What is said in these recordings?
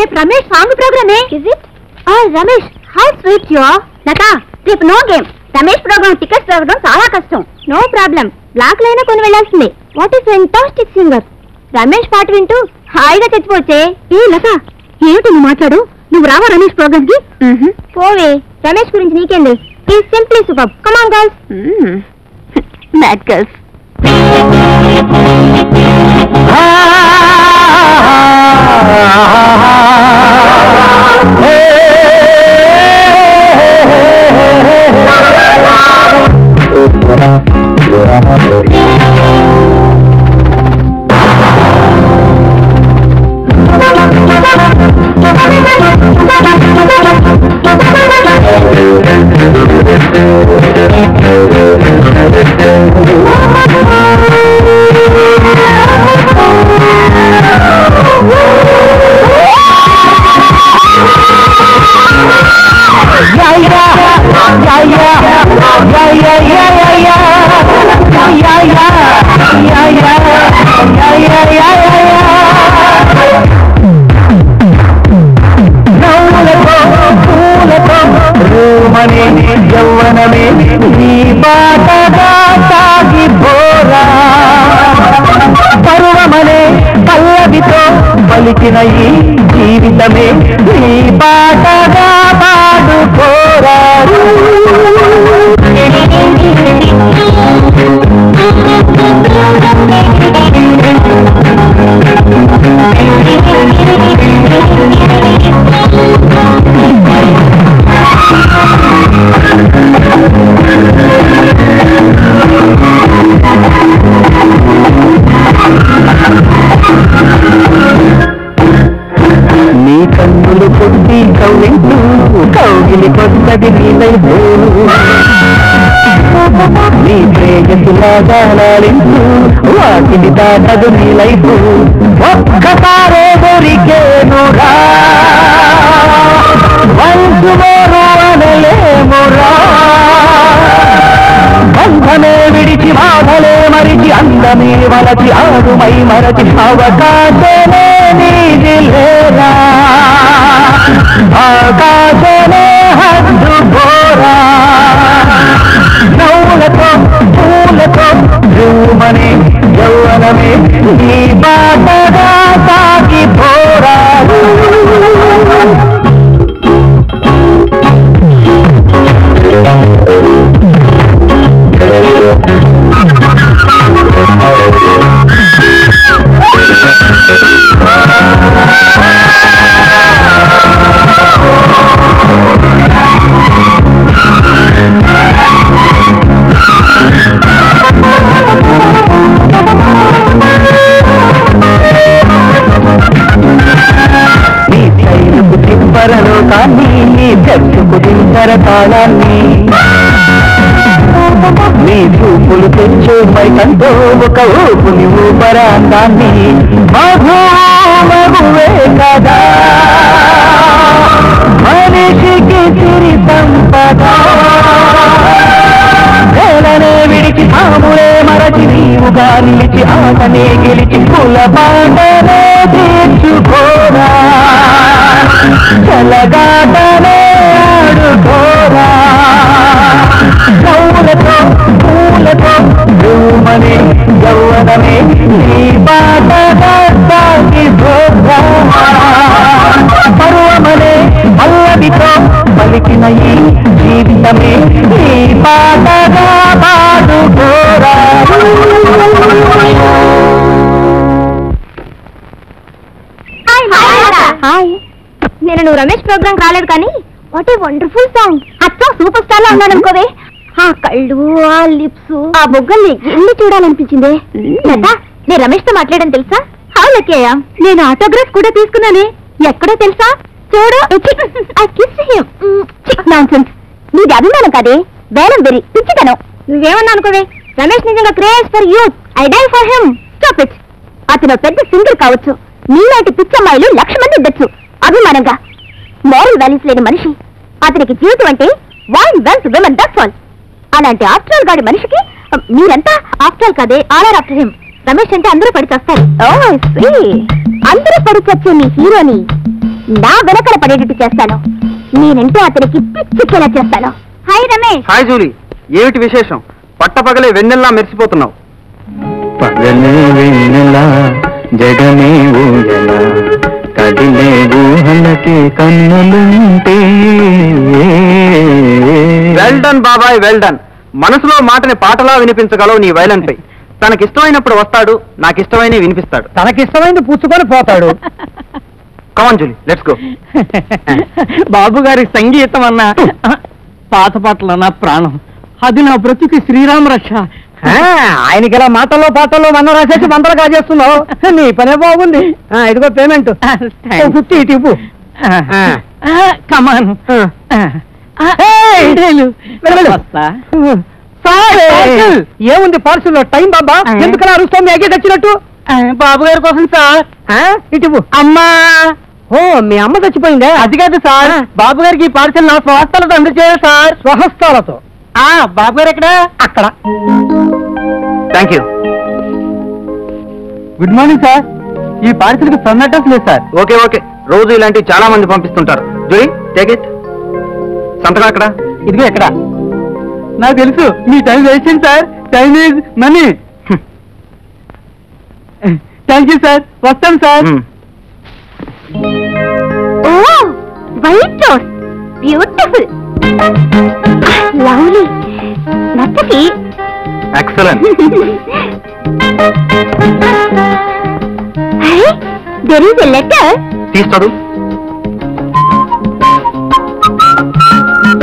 Rape Ramesh song program है। Is it? Oh Ramesh, how sweet you are. Lata, रेप नो गेम। रमेश प्रोग्राम टिकट्स దొరకడం చాలా కష్టం। నో ప్రాబ్లం, బ్లాక్ లైన కొని వెళ్ళాల్సిందే। What is fantastic singer. Ramesh పాట వింటూ హాయిగా చచ్చిపోవచ్చే। ఏ లతా, ఏంటి నువ్వు మాట్లాడు? నువ్వు రావా రమేష్ ప్రోగ్రామ్ కి? పోవే, రమేష్ గురించి నీకేం తెలుసు? He is simply super. Come on girls. Mad girls। Ramesh తో మాట్లాడని తెలుసా? అవునక్కయ్యా, నేను ఆటోగ్రాఫ్ కూడా తీసుకున్నానే. ఎక్కడో తెలుసా? చూడు, నీది అభిమానం కాదే, బేరం బెరి పిచ్చితనం. నువ్వేమన్నా అనుకోవే, రమేష్ నిజంగా craze for youth, I die for him. Stop it. అతను పెద్ద సింగర్ కావచ్చు, నీలాంటి పిచ్చమ్మాయిలు లక్ష మంది ఉండొచ్చు. అభిమానంగా మోరల్ వాల్యూస్ లేని మనిషి. అతనికి జీవితం అంటే wild wealth women, that's all. అలాంటి ఆస్ట్రాల్ గాడి మనిషికి మీరంతా ఆస్ట్రాల్ కాదే, ఆర్ ఆఫ్టర్ హిమ్. రమేష్ అంటే అందరూ పడిచేస్తారు. అందరూ పడిచొచ్చే మీ హీరోని నా వెనకల పడేటట్టు చేస్తాను. నేనంటే అతనికి పిచ్చికెలా చేస్తాను. హాయ్ రమేష్. హాయ్ జూలీ. ఏమిటి విశేషం? పట్టపగలే వెన్నెల్లా మెరిసిపోతున్నావు. పగలే వెన్నెల్లా జగమే ఊయల కదిలే ఊహలకి కన్నులుంటే. వెల్ డన్ బాబాయ్, వెల్ డన్. మనసులో మాటని పాటలా వినిపించగలవు. నీ వైలన్ పై తనకిష్టమైనప్పుడు వస్తాడు, నాకిష్టమైన వినిపిస్తాడు, తనకిష్టమైంది పూసుకొని పోతాడు. బాబు గారి సంగీతం అన్నా పాత పాటలు అన్నా ప్రాణం. అది నా బ్రతుకి శ్రీరామ రక్ష. ఆయనకి ఇలా మాటల్లో పాటల్లో మనం రాసేసి మందలు కాజేస్తున్నావు. నీ పనే బాగుంది. ఇదిగో పేమెంట్ 50 టిప్పు. కమాన్ ఏముంది పార్సల్ లో? టైం బాబా ఎందుకలా అరుస్తోంది? ఎగే తెచ్చినట్టు బాబు గారి కోసం సార్. ఇటు అమ్మా. ఓ మీ అమ్మ చచ్చిపోయిందా? అది కాదు సార్, బాబు గారికి ఈ పార్సల్ నా స్వహస్తాలతో అందజేయాలి సార్. స్వహస్తాలతో? బాబు గారు ఎక్కడ? అక్కడ. Thank you. Good morning sir. ఈ పార్సల్ కి సొంత అడ్రస్ లేదు సార్. ఓకే ఓకే, రోజు ఇలాంటివి చాలా మంది పంపిస్తుంటారు. Julie take it. సంతకం అక్కడ. ఇదిగో ఎక్కడ? నాకు తెలుసు మీ టైం వేసింది సార్. Time is money. Thank you sir, వస్తాం sir. Oh white rose, beautiful, lovely. నచ్చకి excellent. Hey, there is a letter. తీస్తాడు.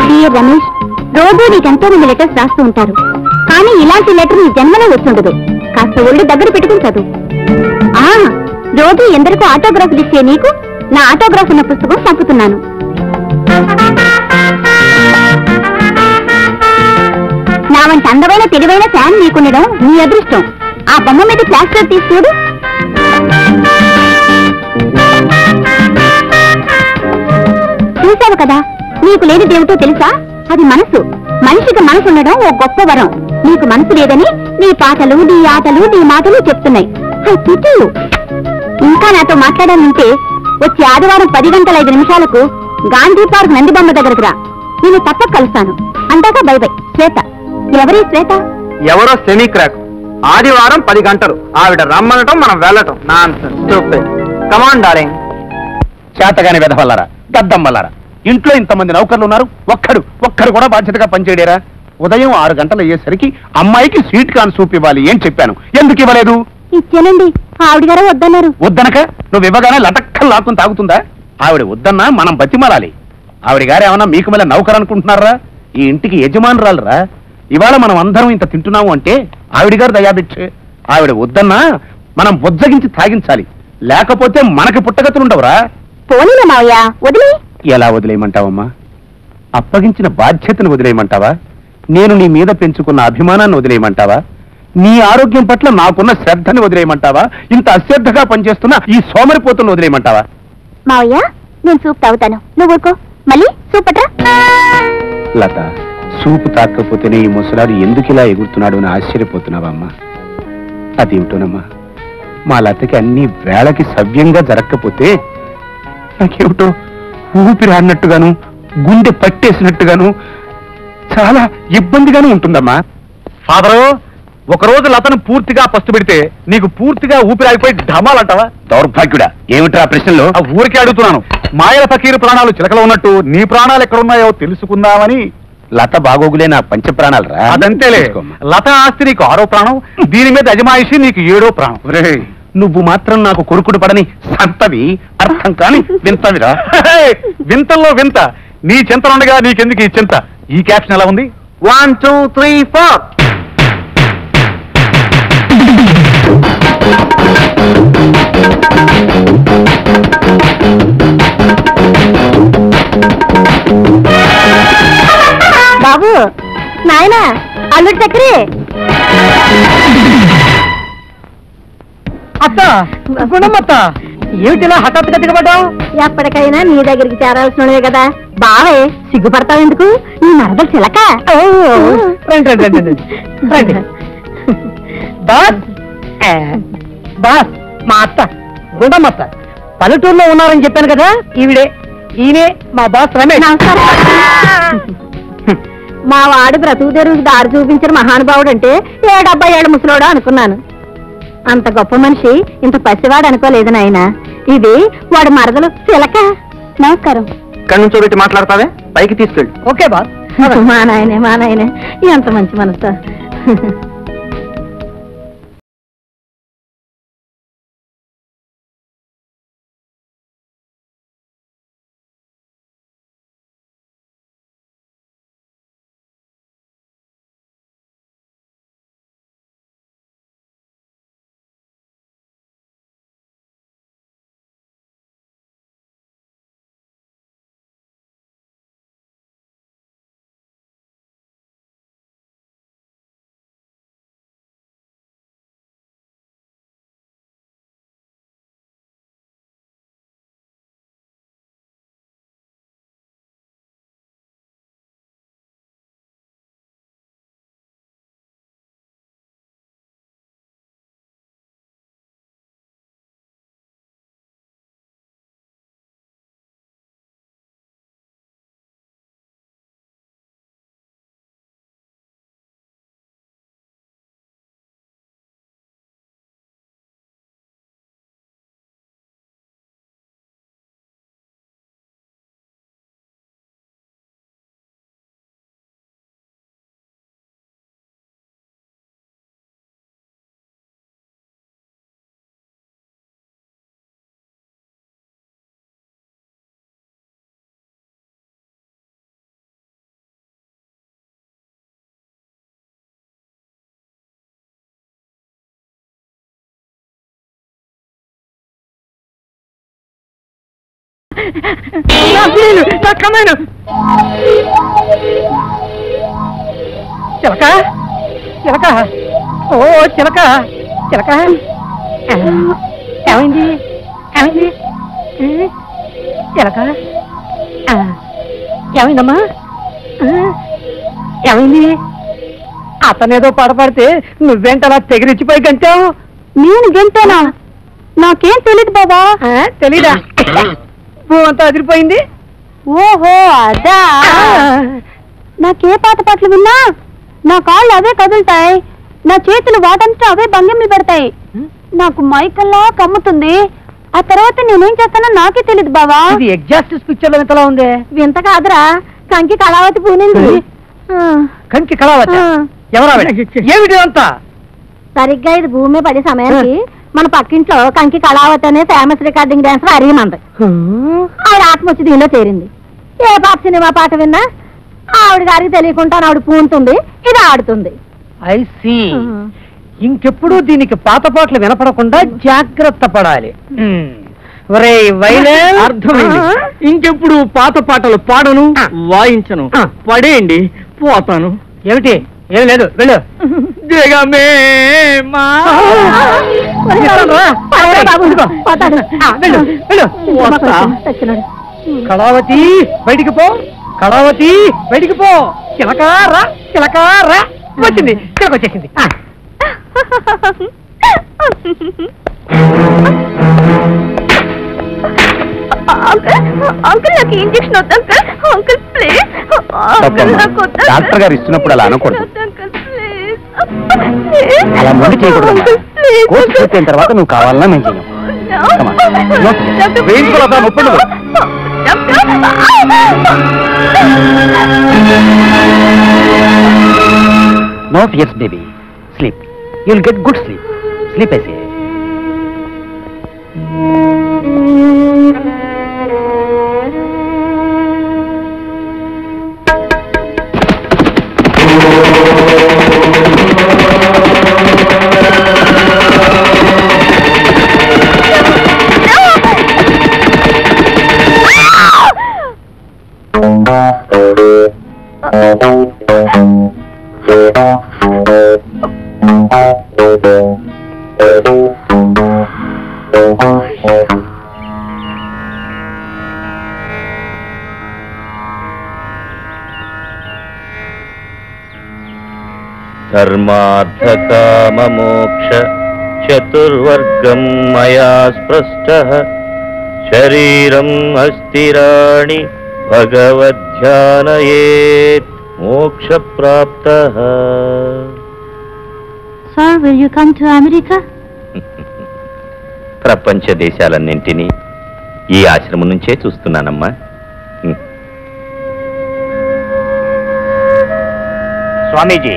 డియర్ రమేష్, రోజు నీకంతా రెండు లెటర్స్ రాస్తూ ఉంటారు, కానీ ఇలాంటి లెటర్ నీ జన్మలో వచ్చుండదు. కాస్త ఒళ్ళు దగ్గర పెట్టుకుని చదువు. రోజు ఎందరికో ఆటోగ్రాఫ్లు ఇచ్చే నీకు నా ఆటోగ్రాఫ్ ఉన్న పుస్తకం పంపుతున్నాను. నా వంటి అందమైన తెలివైన ఫ్యాన్ నీకుండడం నీ అదృష్టం. ఆ బొమ్మ మీద ప్లాస్టర్ తీసుకుడు. చూసావు కదా, నీకు లేని దేవుటో తెలుసా? అది మనసు. మనిషికి మనసు ఉండడం ఓ గొప్ప వరం. నీకు మనసు లేదని నీ పాటలు, నీ ఆటలు, నీ మాటలు చెప్తున్నాయి. ఇంకా నాతో మాట్లాడాలంటే వచ్చే ఆదివారం 10:05 గాంధీ పార్క్ నందిబొమ్మ దగ్గరకు రా. నేను తప్పక కలుస్తాను. అందాక బై బై. శ్వేత. ఎవరి శ్వేత? ఎవరో సెమీ క్రాక్. ఆదివారం 10 గంటలు ఆవిడ రమ్మనటం, మనం వెళ్ళటం. Come on darling. చేతగాని వెధవల్లారా, గద్దమ్మలారా, ఇంట్లో ఇంతమంది నౌకర్లు ఉన్నారు, ఒక్కరు కూడా బాధ్యతగా పనిచేయడేరా? ఉదయం 6 గంటలు అయ్యేసరికి అమ్మాయికి స్వీట్ కార్న్ సూప్ ఇవ్వాలి అని చెప్పాను. ఎందుకు ఇవ్వలేదు? ఇచ్చానండి, ఆవిడ గారు వద్దన్నారు. వద్దనక నువ్వు ఇవ్వగానే లటక్కలు లాక్కుని తాగుతుందా? ఆవిడ వద్దన్నా మనం బతిమలాలి. ఆవిడ గారు ఏమన్నా మీకు మళ్ళీ నౌకర్ అనుకుంటున్నారా? ఈ ఇంటికి యజమానురాలురా. ఇవాళ మనం అందరం ఇంత తింటున్నాము అంటే ఆవిడ గారు దయాబిచ్చు. ఆవిడ వద్దన్నా మనం బొజ్జగించి తాగించాలి, లేకపోతే మనకి పుట్టగతులు ఉండవురా. ఎలా వదిలేయమంటావమ్మా? అప్పగించిన బాధ్యతను వదిలేయమంటావా? నేను నీ మీద పెంచుకున్న అభిమానాన్ని వదిలేయమంటావా? నీ ఆరోగ్యం పట్ల నాకున్న శ్రద్ధని వదిలేయమంటావా? ఇంత అశ్రద్ధగా పనిచేస్తున్న ఈ సోమరిపోతులను వదిలేయమంటావా? మావయ్య, నేను సూప్ తాగుతాను, నువ్వు ఊరుకో. మళ్ళీ సూప్ పట్రా. లత, సూప్ తాకపోతేనే ఈ ముసలాడు ఎందుకు ఇలా ఎగురుతున్నాడు అని ఆశ్చర్యపోతున్నావమ్మా. అదేమిటోనమ్మా, మా లతకి అన్ని వేళకి సవ్యంగా జరగకపోతే నాకేమిటో ఊపిరి అన్నట్టుగాను, గుండె పట్టేసినట్టుగాను, చాలా ఇబ్బందిగాను ఉంటుందమ్మా. ఫాదరు, ఒకరోజు లతను పూర్తిగా పస్తు పెడితే నీకు పూర్తిగా ఊపిరి ఆగిపోయి ఢమాలంటావా? దౌర్భాగ్యుడా, ఏమిటా ప్రశ్నలు? ఆ ఊరికే అడుగుతున్నాను. మాయల ఫకీరు ప్రాణాలు చిలకలో ఉన్నట్టు నీ ప్రాణాలు ఎక్కడున్నాయో తెలుసుకుందామని. లత బాగోగులే నా పంచ ప్రాణాలు రా. అదంతేలే, లత ఆస్తి నీకు 6వ ప్రాణం, దీని మీద అజమాయిషి నీకు 7వ ప్రాణం. నువ్వు మాత్రం నాకు కొడుకుడు పడని సంతవి, అర్థం కాని వింతవిరా. వింతల్లో వింత. నీ చింతనుండగా నీకెందుకు ఈ చింత? ఈ క్యాప్షన్ ఎలా ఉంది? 1 2 3 4. బాబు, నాయనా, అల్లుడి దగ్గరే. అత్త, గుణమత్త, ఏమిటిలా హఠాత్తుగా దిగబడ్డావు? ఎప్పటికైనా నీ దగ్గరికి చేరాల్సినవే కదా. బావే, సిగ్గుపడతావు ఎందుకు? నీ మరదలు చిలక. బాస్, మా అత్త గుణమత్త, పల్లెటూరులో ఉన్నారని చెప్పాను కదా, ఈవిడే. ఈయనే మా బాస్ రమేష్. మా వాడు బ్రతుకు తెరువుకి దారి చూపించిన మహానుభావుడు అంటే 70 ఏళ్ళ ముసలోడా అనుకున్నాను. అంత గొప్ప మనిషి ఇంత పసివాడు అనుకోలేదు నాయన. ఇది వాడు మరదలు చిలక. నమస్కారం. కన్ను చూపెట్టి మాట్లాడతావే, పైకి తీసుకెళ్ళి. Okay boss. మా నాయనే మా నాయనే, ఎంత మంచి మనసు. చిలక చిలక, ఓ చిలక చిలక, ఏమైంది ఏమైంది చిలక, ఏమైందమ్మా ఏమైంది? అతనేదో పడపడితే నువ్వేంట అలా తెగిరిచ్చిపోయి గంటావు? నేను గంటేనా? నాకేం తెలీదు బాబా. తెలీదా? అంతా అదిరిపోయింది. ఓహో అదా. నాకే పాత పాటలు విన్నా నా కాళ్ళు అవే కదులుతాయి, నా చేతులు వాటంతా అవే భంగిమలు పెడతాయి, నాకు మైకల్లా కమ్ముతుంది. ఆ తర్వాత నేనేం చేస్తానో నాకే తెలియదు బాబా. ఎగ్జాస్ట్ పిక్చర్ లో వింతలా ఉంది. వింత కాదురా, కంకి కళావతి పూనింది. కంకి కళావతి ఎవరా? సరిగ్గా ఇది భూమి పడే సమయానికి మన పక్కింట్లో కంకి కళావతి అనే ఫేమస్ రికార్డింగ్ డాన్సర్ అరిగిమంది. ఆవిడ ఆత్మ వచ్చి దీనిలో చేరింది. ఏ పాప సినిమా పాట విన్నా ఆవిడ గారికి తెలియకుండా ఆవిడ పూంటుంది, ఇది ఆడుతుంది. ఇంకెప్పుడు దీనికి పాత పాటలు వినపడకుండా జాగ్రత్త పడాలి. ఇంకెప్పుడు పాత పాటలు పాడను, వాయించను, పడేయండి పోతాను. ఏమిటి? ఏం లేదు, వెళ్ళు. జగమే కళావతి బయటికి పో, కళావతి బయటికి పో. చిలకారా చిలకారా వచ్చింది, చిలకొచ్చేసింది. ఇంజక్షన్ వద్దాం డాక్టర్ గారు ఇస్తున్నప్పుడు అలా అనకూడదు. అలా ముందు చేయకూడదు. కోర్సు పూర్తయిన తర్వాత నువ్వు కావాలన్నా మేము చెయ్యం. No fears, baby. Sleep. You'll get good sleep. Sleep, I say. ధర్మార్థ కామ మోక్ష చతుర్వర్గం మయా స్పృష్టః शरीरं अस्थिराणि भगवद्ध्यानयेत् मोक्षप्राप्तः. Sir, will you come to America? ప్రపంచ దేశాలన్నింటినీ ఈ ఆశ్రమం నుంచే చూస్తున్నానమ్మా. స్వామీజీ,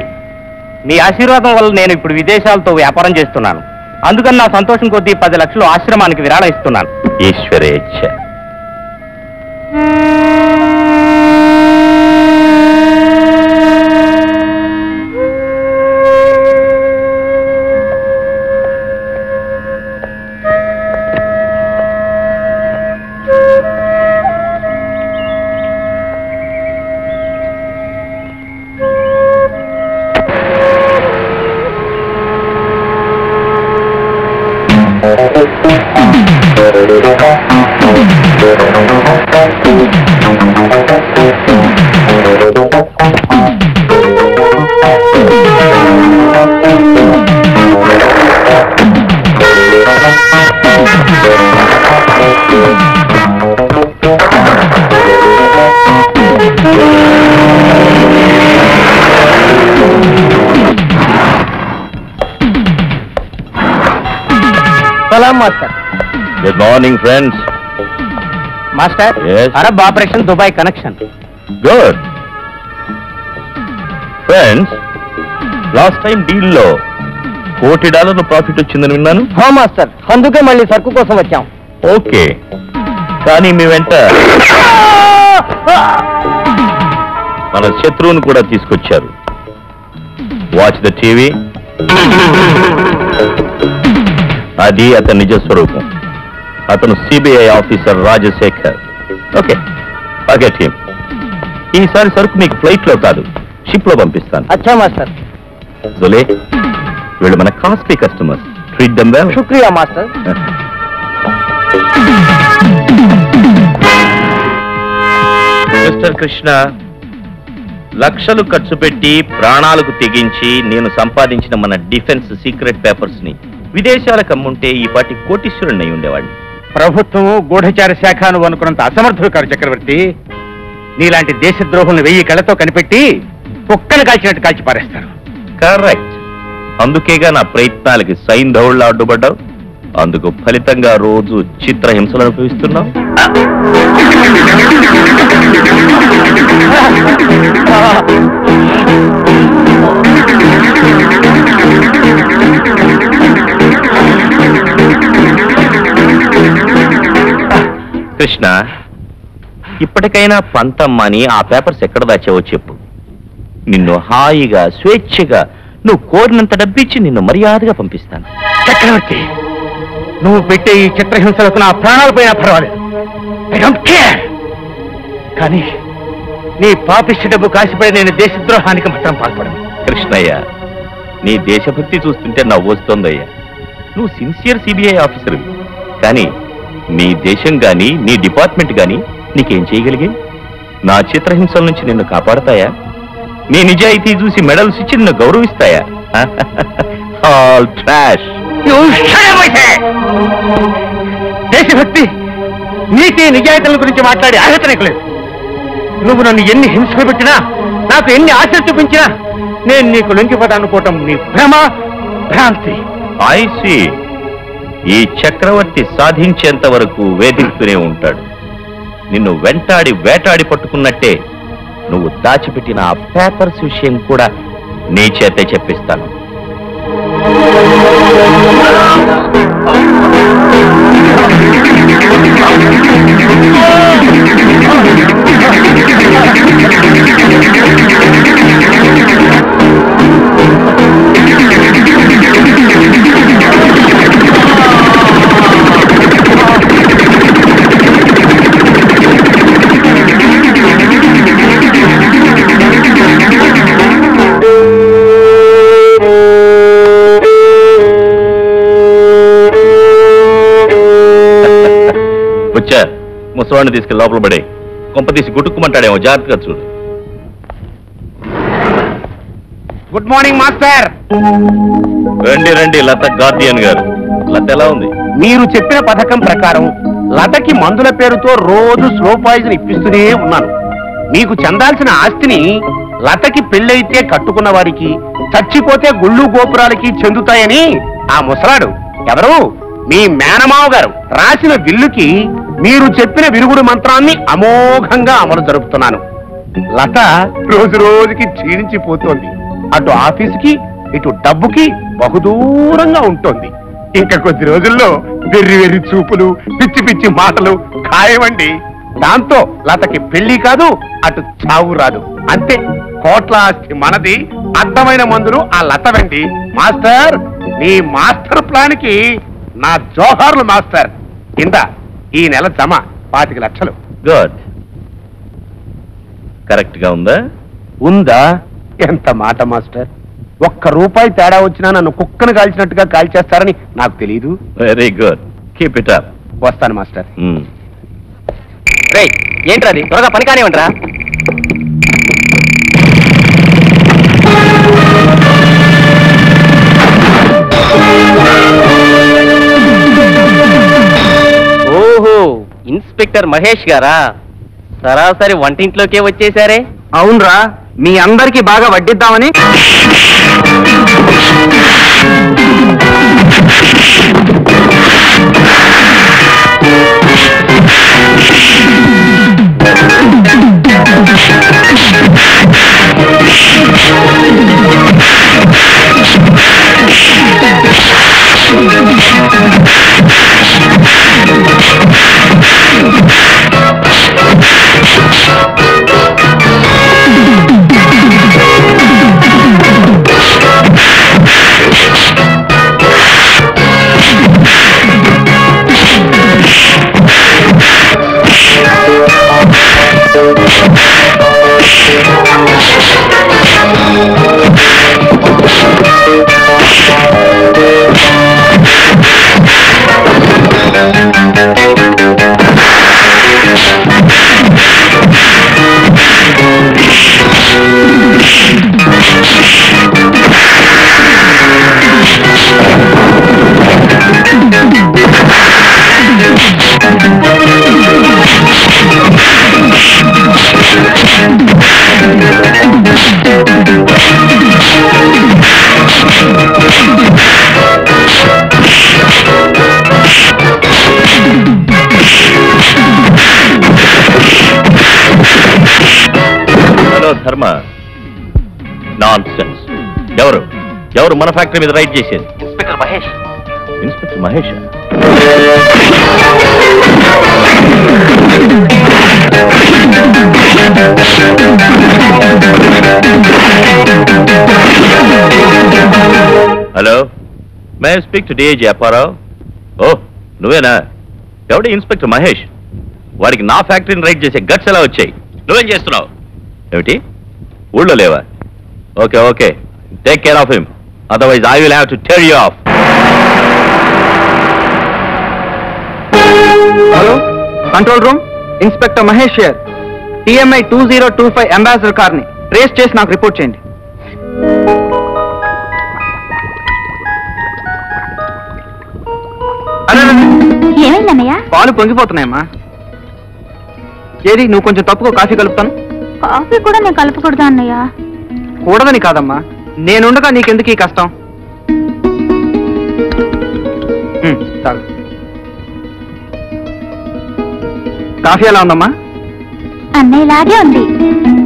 మీ ఆశీర్వాదం వల్ల నేను ఇప్పుడు విదేశాలతో వ్యాపారం చేస్తున్నాను. అందుకని నా సంతోషం కొద్దీ 10 లక్షలు ఆశ్రమానికి విరాళం ఇస్తున్నాను. ఈశ్వరేచ్ఛ. Good morning, friends. Master, yes? Arab Operation Dubai connection. Good. Friends, last time deal lo $1 కోటి profit ochindani vinnanu. Ha master, anduke malli sarku kosam vacham. Okay. Kani mee venta mana shatrunu kuda teeskocharu. Watch the TV. అది అతని నిజ స్వరూపం. అతను CBI officer Rajasekhar. Okay, forget him. ఈసారి సరుకు మీకు flight లో కాదు, షిప్ లో పంపిస్తాను. అచ్చా మాస్టర్. జోలే, వీళ్ళు మన costly customers, treat them well. శుక్రియా మాస్టర్. మిస్టర్ కృష్ణ, లక్షలు ఖర్చు పెట్టి ప్రాణాలకు తెగించి నేను సంపాదించిన మన డిఫెన్స్ సీక్రెట్ పేపర్స్ ని విదేశాలకు అమ్ముంటే ఈ పాటి కోటీశ్వరుణ్ణి ఉండేవాడిని. ప్రభుత్వం గూఢచార శాఖ నువ్వు అనుకున్నంత అసమర్థులు కారు చక్రవర్తి. నీలాంటి దేశద్రోహులను 1000 కళ్ళతో కనిపెట్టి ఒక్కను కాల్చినట్టు కాల్చి పారేస్తారు. కరెక్ట్. అందుకేగా నా ప్రయత్నాలకి సైంధవుళ్ళు అడ్డుపడ్డావు. అందుకు ఫలితంగా రోజు చిత్రహింసలు అనుభవిస్తున్నావు. కృష్ణ, ఇప్పటికైనా పంతమ్మని ఆ పేపర్స్ ఎక్కడ దాచావో చెప్పు. నిన్ను హాయిగా స్వేచ్ఛగా నువ్వు కోరినంత డబ్బిచ్చి నిన్ను మర్యాదగా పంపిస్తాను. చక్రవర్తి, నువ్వు పెట్టే ఈ చిత్రహింసలకు నా ప్రాణాలపైన పర్వాలేదు, ఐ డోంట్ కేర్. కానీ నీ పాపిష్ట డబ్బు కాసిపడి నేను దేశద్రోహానికి మాత్రం పాల్పడను. కృష్ణయ్య, నీ దేశభక్తి చూస్తుంటే నవ్వొస్తోందయ్యా. నువ్వు సిన్సియర్ సిబిఐ ఆఫీసర్వి, కానీ నీ దేశం గాని నీ డిపార్ట్మెంట్ గాని నీకేం చేయగలిగే? నా చిత్రహింసల నుంచి నిన్ను కాపాడతాయా? నీ నిజాయితీ చూసి మెడల్స్ ఇచ్చి నిన్ను గౌరవిస్తాయా? All trash. దేశభక్తి, నీతి, నిజాయితీల గురించి మాట్లాడే అర్హత నీకు లేదు. నువ్వు నన్ను ఎన్ని హింసలు పెట్టినా, నాకు ఎన్ని ఆశలు చూపించినా నేను నీకు లొంగిపోతానుకోవటం నీ భ్రమ, భ్రాంతి. I see. ఈ చక్రవర్తి సాధించేంత వరకు వేధిస్తూనే ఉంటాడు. నిన్ను వెంటాడి వేటాడి పట్టుకున్నట్టే నువ్వు దాచిపెట్టిన ఆ పేపర్స్ విషయం కూడా నీ చేతే చెప్పిస్తాను. ముసవాణ్ణి తీసుకెళ్ళి లోపల పడే కొంపతీసి గుట్టుకుమంటాడేమో, జాగ్రత్తగా చూడు. Good morning master. రండి రండి లత గార్డియన్ గారు. లత ఎలా ఉంది? మీరు చెప్పిన పథకం ప్రకారం లతకి మందుల పేరుతో రోజు స్లో పాయిజన్ ఇప్పిస్తూనే ఉన్నాను. మీకు చెందాల్సిన ఆస్తిని లతకి పెళ్ళైతే కట్టుకున్న వారికి, చచ్చిపోతే గుళ్ళు గోపురాలకి చెందుతాయని ఆ ముసలాడు ఎవరు మీ మేనమావ గారు రాసిన బిల్లుకి మీరు చెప్పిన విరుగుడు మంత్రాన్ని అమోఘంగా అమలు జరుపుతున్నాను. లత రోజు రోజుకి క్షీణించిపోతోంది. అటు ఆఫీసుకి ఇటు డబ్బుకి బహుదూరంగా ఉంటోంది. ఇంకా కొద్ది రోజుల్లో వెర్రి వెర్రి చూపులు, పిచ్చి పిచ్చి మాటలు ఖాయమండి. దాంతో లతకి పెళ్లి కాదు, అటు చావు రాదు. అంతే, కోట్ల ఆస్తి మనది, అర్థమైన మందులు ఆ లతవండి. మాస్టర్, నీ మాస్టర్ ప్లాన్ కి నా జోహార్లు మాస్టర్. కింద ఈ నెల జమ 25 లక్షలు. గుడ్. కరెక్ట్ గా ఉందా? ఉందా? ఎంత మాట మాస్టర్, ఒక్క రూపాయి తేడా వచ్చినా నన్ను కుక్కను కాల్చినట్టుగా కాల్చేస్తారని నాకు తెలీదు. Very good, keep it up. వస్తాను మాస్టర్. రేయ్, ఏంట్రా అది? త్వరగా పని కానివ్వండిరా. ఓహో, ఇన్స్పెక్టర్ మహేష్ గారా? సరాసరి వంటింట్లోకే వచ్చేసారే. అవునరా, మీ అందరికీ బాగా వడ్డిద్దామని. ధర్మ నాన్ సెన్స్. ఎవరు ఎవరు మన ఫ్యాక్టరీ మీద రైడ్ చేసేది? Inspector Mahesh. Inspector Mahesh? Hello, may I speak to DIG Apparao? Oh, నువ్వేనా? ఎవడు ఇన్స్పెక్టర్ మహేష్? వాడికి నా ఫ్యాక్టరీని రైడ్ చేసే గట్స్ ఎలా వచ్చాయి? నువ్వేం చేస్తున్నావు? ఏమిటి, ఊళ్ళో లేవా? Okay okay, take care of him, otherwise I will have to tear you off. Hello, control room, inspector Mahesh here. TMI 2025 ambassador కార్ని ట్రేస్ చేసి నాకు రిపోర్ట్ చేయండి. పాలు పొంగిపోతున్నాయమ్మా. ఏది, నువ్వు కొంచెం తప్పుకో, కాఫీ కలుపుతాను. కాఫీ కూడా నేను కలపకూడదా అన్నయ్య? కూడదని కాదమ్మా, నేనుండగా నీకెందుకు ఈ కష్టం? చాలు. కాఫీ ఎలా ఉందమ్మా? అన్నయ్యలాగే ఉంది.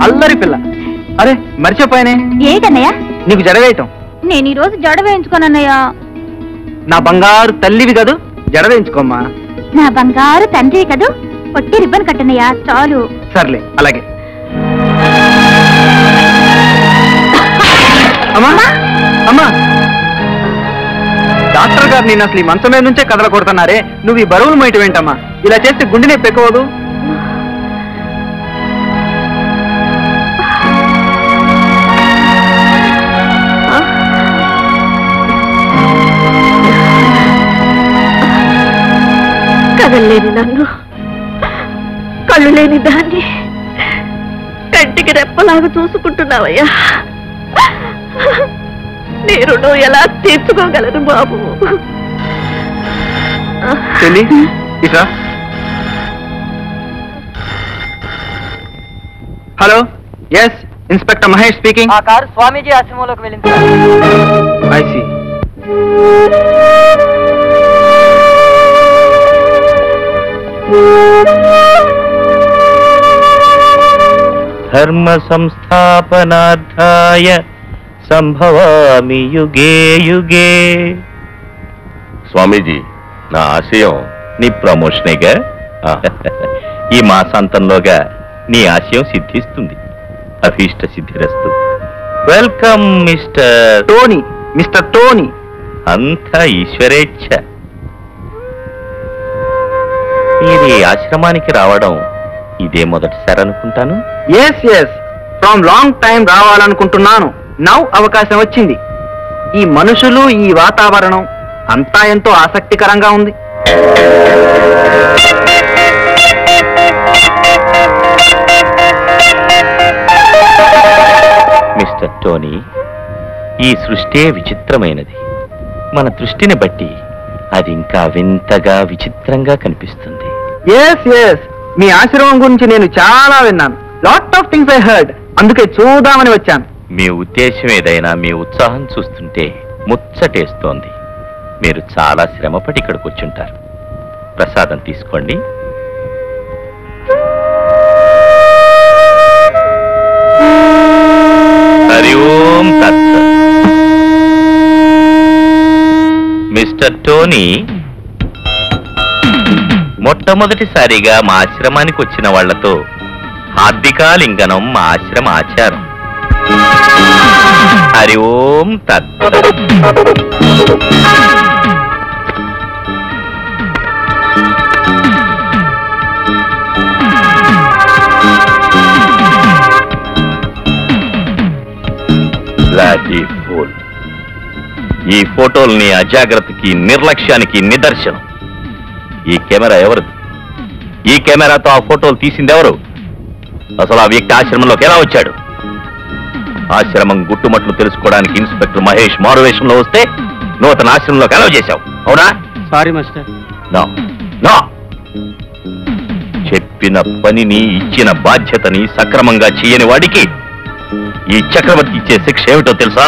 అల్లరి పిల్ల. అరే, మర్చిపోయానే. ఏదన్నయ్య? నీకు జడవేయటం. నేను ఈ రోజు జడ వేయించుకోను అన్నయ్య. నా బంగారు తల్లివి కదూ, జడ వేయించుకోమ్మా. నా బంగారు తండ్రివి కదూ, ఒట్టి రిబ్బన్ కట్టనయ్యా చాలు. సర్లే, అలాగే. అమ్మా, డాక్టర్ గారు నేను అసలు ఈ మంచం మీద నుంచే కదలకూడతున్నారే. నువ్వు ఈ బరువులు మోయటమేంటమ్మా? ఇలా చేస్తే గుండె నొప్పి ఎక్కువదు. కదల్లేని నన్ను, కళ్ళు లేని దాన్ని కంటికి రెప్పలాగా చూసుకుంటున్నావయ్యా. నీ రుణం ఎలా తీర్చుకోగలను బాబు? Hello? Yes, Inspector Mahesh speaking. Our car, Swamiji Asimolo will inside. I see. Dharma samsthapanarthaya sambhavami yuge yuge. Swamiji, na asayam ni promotion ga. ఈ మాసాంతంలోగా నీ ఆశయం సిద్ధిస్తుంది. అభీష్ట సిద్ధిరస్తు. Welcome mister Tony. Mister Tony, అంతా ఈశ్వరేచ్ఛ. మీరు ఈ ఆశ్రమానికి రావడం ఇదే మొదటిసారి అనుకుంటాను. Yes yes, from long time రావాలనుకుంటున్నాను. నౌ అవకాశం వచ్చింది. ఈ మనుషులు, ఈ వాతావరణం అంతా ఎంతో ఆసక్తికరంగా ఉంది. మిస్టర్ టోనీ, ఈ సృష్టి విచిత్రమైనది. మన దృష్టిని బట్టి అది ఇంకా వింతగా విచిత్రంగా కనిపిస్తుంది. ఎస్ ఎస్, మీ ఆశ్రమం గురించి నేను చాలా విన్నాను. Lot of things I heard. అందుకే చూద్దామని వచ్చాను. మీ ఉద్దేశం ఏదైనా, మీ ఉత్సాహం చూస్తుంటే ముచ్చటేస్తోంది. మీరు చాలా శ్రమపడి ఇక్కడికి వచ్చుంటారు. ప్రసాదం తీసుకోండి. మిస్టర్ టోనీ, మొట్టమొదటిసారిగా మా ఆశ్రమానికి వచ్చిన వాళ్లతో హార్దికాలింగనం మా ఆశ్రమ ఆచారం. హరి ఓం తత్సత్. ఈ ఫోటోల్ని అజాగ్రత్తకి, నిర్లక్ష్యానికి నిదర్శనం. ఈ కెమెరా ఎవరిది? ఈ కెమెరాతో ఆ ఫోటోలు తీసిందెవరు? అసలు ఆ వ్యక్తి ఆశ్రమంలోకి ఎలా వచ్చాడు? ఆశ్రమం గుట్టుమట్లు తెలుసుకోవడానికి ఇన్స్పెక్టర్ మహేష్ మారువేషంలో వస్తే నువ్వు అతను ఆశ్రమంలోకి అలౌ చేశావు, అవునా? Sorry master. నో నో, చెప్పిన పనిని, ఇచ్చిన బాధ్యతని సక్రమంగా చేయని వాడికి ఈ చక్రవర్తి ఇచ్చే శిక్ష ఏమిటో తెలుసా?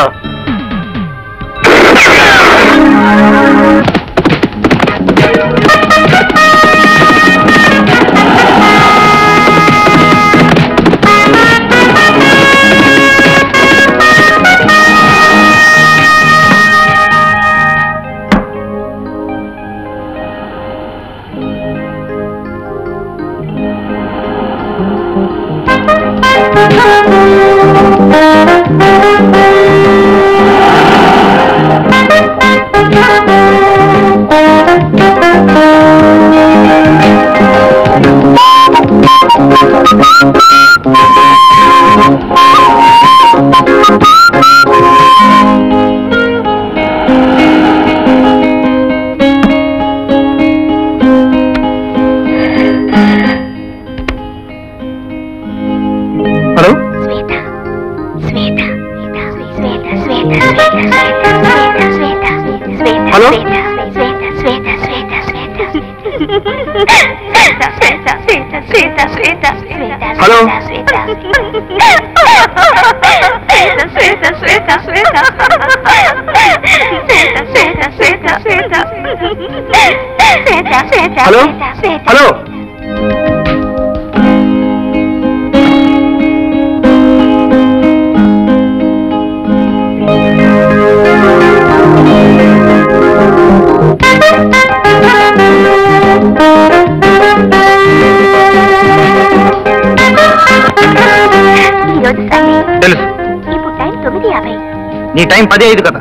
నీ టైం 15 కదా.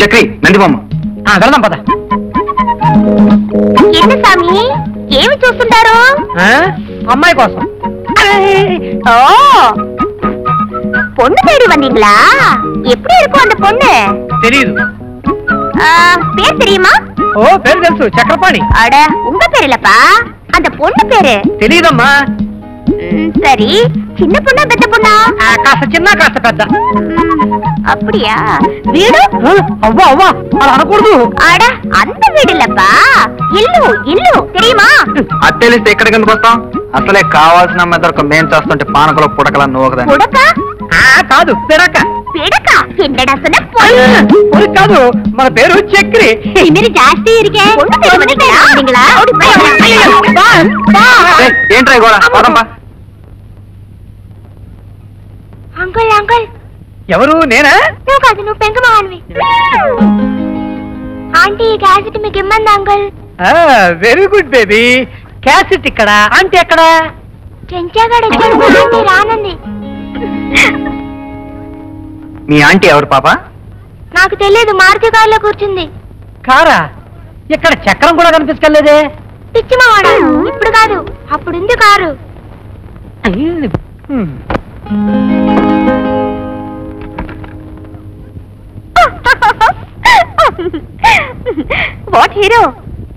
చక్రి, నందిమామ, వెళ్దాం పద. ఏంటి స్వామి, ఏమి చూస్తుంటారు? అమ్మాయి కోసం. పొన్ను தேடி வந்தீங்களா? எப்படி இருக்கும் அந்த பொண்ணு? தெரியுது. பேர் தெரியுமா? ஓ, பேர் తెలుసు, చక్రపాణి. அட, உங்க பேர் இல்லப்பா, அந்த பொண்ணு பேரு. தெரியுதம்மா. சரி, சின்ன பொண்ணா பெத்த பொண்ணா? காசு சின்ன, காசு பெத்த. அப்படியா? வீடு அவ்வா அவ்வா அடக்கூடுது. அட அந்த வீடு இல்லப்பா, ఇల్లు ఇల్లు தெரியுமா? అత్తెలిస్తే ఎక్కడికి వస్తాం? అసలే కావాల్సిన మెదడుకు మేం చేస్తుంటే పానకలో పుడకలా నోగదని. పుడక కాదు, పిడక. పిడక ఎండడా సన పొడి పొడి కాదు, మన పేరు చక్రి. మీరు జాస్తి ఇరికే కొండ పెరుగుతుందింగలా. బా బా ఏంట్రా గోడ పదంపా. Uncle uncle. ఎవరు? నేనా? నువ్వు కాదు, నువ్వు పెంక మహాన్వి. ఆంటీ ఈ క్యాసెట్ మీకు ఇమ్మంది uncle. Very good baby. Cassette ఇక్కడ, ఆంటీ ఎక్కడ? చెంచాగాడు వచ్చాడు రానంది. మీ ఆంటీ ఎవరు పాప? నాకు తెలియదు, మారుతి కారులో కూర్చుంది. కారా? ఇక్కడ చక్రం కూడా కనిపించలేదే. పిచ్చి మావాడు, ఇప్పుడు కాదు అప్పుడుంది కారు. What hero!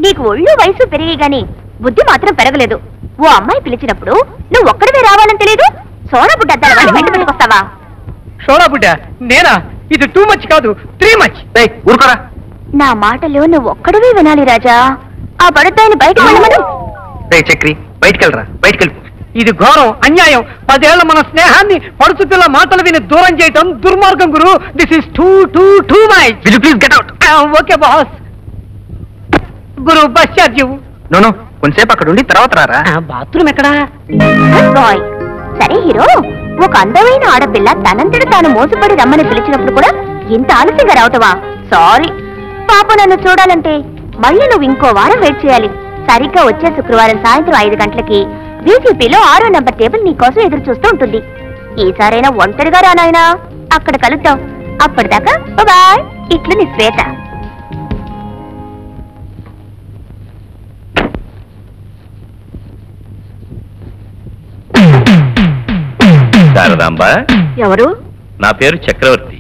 నీకు ఒళ్ళు వయసు పెరిగి గాని బుద్ధి మాత్రం పెరగలేదు. ఓ అమ్మాయి పిలిచినప్పుడు నువ్వు ఒక్కడవే రావాలని తెలియదు. సోనాబుడ్డ వస్తావా? సోనాబుడ్డ నేనా? ఇది టూ మచ్ కాదు, త్రీ మచ్. నా మాటలు నువ్వు ఒక్కడవే వినాలి రాజా. ఆ బడతాయిని బయటకు వెళ్ళమను. చక్రి బయటకెళ్ళరా, బయటకెళ్ళు. ఇది ఘోరం, అన్యాయం. 10 ఏళ్ల మన స్నేహాన్ని పడుచుపిల్ల మాటలు విని దూరం చేయటం దుర్మార్గం గురు. This is too too too my. Will you please get out? Okay boss. గురు బస్ చార్జ్ ఇవ్వు. నో నో, కొంచెంసేపు అక్కడ ఉండి తర్వాత రారా. బాత్రూమ్ ఎక్కడా? సరే హీరో, ఒక అందమైన ఆడపిల్ల తనంతటి తాను మోసపడి రమ్మని పిలిచినప్పుడు కూడా ఇంత ఆలస్యంగా రావటవా? సారీ పాప, నన్ను చూడాలంటే మళ్ళీ నువ్వు ఇంకో వారం వెయిట్ చేయాలి. సరిగ్గా వచ్చే శుక్రవారం సాయంత్రం 5 గంటలకి బీజేపీలో 6వ నంబర్ టేబుల్ నీకోసం ఎదురు చూస్తూ ఉంటుంది. ఈసారైనా ఒంటరిగా రానాయనా, అక్కడ కలుద్దాం. అప్పటిదాకా బాయ్. ఇట్లు నీ శ్వేత. శారదాంబా. ఎవరు? నా పేరు చక్రవర్తి.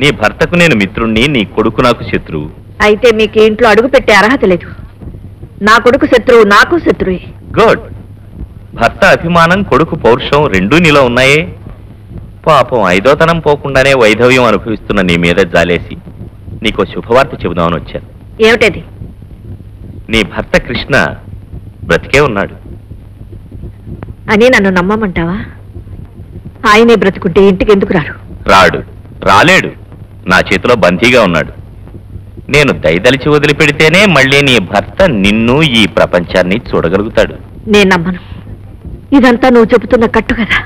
నీ భర్తకు నేను మిత్రుణ్ణి, నీ కొడుకు నాకు శత్రువు. అయితే మీకు ఇంట్లో అడుగు పెట్టే అర్హత లేదు. నా కొడుకు శత్రువు, నాకు శత్రువే. గుడ్. భర్త అభిమానం, కొడుకు పౌరుషం రెండూ నీలో ఉన్నాయే. పాపం 5వ తనం పోకుండానే వైధవ్యం అనుభవిస్తున్న నీ మీద జాలేసి నీకో శుభవార్త చెబుదామని వచ్చాను. ఏమిటది? నీ భర్త కృష్ణ బ్రతికే ఉన్నాడు అని నన్ను నమ్మమంటావా? ఆయనే బ్రతుకుంటే ఇంటికి ఎందుకు రారు? రాడు, రాలేడు. నా చేతిలో బందీగా ఉన్నాడు. నేను దయదలిచి వదిలిపెడితేనే మళ్ళీ నీ భర్త నిన్ను, ఈ ప్రపంచాన్ని చూడగలుగుతాడు. నేను నమ్మను. ఇదంతా నువ్వు చెబుతున్న కట్టు కదా.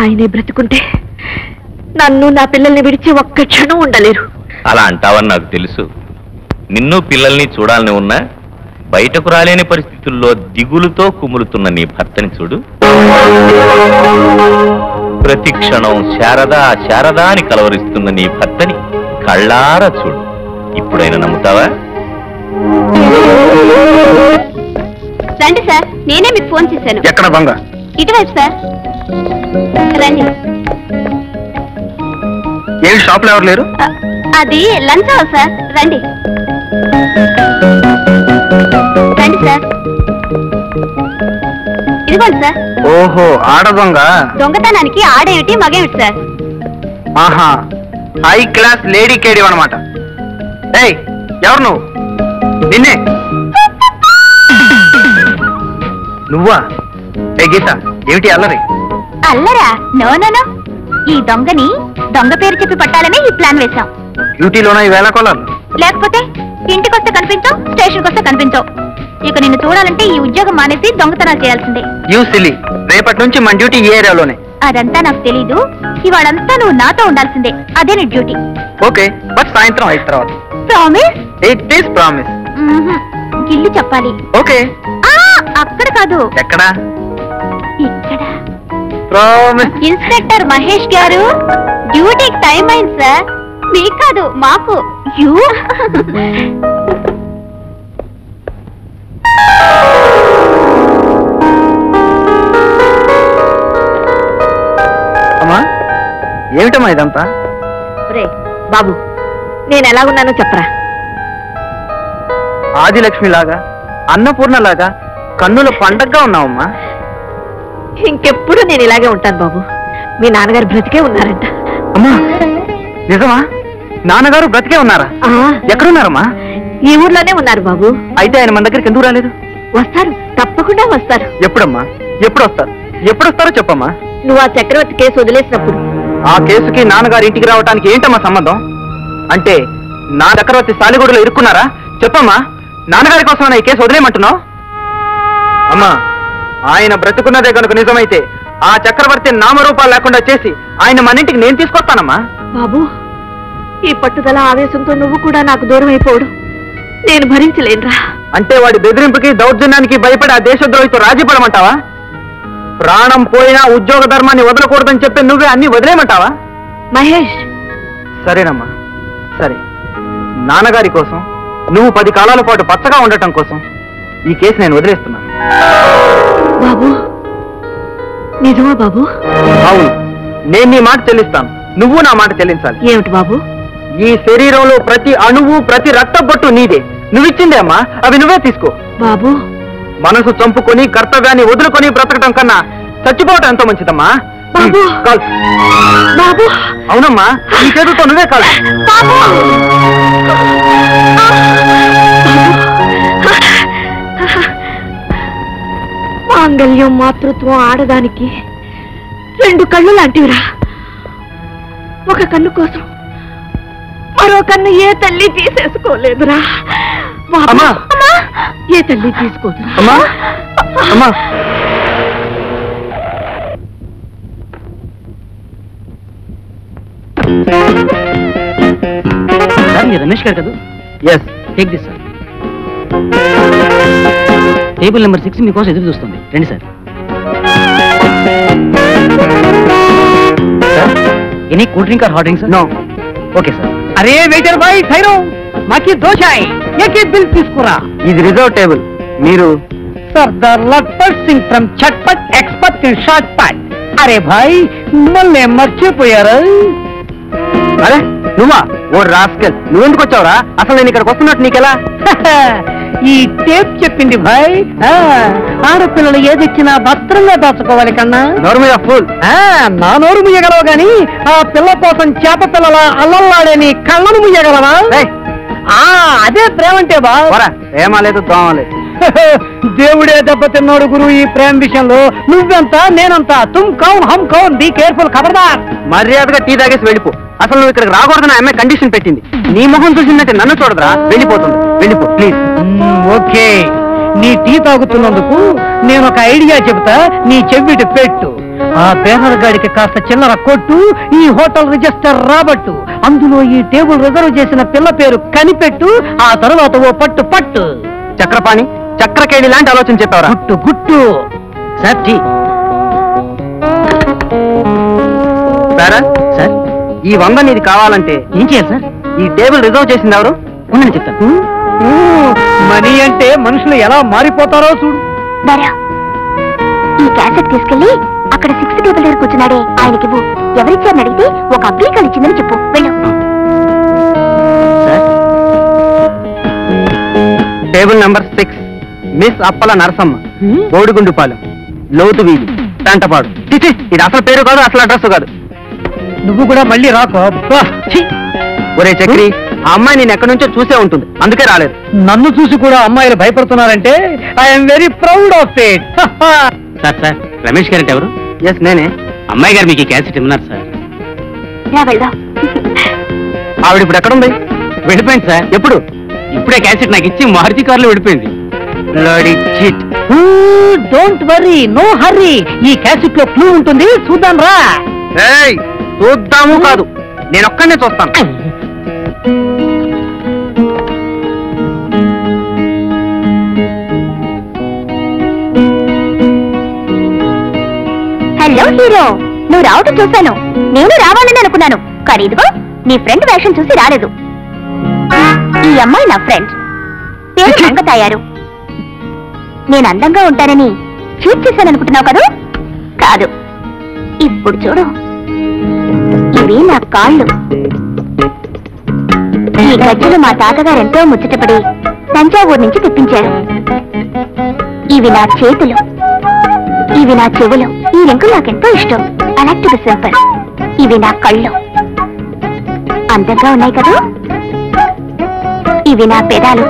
ఆయనే బ్రతుకుంటే నన్ను, నా పిల్లల్ని విడిచి ఒక్క క్షణం ఉండలేరు. అలా అంటావని నాకు తెలుసు. నిన్ను, పిల్లల్ని చూడాలని ఉన్నా బయటకు రాలేని పరిస్థితుల్లో దిగులుతో కుములుతున్న నీ భర్తని చూడు. ప్రతి క్షణం శారదా శారదా అని కలవరిస్తున్న నీ భర్తని కళ్ళారా చూడు. ఇప్పుడైనా నమ్ముతావా? రండి సార్, నేనే మీకు ఫోన్ చేశాను. ఎక్కడ బంగ? ఇటువైపు సార్, రండి. ఏం షాప్లో ఎవరు లేరు? అది లంచ్ అవర్ సార్, రండి రండి సార్. ఇదిగోండి సార్. ఓహో, ఆడ దొంగ. దొంగతనానికి ఆడేమిటి మగేమిటి సార్? ఆహా, హై క్లాస్ లేడీ కేడీ అనమాట. ఏయ్ ఎవరు నువ్వు? నిన్నే. నువ్వా? ఏ గీత, ఏమిటి అల్లరి? అల్లరా? No no no. ఈ దొంగని దొంగ పేరు చెప్పి పట్టాలని ఈ ప్లాన్ వేశాం. డ్యూటీలోనా ఈ వేళ కొలరు? లేకపోతే ఇంటికొస్తే కనిపించావు, స్టేషన్కి వస్తే కనిపించావు. ఇక నిన్ను చూడాలంటే ఈ ఉద్యోగం మానేసి దొంగతనాలు చేయాల్సిందే. You silly. రేపటి నుంచి మన డ్యూటీ ఈ ఏరియాలోనే. అదంతా నాకు తెలీదు. ఇవాళంతా నువ్వు నాతో ఉండాల్సిందే, అదే నీ డ్యూటీ. ఓకే, బట్ సాయంత్రం అయిన తర్వాత. ప్రామిస్? It is promise. గిల్లి చెప్పాలి. ఓకే. అక్కడ కాదు, ఎక్కడ? ఇక్కడ. ఇన్స్పెక్టర్ మహేష్ గారు డ్యూటీకి టైం అయింది సార్. మీకు కాదు, మాకు. అమ్మా ఏమిటమ్మా ఇదంతా? రే బాబు, నేను ఎలా ఉన్నానో చెప్పరా. ఆదిలక్ష్మిలాగా, అన్నపూర్ణలాగా కన్నుల పండగగా ఉన్నావమ్మా. ఇంకెప్పుడు నేను ఇలాగే ఉంటాను బాబు. మీ నాన్నగారు బ్రతికే ఉన్నారంట. అమ్మా నిజమా నాన్నగారు బ్రతికే ఉన్నారా? ఎక్కడున్నారమ్మా? ఈ ఊర్లోనే ఉన్నారు బాబు. అయితే ఆయన మన దగ్గరికి ఎందుకు రాలేదు? వస్తారు, తప్పకుండా వస్తారు. ఎప్పుడమ్మా? ఎప్పుడొస్తారో చెప్పమ్మా. నువ్వు ఆ చక్రవర్తి కేసు వదిలేసినప్పుడు. ఆ కేసుకి నాన్నగారు ఇంటికి రావడానికి ఏంటమ్మా సంబంధం? అంటే నా చక్రవర్తి సాలిగూడలో ఇరుక్కున్నారా? చెప్పమ్మా, నాన్నగారి కోసం ఈ కేసు వదిలేయమంటున్నావు? అమ్మా, ఆయన బ్రతుకున్నదే కనుక నిజమైతే ఆ చక్రవర్తి నామరూపాలు లేకుండా చేసి ఆయన మన ఇంటికి నేను తీసుకొస్తానమ్మా. బాబు, ఈ పట్టుదల ఆవేశంతో నువ్వు కూడా నాకు దూరం అయిపోవడం నేను భరించలేనురా. అంటే వాడి బెదిరింపుకి దౌర్జన్యానికి భయపడి ఆ దేశద్రోహితో రాజీ పడమంటావా? ప్రాణం పోయినా ఉద్యోగ ధర్మాన్ని వదలకూడదని చెప్పి నువ్వే అన్ని వదిలేయమంటావా? మహేష్, సరేనమ్మా, సరే. నాన్నగారి కోసం, నువ్వు 10 కాలాల పాటు పచ్చగా ఉండటం కోసం ఈ కేసు నేను వదిలేస్తున్నాను. బాబు, నిజమా బాబు? అవును, నేను నీ మాట చెల్లిస్తాను, నువ్వు నా మాట చెల్లించాలి. ఏమిటి బాబు? ఈ శరీరంలో ప్రతి అణువు, ప్రతి రక్తబొట్టు నీదే, నువ్విచ్చిందే అమ్మా, అవి నువ్వే తీసుకో. బాబు, మనసు చంపుకొని కర్తవ్యాన్ని వదులుకొని బ్రతకటం కన్నా చచ్చిపోవటం ఎంతో మంచిదమ్మా. అవునమ్మా, ఈ చేతులతో నువ్వే కాదు. మాంగళ్యం, మాతృత్వం ఆడదానికి 2 కళ్ళు లాంటివిరా. ఒక కన్ను కోసం మరో కన్ను ఏ తల్లి తీసేసుకోలేదురా. ఏ తల్లి తీసుకోదురా. రమేష్ గారు కదా? Yes, take this sir. Table number 6 మీకోసం ఎదురు చూస్తుంది, రండి sir. Any cool drink or hot drink sir? No. Okay sir. అరే వెయిటర్ బాయ్, ధైర్యం మాకి దోచాయి ఏకే బిల్ తీసుకురా. ఇది రిజర్వ్ టేబుల్. మీరు Sardar Lakhpat Singh from Chatpat, expert in short pot. అరే భాయ్, మిమ్మల్ని మర్చిపోయారు. అరే నువ్వా? ఓ రాస్కెల్, నువ్వెందుకు వచ్చావురా? అసలు నేను ఇక్కడికి వస్తున్నట్టు నీకెలా? ఈ టేప్ చెప్పింది భాయ్, ఆడపిల్లలు ఏదొచ్చినా భద్రంగా దాచుకోవాలి కన్నా. నోరుమయ్య ఫుల్. నా నోరు ముయ్యగలవు గాని ఆ పిల్ల కోసం చేప పిల్లల అల్లల్లాడే నీ కళ్ళను ముయ్యగలవా? అదే ప్రేమంటే బాగా. ప్రేమ లేదు, దోమ లేదు. దేవుడే దెబ్బతిన్నాడు గురువు ఈ ప్రేమ విషయంలో. నువ్వెంత నేనంతా, తుమ్ కౌన్ హమ్ కౌన్, బీ కేర్ఫుల్, ఖబర్దార్. మర్యాదగా టీ తాగేసి వెళ్ళిపో. అసలు నువ్వు ఇక్కడికి రాకూడదని అమ్మాయి కండిషన్ పెట్టింది. నీ మొహం చూసిందంటే నన్ను చూడదురా. వెళ్ళిపోతుంది, వెళ్ళిపో ప్లీజ్. ఓకే, నీ టీ తాగుతున్నందుకు నేను ఒక ఐడియా చెబుతా, నీ చెవిటి పెట్టు. ఆ బేహర్ గాడికి కాస్త చిల్లర కొట్టు, ఈ హోటల్ రిజిస్టర్ రాబట్టు, అందులో ఈ టేబుల్ రిజర్వ్ చేసిన పిల్ల పేరు కనిపెట్టు, ఆ తర్వాత ఓ పట్టు పట్టు. చక్రపాణి, చక్రకేణి లాంటి ఆలోచన చెప్పావరా? గుట్టు గుట్టు సార్. టీ సార్, ఈ 100 నీది కావాలంటే ఏం చేయాలి సార్? ఈ టేబుల్ రిజర్వ్ చేసింది ఎవరు? ఉందని చెప్తాను. మనీ అంటే మనుషులు ఎలా మారిపోతారో చూడు. ఈ క్యాసెట్ తీసుకెళ్లి అక్కడ 6th టేబుల్ దగ్గర కూర్చున్నాడే ఆయనకి ఎవరిచ్చారని అడిగితే ఒక అగ్రికల్ ఇచ్చిందని చెప్పు. వెళ్ళు. Table number 6 miss Appala Narasamma, Bodigundupalem, లోతు వీధి, తంటపాడు. ఇది అసలు పేరు కాదు, అసలు అడ్రస్ కాదు. నువ్వు కూడా మళ్ళీ రాకో. ఒరే చక్రి, ఆ అమ్మాయి నేను ఎక్కడి నుంచో చూసే ఉంటుంది, అందుకే రాలేదు. నన్ను చూసి కూడా అమ్మాయిలు భయపడుతున్నారంటే I'm very proud of it. Sir sir, Ramesh garu అంటే ఎవరు? ఎస్ నేనే. అమ్మాయి గారు మీకు క్యాసెట్ ఇన్నారు సార్. ఆవిడ ఇప్పుడు ఎక్కడుంది? వెళ్ళిపోయింది సార్. ఎప్పుడు? ఇప్పుడే క్యాసెట్ నాకు ఇచ్చి మారుతి కారులో వెళ్ళిపోయింది. డోంట్ వరీ, నో హర్రీ, ఈ క్యాసెట్ లో క్లూ ఉంటుంది, చూద్దాం రా. చూద్దాము కాదు, నేను ఒక్కనే చూస్తాను. హలో హీరో, నువ్వు రావటం చూశాను, నేను రావాలని అనుకున్నాను, కానీ ఇదిగో నీ ఫ్రెండ్ వేషన్ చూసి రాలేదు. ఈ అమ్మాయి నా ఫ్రెండ్, పేరు రంగతయారు. నేను అందంగా ఉంటానని చీట్ చేశాను అనుకుంటున్నావు కదా? కాదు, ఇప్పుడు చూడు, ఇవి నా కాళ్ళు. ఈ గజ్జలు మా తాతగారు ఎంతో ముచ్చటపడి తంజావూరు నుంచి తెప్పించారు. ఇవి నా చేతులు, ఇవి నా చెవులు. ఈ రింగు నాకెంతో ఇష్టం, అలాంటివి సింపుల్. ఇవి నా కళ్ళు. అందంగా ఉన్నాయి కదా. ఇవి నా పెదాలు,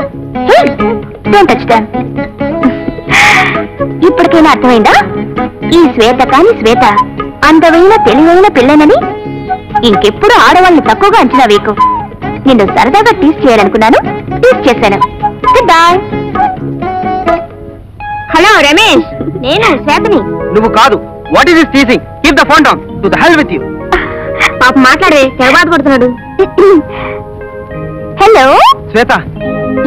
ఇప్పటికైనా అర్థమైందా? ఈ శ్వేత కాని శ్వేత అందమైన తెలివైన పిల్లనని. ఇంకెప్పుడు ఆడవాళ్ళని తక్కువగా అంచనా వేకు. నిన్ను సరదాగా టీస్ చేయాలనుకున్నాను, టీస్ చేశాను. బాయ్. హలో రమేష్, నేను శ్వేతని. నువ్వు కాదు. What is this teasing? Keep the phone down. To the hell with you. పాప మాట్లాడే, చెరబాటు కొడుతున్నాడు. హలో శ్వేత,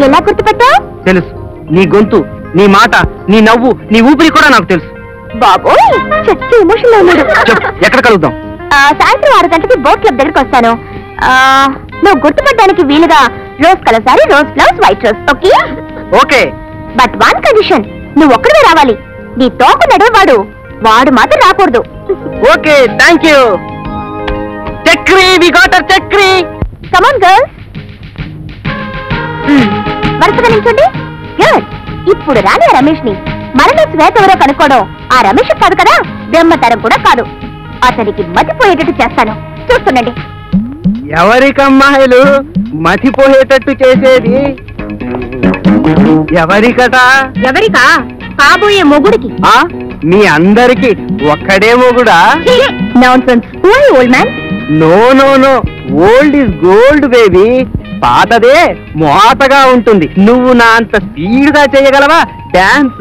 ఎలా గుర్తుపట్టావు? తెలుసు, నీ గొంతు, నీ మాట, నీ నవ్వు, నీ ఊపిరి కూడా నాకు తెలుసు. బాబోయ్, చచ్చి ఎమోషన్ లో ఉన్నాడు. ఎక్కడ కలుద్దాం? సాయంత్రం 6 గంటలకి బోట్ క్లబ్ దగ్గరికి వస్తాను. నువ్వు గుర్తుపట్టడానికి వీలుగా rose colour sari, rose blouse, white rose. Okay okay, but one condition, నువ్వు ఒక్కడే రావాలి. నీ తోకు నడవవాడు వాడు మాత్రం రాకూడదు. Okay, thank you. Chakri, we got our Chakri. Come on girls, వరుసగా నిల్చోండి. గుడ్. ఇప్పుడు రాని రమేష్ ని మరణ శ్వేత ఎవరో కనుక్కోవడం ఆ రమేష్ కాదు కదా, బ్రహ్మతరం కూడా కాదు. అతనికి మతిపోయేటట్టు చేస్తాను, చూస్తుండండి. ఎవరికమ్మాయిలు మతిపోయేటట్టు చేసేది ఎవరికట? ఎవరికా? కాబోయే మొగుడికి. మీ అందరికి ఒక్కడే మొగుడా? Nonsense. Who are you, old man? No no no, old is gold baby. పాతదే మోతగా ఉంటుంది. నువ్వు నా అంత స్పీడ్ గా చేయగలవా డాన్స్?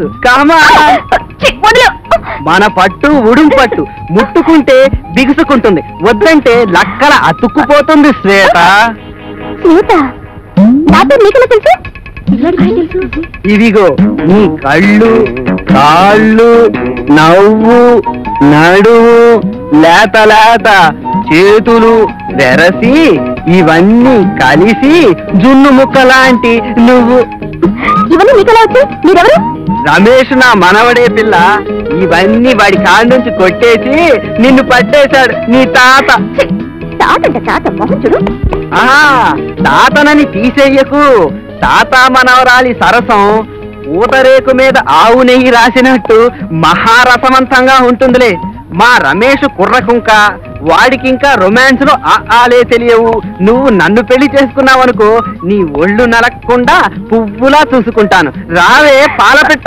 మన పట్టు ఉడుం పట్టు, ముట్టుకుంటే బిగుసుకుంటుంది, వద్దంటే లక్కల అతుక్కుపోతుంది. శ్వేత, ఇదిగో నీ కళ్ళు, కాళ్ళు, నవ్వు, నడువు, లేత లేత చేతులు, వెరసి, ఇవన్నీ కలిసి జున్ను ముక్క లాంటి నువ్వు. ఇవన్నీ మీకలా వచ్చాయి? మీరెవరు? రమేష్ నా మనవడే పిల్ల. ఇవన్నీ వాడి కాళ్ళ నుంచి కొట్టేసి నిన్ను పట్టేశాడు నీ తాత. తాతంటే తాత మహుచుడు. తాతనని తీసేయకు. తాత మనవరాలి సరసం ఊతరేకు మీద ఆవు నెయ్యి రాసినట్టు మహారసవంతంగా ఉంటుందిలే. మా రమేష్ కుర్రకుంక, వాడికింకా రొమాన్స్ లో ఆలే తెలియవు. నువ్వు నన్ను పెళ్లి చేసుకున్నావనుకో, నీ ఒళ్ళు నలక్కుండా పువ్వులా చూసుకుంటాను. రావే పాల పెట్ట.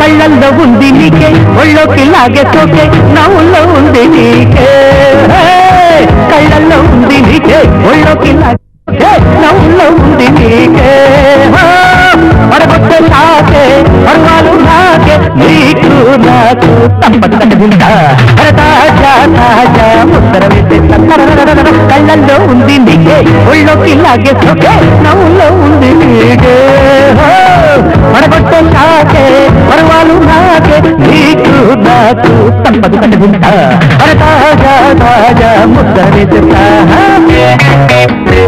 కళ్ళల్లో ఉంది నీకే, ఒళ్ళోకి లాగే తోకే, నవ్వుల్లో ఉంది నీకే. కళ్ళల్లో ఉంది నీకే, ఒళ్ళోకి లాగే, నవ్వుల్లో ఉంది నీకే. పడగొట్టే నాకే, పడవాలు నాకే, నీకు నాకు తప్పకుండా. కళ్ళల్లో ఉంది నీకే, ఒళ్ళోకి లాగే తోకే, నవ్వుల్లో ఉంది నీకే. పడగొట్టే నాకే, పడవాలు నాకే, నీకు నాకు తప్పకుండా. తాజా తాజా ముద్దరి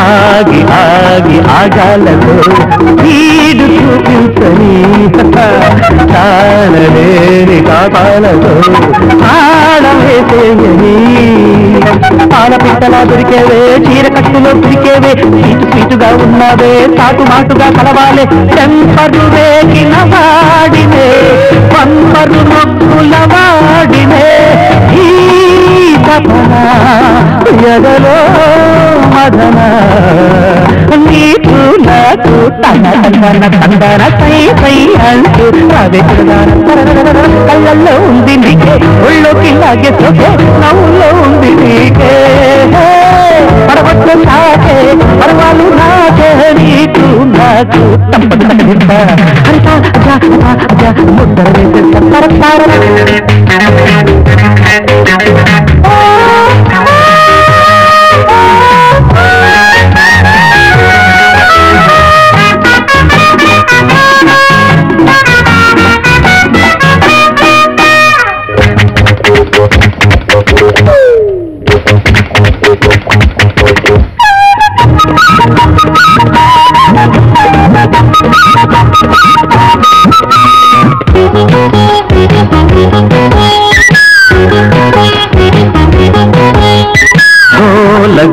ఆగి ఆగి ఆగాలలో వీడు చూపించని తానలేని కాపాలతో ఆడవేసేయని. పాలపిట్టలా దొరికేవే, చీర కట్టులో దొరికేవే, సీటు సీటుగా ఉన్నావే, తాటు మాటుగా కలవాలే, చెంపరు వేగిన వాడినే, పంపరు మొక్కుల వాడినే. ఈ తపన ఎదలో మదన నీతు నాకు తన తన తందన సై సై అంటూ రావేస్తున్నాను. కళ్ళల్లో ఉంది నీకే, ఒళ్ళోకి లాగే సొగే, నవ్వుల్లో ఉంది నీకే, పడవట్లు నాకే, పడవలు నాకే, నీతు నాకు తప్పదు తగ్గ హరిత అజ ముద్దర వేసే పరపార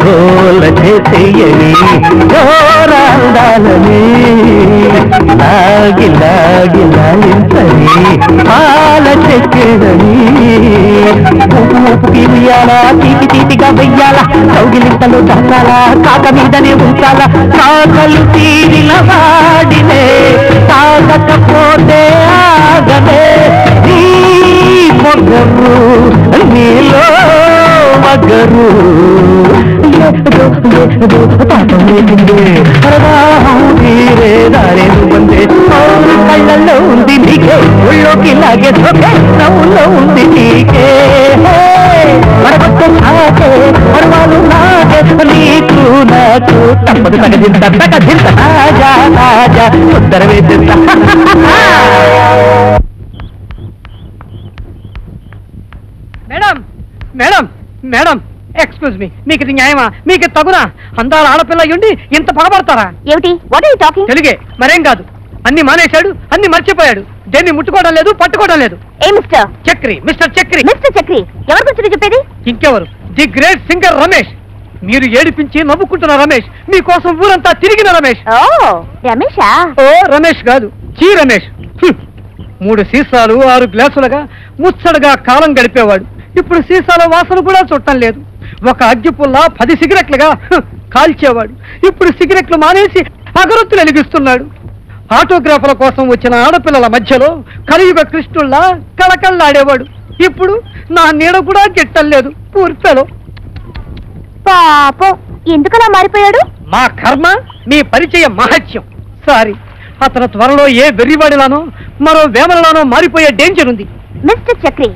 ఘోల చేసేయని ఘోరాందాలని లాగి లాగి లాయించని పాల చెక్కేదని తీయాలా తీపి తీపిగా వెయ్యాలా కౌగిలింతలు దొంగాలా కాక మీదనే ఉంచాలా కాకలు తీరిన వాడినే తాగకపోతే ఆగలే నీ మొగ్గము నీలో మగ్గరు పాఠం లేకుండే పరవారే దారేను వందే కళ్ళల్లో ఉంది నీకే ఒళ్ళోకి లాగే సొకే నవ్వుల్లో ఉంది నీకే పడవట్టు నాకే పడవాలు నాకే నీకు నాకు తప్పదు తగదింత తగదింత తాజా తాజా ఉత్తర వేదింత madam madam madam excuse me, మీకు ఇది న్యాయమా? మీకు తగునా? అందాల ఆడపిల్ల అయ్యుండి ఇంత పగబడతారా? తెలుగే మరేం కాదు, అన్ని మానేశాడు, అన్ని మర్చిపోయాడు, దేన్ని ముట్టుకోవడం లేదు, పట్టుకోవడం లేదు. ఇంకెవరు? The great singer Ramesh. మీరు ఏడిపించి నవ్వుకుంటున్న రమేష్, మీకోసం ఊరంతా తిరిగిన రమేష్. రమేష్ కాదు, చీ రమేష్. 3 సీసాలు 6 గ్లాసులుగా ముచ్చడగా కాలం గడిపేవాడు. ఇప్పుడు సీసాల వాసన కూడా చుట్టం లేదు. 1 అగ్గిపుల్ల 10 సిగరెట్లుగా కాల్చేవాడు. ఇప్పుడు సిగరెట్లు మానేసి అగరొత్తులు వెలిగిస్తున్నాడు. ఆటోగ్రాఫర్ల కోసం వచ్చిన ఆడపిల్లల మధ్యలో కలియుగ కృష్ణుల్లా కళకళ్ళాడేవాడు. ఇప్పుడు నా నీడ కూడా గిట్టలేదు. పూర్తిలో పాపం ఎందుకలా మారిపోయాడు? మా కర్మ, మీ పరిచయ మహత్యం. సారీ, అతను త్వరలో ఏ వెర్రివాడిలానో మరో వేమలలానో మారిపోయే డేంజర్ ఉంది. మిస్టర్ చక్రి,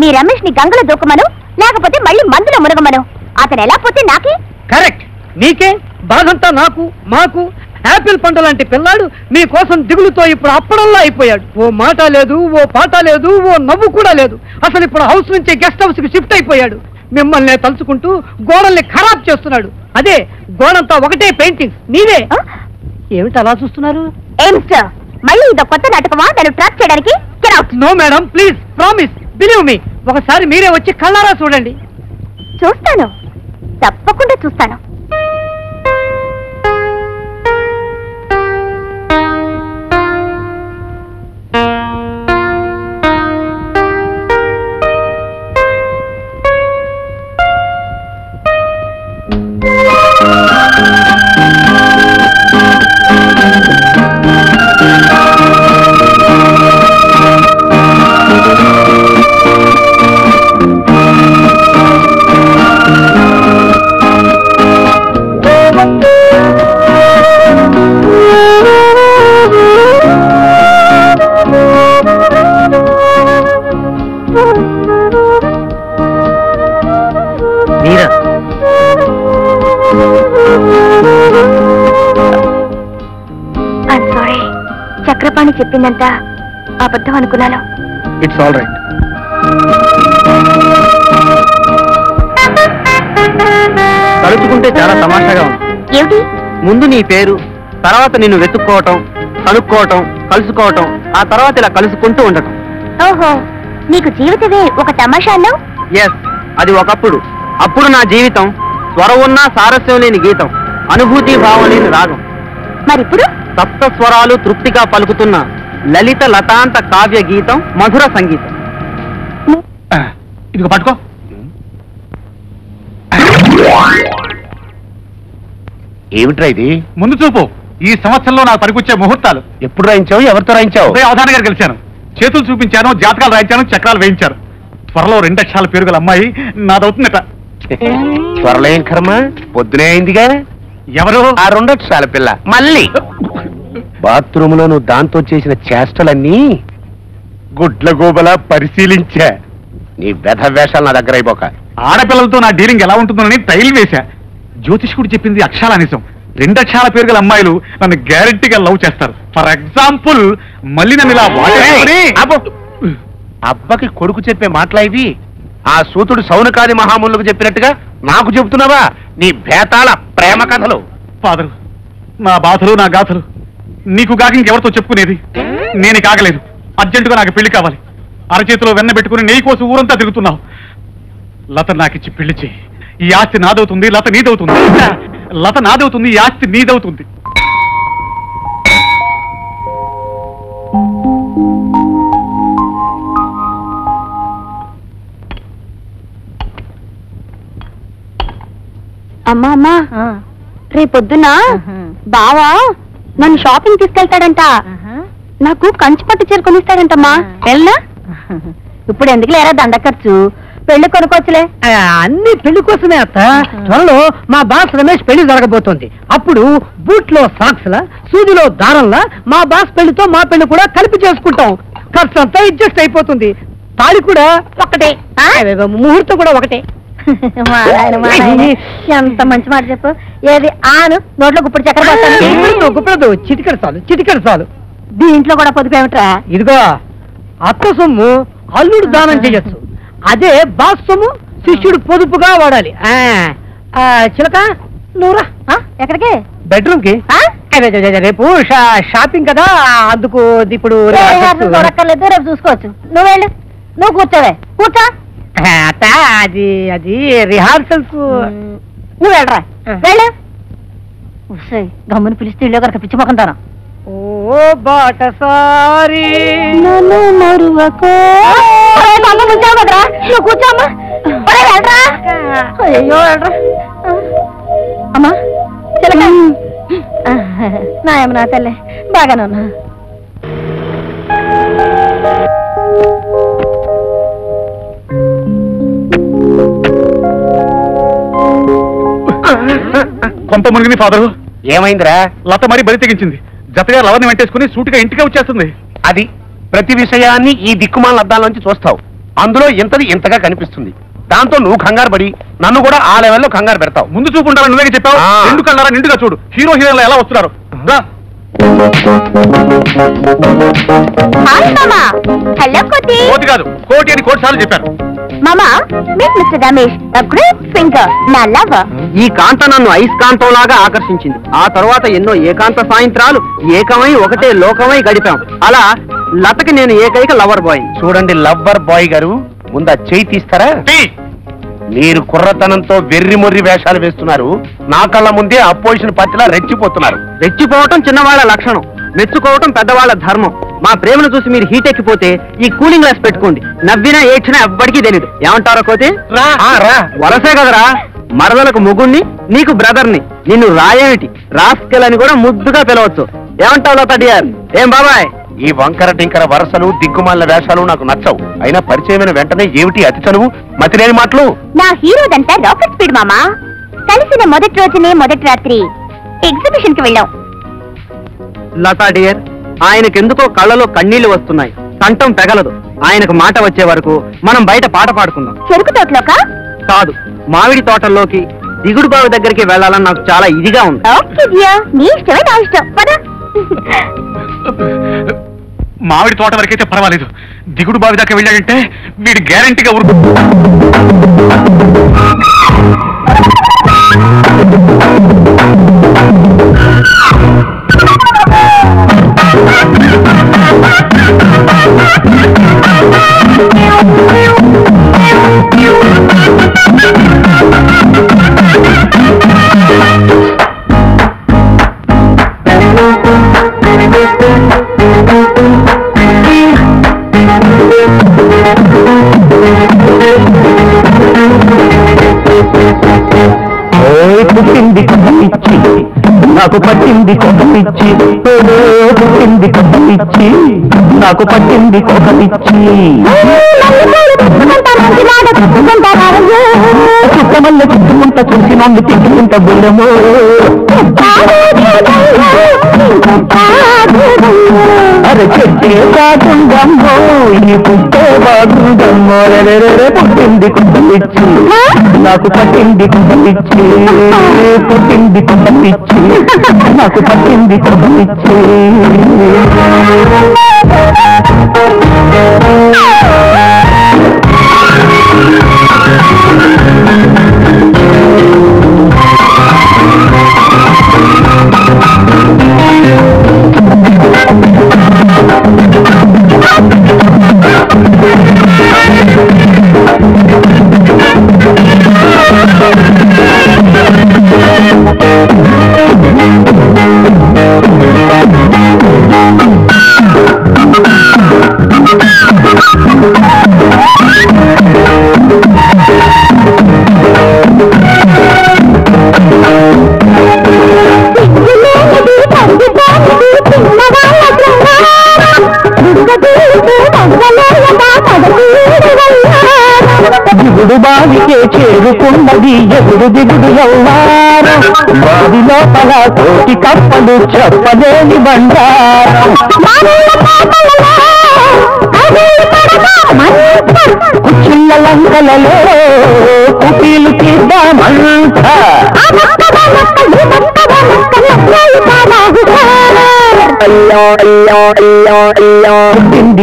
మీ రమేష్ ని గంగలో దూకమను, లేకపోతే మళ్ళీ మందులో మునగమను. అతను ఎలా పోతే నాకే? కరెక్ట్, నీకే. బాధంతా నాకు, మాకు. యాపిల్ పంట లాంటి పిల్లాడు మీకోసం దిగులుతో ఇప్పుడు అప్పడంలా అయిపోయాడు. ఓ మాట లేదు, ఓ పాట లేదు, ఓ నవ్వు కూడా లేదు. అసలు ఇప్పుడు హౌస్ నుంచి గెస్ట్ హౌస్ కి షిఫ్ట్ అయిపోయాడు. మిమ్మల్ని తలుచుకుంటూ గోడల్ని ఖరాబ్ చేస్తున్నాడు. అదే గోడంతా ఒకటే పెయింటింగ్. నీవే. ఏమిటి అలా చూస్తున్నారు? మళ్ళీ ఇదో కొత్త నాటకమా? దాన్ని ట్రాప్ చేయడానికి? No madam, please, promise, believe me. ఒకసారి మీరే వచ్చి కళ్ళారా చూడండి. చూస్తాను, తప్పకుండా చూస్తాను. చక్రపాణి చెప్పిందంతా అబద్ధం అనుకున్నాను. It's all right. తలుచుకుంటే చాలా తమాషాగా ఉంది. ఏమిటి? ముందు నీ పేరు, తర్వాత నిన్ను వెతుక్కోవటం, కనుక్కోవటం, కలుసుకోవటం, ఆ తర్వాత ఇలా కలుసుకుంటూ ఉండటం. ఓహో, నీకు జీవితమే ఒక తమాషాలో? ఎస్, అది ఒకప్పుడు. అప్పుడు నా జీవితం స్వరం ఉన్నా సారస్యం లేని గీతం, అనుభూతి భావం లేని రాగం. మరిప్పుడు సప్త స్వరాలు తృప్తిగా పలుకుతున్న లలిత లతాంత కావ్య గీతం, మధుర సంగీతం. ఇదిగో పట్టుకో. ఏమిట్రా ఇది? ముందు చూపు. ఈ సంవత్సరంలో నాకు పరికొచ్చే ముహూర్తాలు. ఎప్పుడు రాయించావు? ఎవరితో రాయించావు? అవధాన గారు కలిశాను, చేతులు చూపించాను, జాతకాలు రాయించాను, చక్రాలు వేయించారు. త్వరలో 2 లక్షల పేరు గల అమ్మాయి నాదవుతుందట. త్వరలో ఏం కర్మ, పొద్దునే అయిందిగా. ఎవరు? ఆ 2 లక్షల పిల్ల. మళ్ళీ బాత్రూమ్ లో నువ్వు దాంతో చేసిన చేష్టలన్నీ గుడ్ల గోబలా పరిశీలించా. నీ వ్యధ వేషాలు నా దగ్గర అయిపోక. ఆడపిల్లలతో నా డీలింగ్ ఎలా ఉంటుందోనని ట్రైల్ వేశా. జ్యోతిష్కుడు చెప్పింది అక్షరాల నిజం. 2 లక్షల పేరు గల అమ్మాయిలు నన్ను గ్యారెంటీగా లవ్ చేస్తారు. ఫర్ ఎగ్జాంపుల్ మళ్ళీ నన్ను ఇలా అబ్బకి కొడుకు చెప్పే మాట్లాడి ఆ సూతుడు సౌనకాది మహామునులకు చెప్పినట్టుగా నాకు చెబుతున్నావా నీ భేతాల ప్రేమ కథలు? ఫాదర్, నా బాధలు నా గాథలు నీకు కాక ఇంకెవరితో చెప్పుకునేది? నేను కాగలేదు. అర్జెంటుగా నాకు పెళ్లి కావాలి. అరచేతిలో వెన్న పెట్టుకుని నీ కోసం ఊరంతా తిరుగుతున్నావు. లత నాకిచ్చి పెళ్లి చేయి. ఈ ఆస్తి నాదవుతుంది, లత నీదవుతుంది. లత నాదవుతుంది, ఈ ఆస్తి నీదవుతుంది. అమ్మా అమ్మా, రేపొద్దున బావా నన్ను షాపింగ్ తీసుకెళ్తాడంట. నాకు కంచి పట్టు చీర కొనిస్తాడంటమ్మా. వెళ్ళనా? ఇప్పుడు ఎందుకు లేరా దండ ఖర్చు, పెళ్లి కొనుక్కోవచ్చులే. అన్ని పెళ్లి కోసమే అత్త. త్వరలో మా బాస్ రమేష్ పెళ్లి జరగబోతోంది. అప్పుడు బూట్లో సాక్స్లా, సూదిలో దారంలా మా బాస్ పెళ్లితో మా పెళ్లి కూడా కలిపి చేసుకుంటాం. ఖర్చు అంతా అడ్జస్ట్ అయిపోతుంది. తాళి కూడా ఒకటే, ముహూర్తం కూడా ఒకటే. ఎంత మంచి మాట చెప్పు. ఏది ఆను నోట్లో గుప్పుడు చక్కెర గుప్పడదు. చిటికడు చాలు, చిటికడు చాలు. దీంట్లో కూడా పొదుపేమిట్రా? ఇదిగో అత్త సొమ్ము అల్లుడు దానం చేయొచ్చు. అదే బాస్ సొమ్ము శిష్యుడు పొదుపుగా వాడాలి. చిలక నూరా ఎక్కడికి? బెడ్రూమ్ కి. రేపు షాపింగ్ కదా, అందుకు ఇప్పుడు దొరకలేదు. రేపు చూసుకోవచ్చు. నువ్వు వెళ్ళు, నువ్వు కూర్చోవే. కూర్చో అత్త. అది అది రిహార్సల్స్. నువ్వు వెళ్ళరా, వెళ్ళు. గమ్ముని పిలిస్తే ఇళ్ళో కనుక పిచ్చిపోకుంటాను. ఓ బాటసారి కూర్చోమ్మా. అయ్యో అమ్మా, చిలక నాయమ్మ నా తల్లే బాగానే ఉన్నా. కొంత మునిగిని ఫాదరు. ఏమైందిరా? లత మరీ బరి తెగించింది. జతగా లవర్ని వెంటేసుకుని సూటిగా ఇంటికే వచ్చేస్తుంది. అది ప్రతి విషయాన్ని ఈ దిక్కుమాల అద్దాల్లోంచి చూస్తావు. అందులో ఇంతది ఇంతగా కనిపిస్తుంది. దాంతో నువ్వు కంగారు పడి నన్ను కూడా ఆ లెవెల్లో కంగారు పెడతావు. ముందు చూపుంటారని నువ్వే చెప్పావు. రెండు కళ్ళారా నిండుగా చూడు. హీరో హీరోలు ఎలా వస్తున్నారు. కాదు, కోటి అని కోటి సార్లు చెప్పారు. ఈ కాంత నన్ను ఐస్కాంతం లాగా ఆకర్షించింది. ఆ తర్వాత ఎన్నో ఏకాంత సాయంత్రాలు ఏకమై ఒకటే లోకమై గడిపాం. అలా లతకి నేను ఏకైక లవర్ బాయ్. చూడండి లవ్వర్ బాయ్ గారు, ముందా చేయి తీస్తారా? మీరు కుర్రతనంతో వెర్రి మొర్రి వేషాలు వేస్తున్నారు. నా కళ్ళ ముందే అపోజిషన్ పార్టీలా రెచ్చిపోతున్నారు. రెచ్చిపోవటం చిన్నవాళ్ల లక్షణం, మెచ్చుకోవటం పెద్దవాళ్ల ధర్మం. మా ప్రేమను చూసి మీరు హీట్ ఎక్కిపోతే ఈ కూలింగ్ గ్లాస్ పెట్టుకోండి. నవ్వినా ఏడ్చినా ఎవ్వడికీ తెలీదు. ఏమంటారో కోతి? వరసే కదరా, మరదలకు ముగ్గుణ్ణి, నీకు బ్రదర్ని. నిన్ను రాయేమిటి, రాస్కెల్ అని కూడా ముద్దుగా పిలవచ్చు. ఏమంటావు లత డియర్? ఏం బాబాయ్, ఈ వంకర టింకర వరసలు దిక్కుమాల వేషాలు నాకు నచ్చవు. అయినా పరిచయమైన వెంటనే ఏమిటి అతి చనువు మతిలేని మాటలు? నా హీరోదంతా రాకెట్ స్పీడ్ మామా. కలిసిన మొదటి రోజునే మొదటి రాత్రి ఎగ్జిబిషన్ కి వెళ్ళాం. లతా డియర్, ఆయనకెందుకో కళ్ళలో కన్నీళ్లు వస్తున్నాయి. కంఠం పెగలదు. ఆయనకు మాట వచ్చే వరకు మనం బయట పాట పాడుకుందాం. చెరుకు తోటలోక కాదు, మామిడి తోటల్లోకి దిగుడు బావి దగ్గరికి వెళ్ళాలని నాకు చాలా ఇదిగా ఉంది. మామిడి తోట వరకైతే పర్వాలేదు, దిగుడు బావి దగ్గర వెళ్ళాడంటే వీడు గ్యారంటీగా ఊరుకు. చుట్టమల్ల చుట్టుకుంట చూసి నన్ను తిట్టుకుంట గుళ్ళము అరే చెట్టే కాకుండమ్మో ఈ పుట్టే బాగుండమ్మో రే పుట్టింది కుండలిచ్చి నాకు పట్టింది కుండలిచ్చి పుట్టింది కుండలిచ్చి నాకు పట్టింది కుండలిచ్చి బావికే చేరుకున్నది ఎగుడు దిగుడు ఎవ్వారు బావి లోపల కోటి కప్పలు చెప్పలేని బండారం చిన్న లంకలలో కుటీలు తీద్దామంట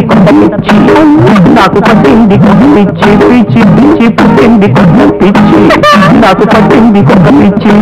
పుట్టింది కుండలిచ్చి నాకు పట్టింది కుండలిచ్చి పిచ్చి పిచ్చి పుట్టింది కుండలిచ్చి నాకు పట్టింది కుండలిచ్చి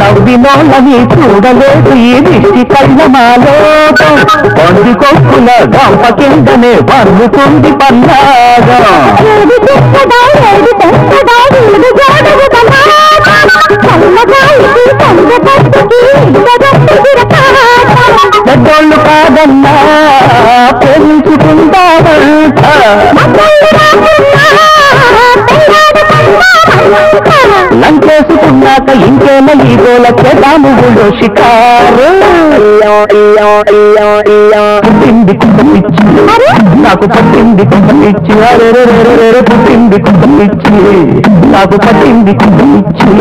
నవ్వినోళ్ళని చూడలేదు ఈ నిష్టి కళ్ళమాలోకం పంది కొక్కుల గంప కిందనే పండుతుంది పల్లాగా పెద్దోళ్ళు కాదన్నా పెంచుకుంటామంట లంకేసుకున్నాక ఇంకేమో ఈ గోలకే దాముగులో షికారు పుట్టింది కుండలిచ్చి నాకు పట్టింది కుండలిచ్చి అరే పుట్టింది కుండలిచ్చి నాకు పట్టింది కుండలిచ్చి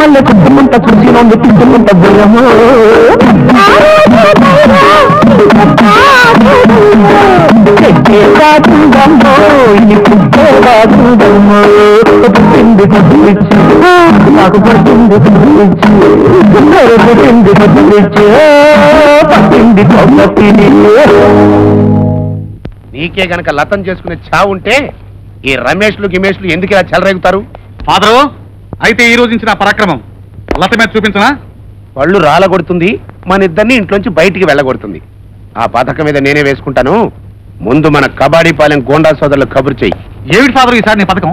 మళ్ళీ కుటుంబంట చూసి నన్ను తిట్టుకుంట గుళ్ళము కాకుండమ్మో ఈ పుట్టే కాకుండమ్మో పుట్టింది కుండలిచ్చి నాకు పట్టింది కుండలిచ్చి పుట్టింది కుండలిచ్చి పట్టింది కుండలిచ్చి. నీకే గనక లతం చేసుకునే చావు ఉంటే ఈ రమేష్లు గిమేష్లు ఎందుకు ఇలా చెలరేగుతారు? ఫాదరు, అయితే ఈ రోజు నుంచి నా పరాక్రమం లత మీద చూపించనా? వాళ్ళు రాలగొడుతుంది, మన ఇద్దరిని ఇంట్లోంచి బయటికి వెళ్ళగొడుతుంది. ఆ పథకం మీద నేనే వేసుకుంటాను. ముందు మన కబాడీపాలెం గోండా సోదరులు కబురు చెయ్యి. ఏమిటి ఫాదర్ ఈసారి నీ పథకం?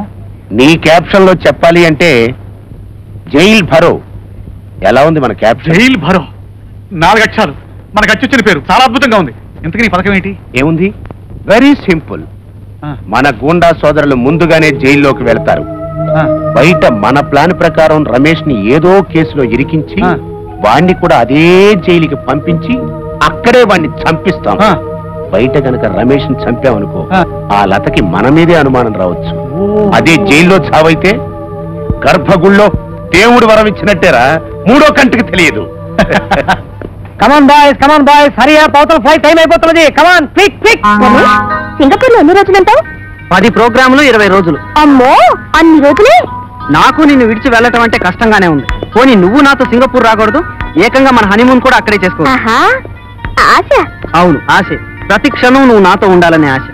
నీ క్యాప్షన్ లో చెప్పాలి అంటే జైల్ భరో. ఎలా ఉంది మన క్యాప్షన్? జైల్ భరో, 4 అక్షరాలు, మనకు అచ్చొచ్చిన పేరు. చాలా అద్భుతంగా ఉంది. ఇంతకీ నీ పథకం ఏంటి? ఏముంది, వెరీ సింపుల్. మన గూండా సోదరులు ముందుగానే జైల్లోకి వెళ్తారు. బయట మన ప్లాన్ ప్రకారం రమేష్ ని ఏదో కేసులో ఇరికించి వాణ్ణి కూడా అదే జైలుకి పంపించి అక్కడే వాణ్ణి చంపిస్తాం. బయట గనక రమేష్ ని చంపామనుకో, ఆ లతకి మన మీదే అనుమానం రావచ్చు. అదే జైల్లో చావైతే గర్భగుళ్ళో దేవుడు వరం ఇచ్చినట్టేరా, మూడో కంటికి తెలియదు. Come on boys, come on boys, hurry up, అవతల ఫ్లైట్ టైం అయిపోతున్నది. Come on, quick quick. సింగపూర్ లో ఎన్ని రోజులంటావు? 10 ప్రోగ్రాములు, 20 రోజులు. అమ్మో, అన్ని రోజులే? నాకు నిన్ను విడిచి వెళ్ళటం అంటే కష్టంగానే ఉంది. పోనీ నువ్వు నాతో సింగపూర్ రాకూడదు, ఏకంగా మన హనీమూన్ కూడా అక్కడే చేసుకోవాలి. అవును, ఆశ. ప్రతి క్షణం నువ్వు నాతో ఉండాలనే ఆశ.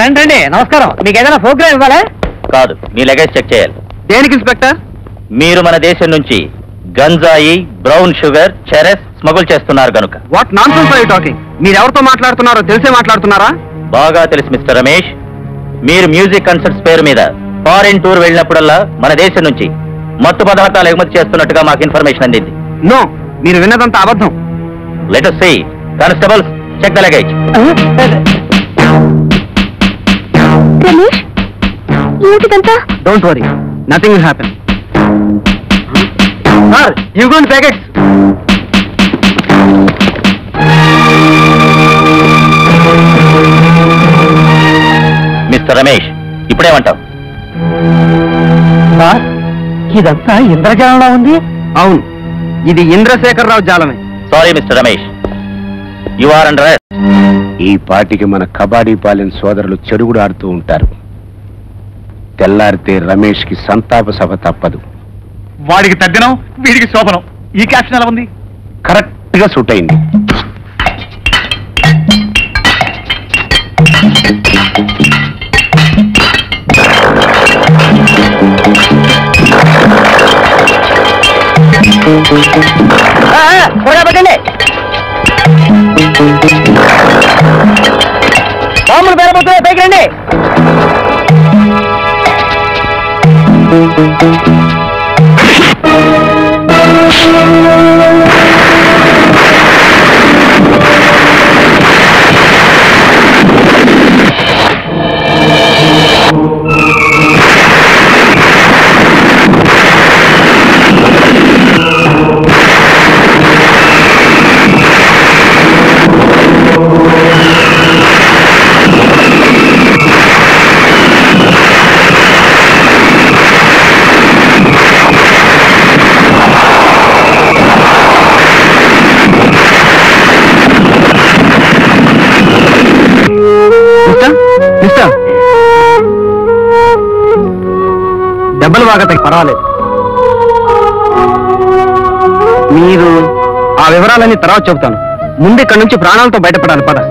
రండి రండి నమస్కారం. మీకు ఏదైనా ప్రోగ్రామ్ ఇవ్వాలా? కాదు, మీ లగేజ్ చెక్ చేయాలి. దేనికి ఇన్స్పెక్టర్? మీరు మన దేశం నుంచి గంజాయి, బ్రౌన్ షుగర్, చెరస్ స్మగుల్ చేస్తున్నారు గనుక. What nonsense are you talking? మీరు ఎవరితో మాట్లాడుతున్నారో తెలిసే మాట్లాడుతున్నారా? బాగా తెలుసు మిస్టర్ రమేష్. మీరు మ్యూజిక్ కన్సర్ట్స్ పేరు మీద ఫారెన్ టూర్ వెళ్ళినప్పుడల్లా మన దేశం నుంచి మత్తు పదార్థాలు ఎగుమతి చేస్తున్నట్టుగా మాకు ఇన్ఫర్మేషన్ అందింది. నో, మీరు విన్నదంతా అబద్ధం. Let us see. Constables, check the luggage. Ramesh, ఏంటిదంతా? Don't worry, nothing will happen. Sir, you gone packets. Mister Ramesh, ఇప్పుడేమంటావు? సార్, ఇదంతా ఇంద్రజాలంలా ఉంది. అవును, ఇది ఇంద్రశేఖరరావు జాలమే. Sorry mister Ramesh, you are under arrest. ఈ పార్టీకి మన కబాడీ పాలెం సోదరులు చెరుగుడు ఆడుతూ ఉంటారు. తెల్లారితే రమేష్ కి సంతాప సభ తప్పదు. వాడికి తగ్గనం, వీడికి శోభనం. ఈ క్యాప్షన్ ఎలా ఉంది? కరెక్ట్ గా సూట్ అయింది. బాంబులు పేరబోతున్నాయి, పైకి రండి. పర్వాలేదు, మీరు ఆ వివరాలన్నీ తర్వాత చెబుతాను. ముందు ఇక్కడి నుంచి ప్రాణాలతో బయటపడాలి. పద.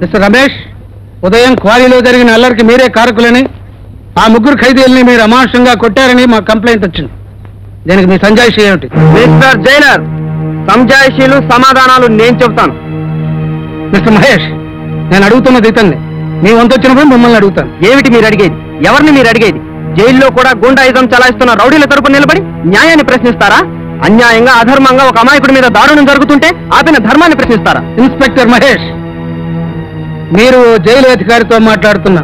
మిస్టర్ రమేష్, ఉదయం క్వారీలో జరిగిన అల్లరికి మీరే కారకులని, ఆ ముగ్గురు ఖైదీల్ని మీరు అమానుషంగా కొట్టారని మా కంప్లైంట్ వచ్చింది. దీనికి మీ సంజాయిషి ఏమిటి? మిస్టర్ జైలర్, సంజాయిషీలు సమాధానాలు నేను చెబుతాను. మిస్టర్ మహేష్, నేను అడుగుతున్నది ఇతన్ని. మీ వంతు వచ్చినప్పుడు మిమ్మల్ని అడుగుతాను. ఏమిటి మీరు అడిగేది? ఎవరిని మీరు అడిగేది? జైల్లో కూడా గుండాయిజం చలాయిస్తున్న రౌడీల తరపున నిలబడి న్యాయాన్ని ప్రశ్నిస్తారా? అన్యాయంగా, అధర్మంగా ఒక అమాయకుడి మీద దారుణం జరుగుతుంటే ఆపిన ధర్మాన్ని ప్రశ్నిస్తారా? ఇన్స్పెక్టర్ మహేష్, మీరు జైలు అధికారితో మాట్లాడుతున్న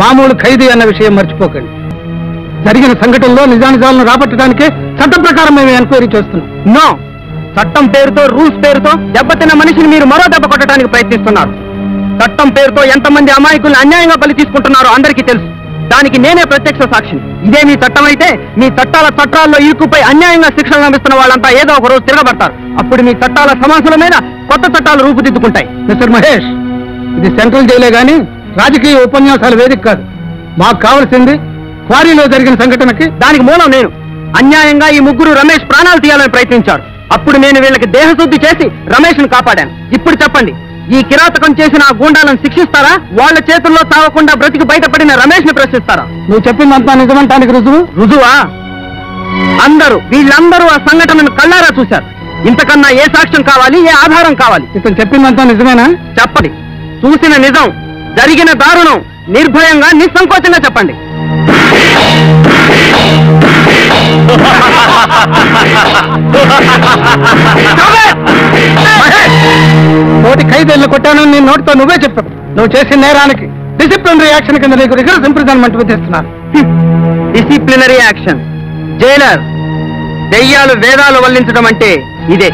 మామూలు ఖైదీ అన్న విషయం మర్చిపోకండి. జరిగిన సంఘటనలో నిజానిజాలను రాబట్టడానికే చట్టం ప్రకారం మేము ఎంక్వైరీ చేస్తున్నాం. నో, చట్టం పేరుతో, రూల్స్ పేరుతో దెబ్బతిన్న మనిషిని మీరు మరో దెబ్బ కొట్టడానికి ప్రయత్నిస్తున్నారు. చట్టం పేరుతో ఎంతమంది అమాయకుల్ని అన్యాయంగా బలి తీసుకుంటున్నారో అందరికీ తెలుసు. దానికి నేనే ప్రత్యక్ష సాక్షిని. ఇదే మీ చట్టం అయితే మీ చట్టాల చట్టాల్లో ఇరుక్కుపై అన్యాయంగా శిక్షణ లభిస్తున్న వాళ్ళంతా ఏదో ఒక రోజు తిరగబడతారు. అప్పుడు మీ చట్టాల సమాసమైన కొత్త చట్టాలు రూపుదిద్దుకుంటాయి. మిస్టర్ మహేష్, ఇది సెంట్రల్ జైలే కానీ రాజకీయ ఉపన్యాసాల వేదిక కాదు. మాకు కావాల్సింది క్వారీలో జరిగిన సంఘటనకి దానికి మూలం నేను. అన్యాయంగా ఈ ముగ్గురు రమేష్ ప్రాణాలు తీయాలని ప్రయత్నించాడు. అప్పుడు నేను వీళ్ళకి దేహశుద్ధి చేసి రమేష్ను కాపాడాను. ఇప్పుడు చెప్పండి, ఈ కిరాతకం చేసిన ఆ గూండాలను శిక్షిస్తారా? వాళ్ళ చేతుల్లో తావకుండా బ్రతికి బయటపడిన రమేష్ని ప్రశ్నిస్తారా? నువ్వు చెప్పిందంతా నిజమంటానికి రుజువా? అందరూ, వీళ్ళందరూ ఆ సంఘటనను కళ్ళారా చూశారు. ఇంతకన్నా ఏ సాక్ష్యం కావాలి? ఏ ఆధారం కావాలి? ఇతను చెప్పిందంతా నిజమేనా? చెప్పండి. చూసిన నిజం, జరిగిన దారుణం నిర్భయంగా, నిస్సంకోచంగా చెప్పండి. నోటి ఖైదేళ్లు కొట్టానని నేను నోటితో నువ్వే చెప్పావు. నువ్వు చేసిన నేరానికి డిసిప్లినరీ యాక్షన్ కింద నీకు రిగరస్ ఇంప్రిజన్మెంట్ విధిస్తున్నాను. Disciplinary action. జైలర్, దయ్యాలు వేదాలు వల్లించడం అంటే ఇదే.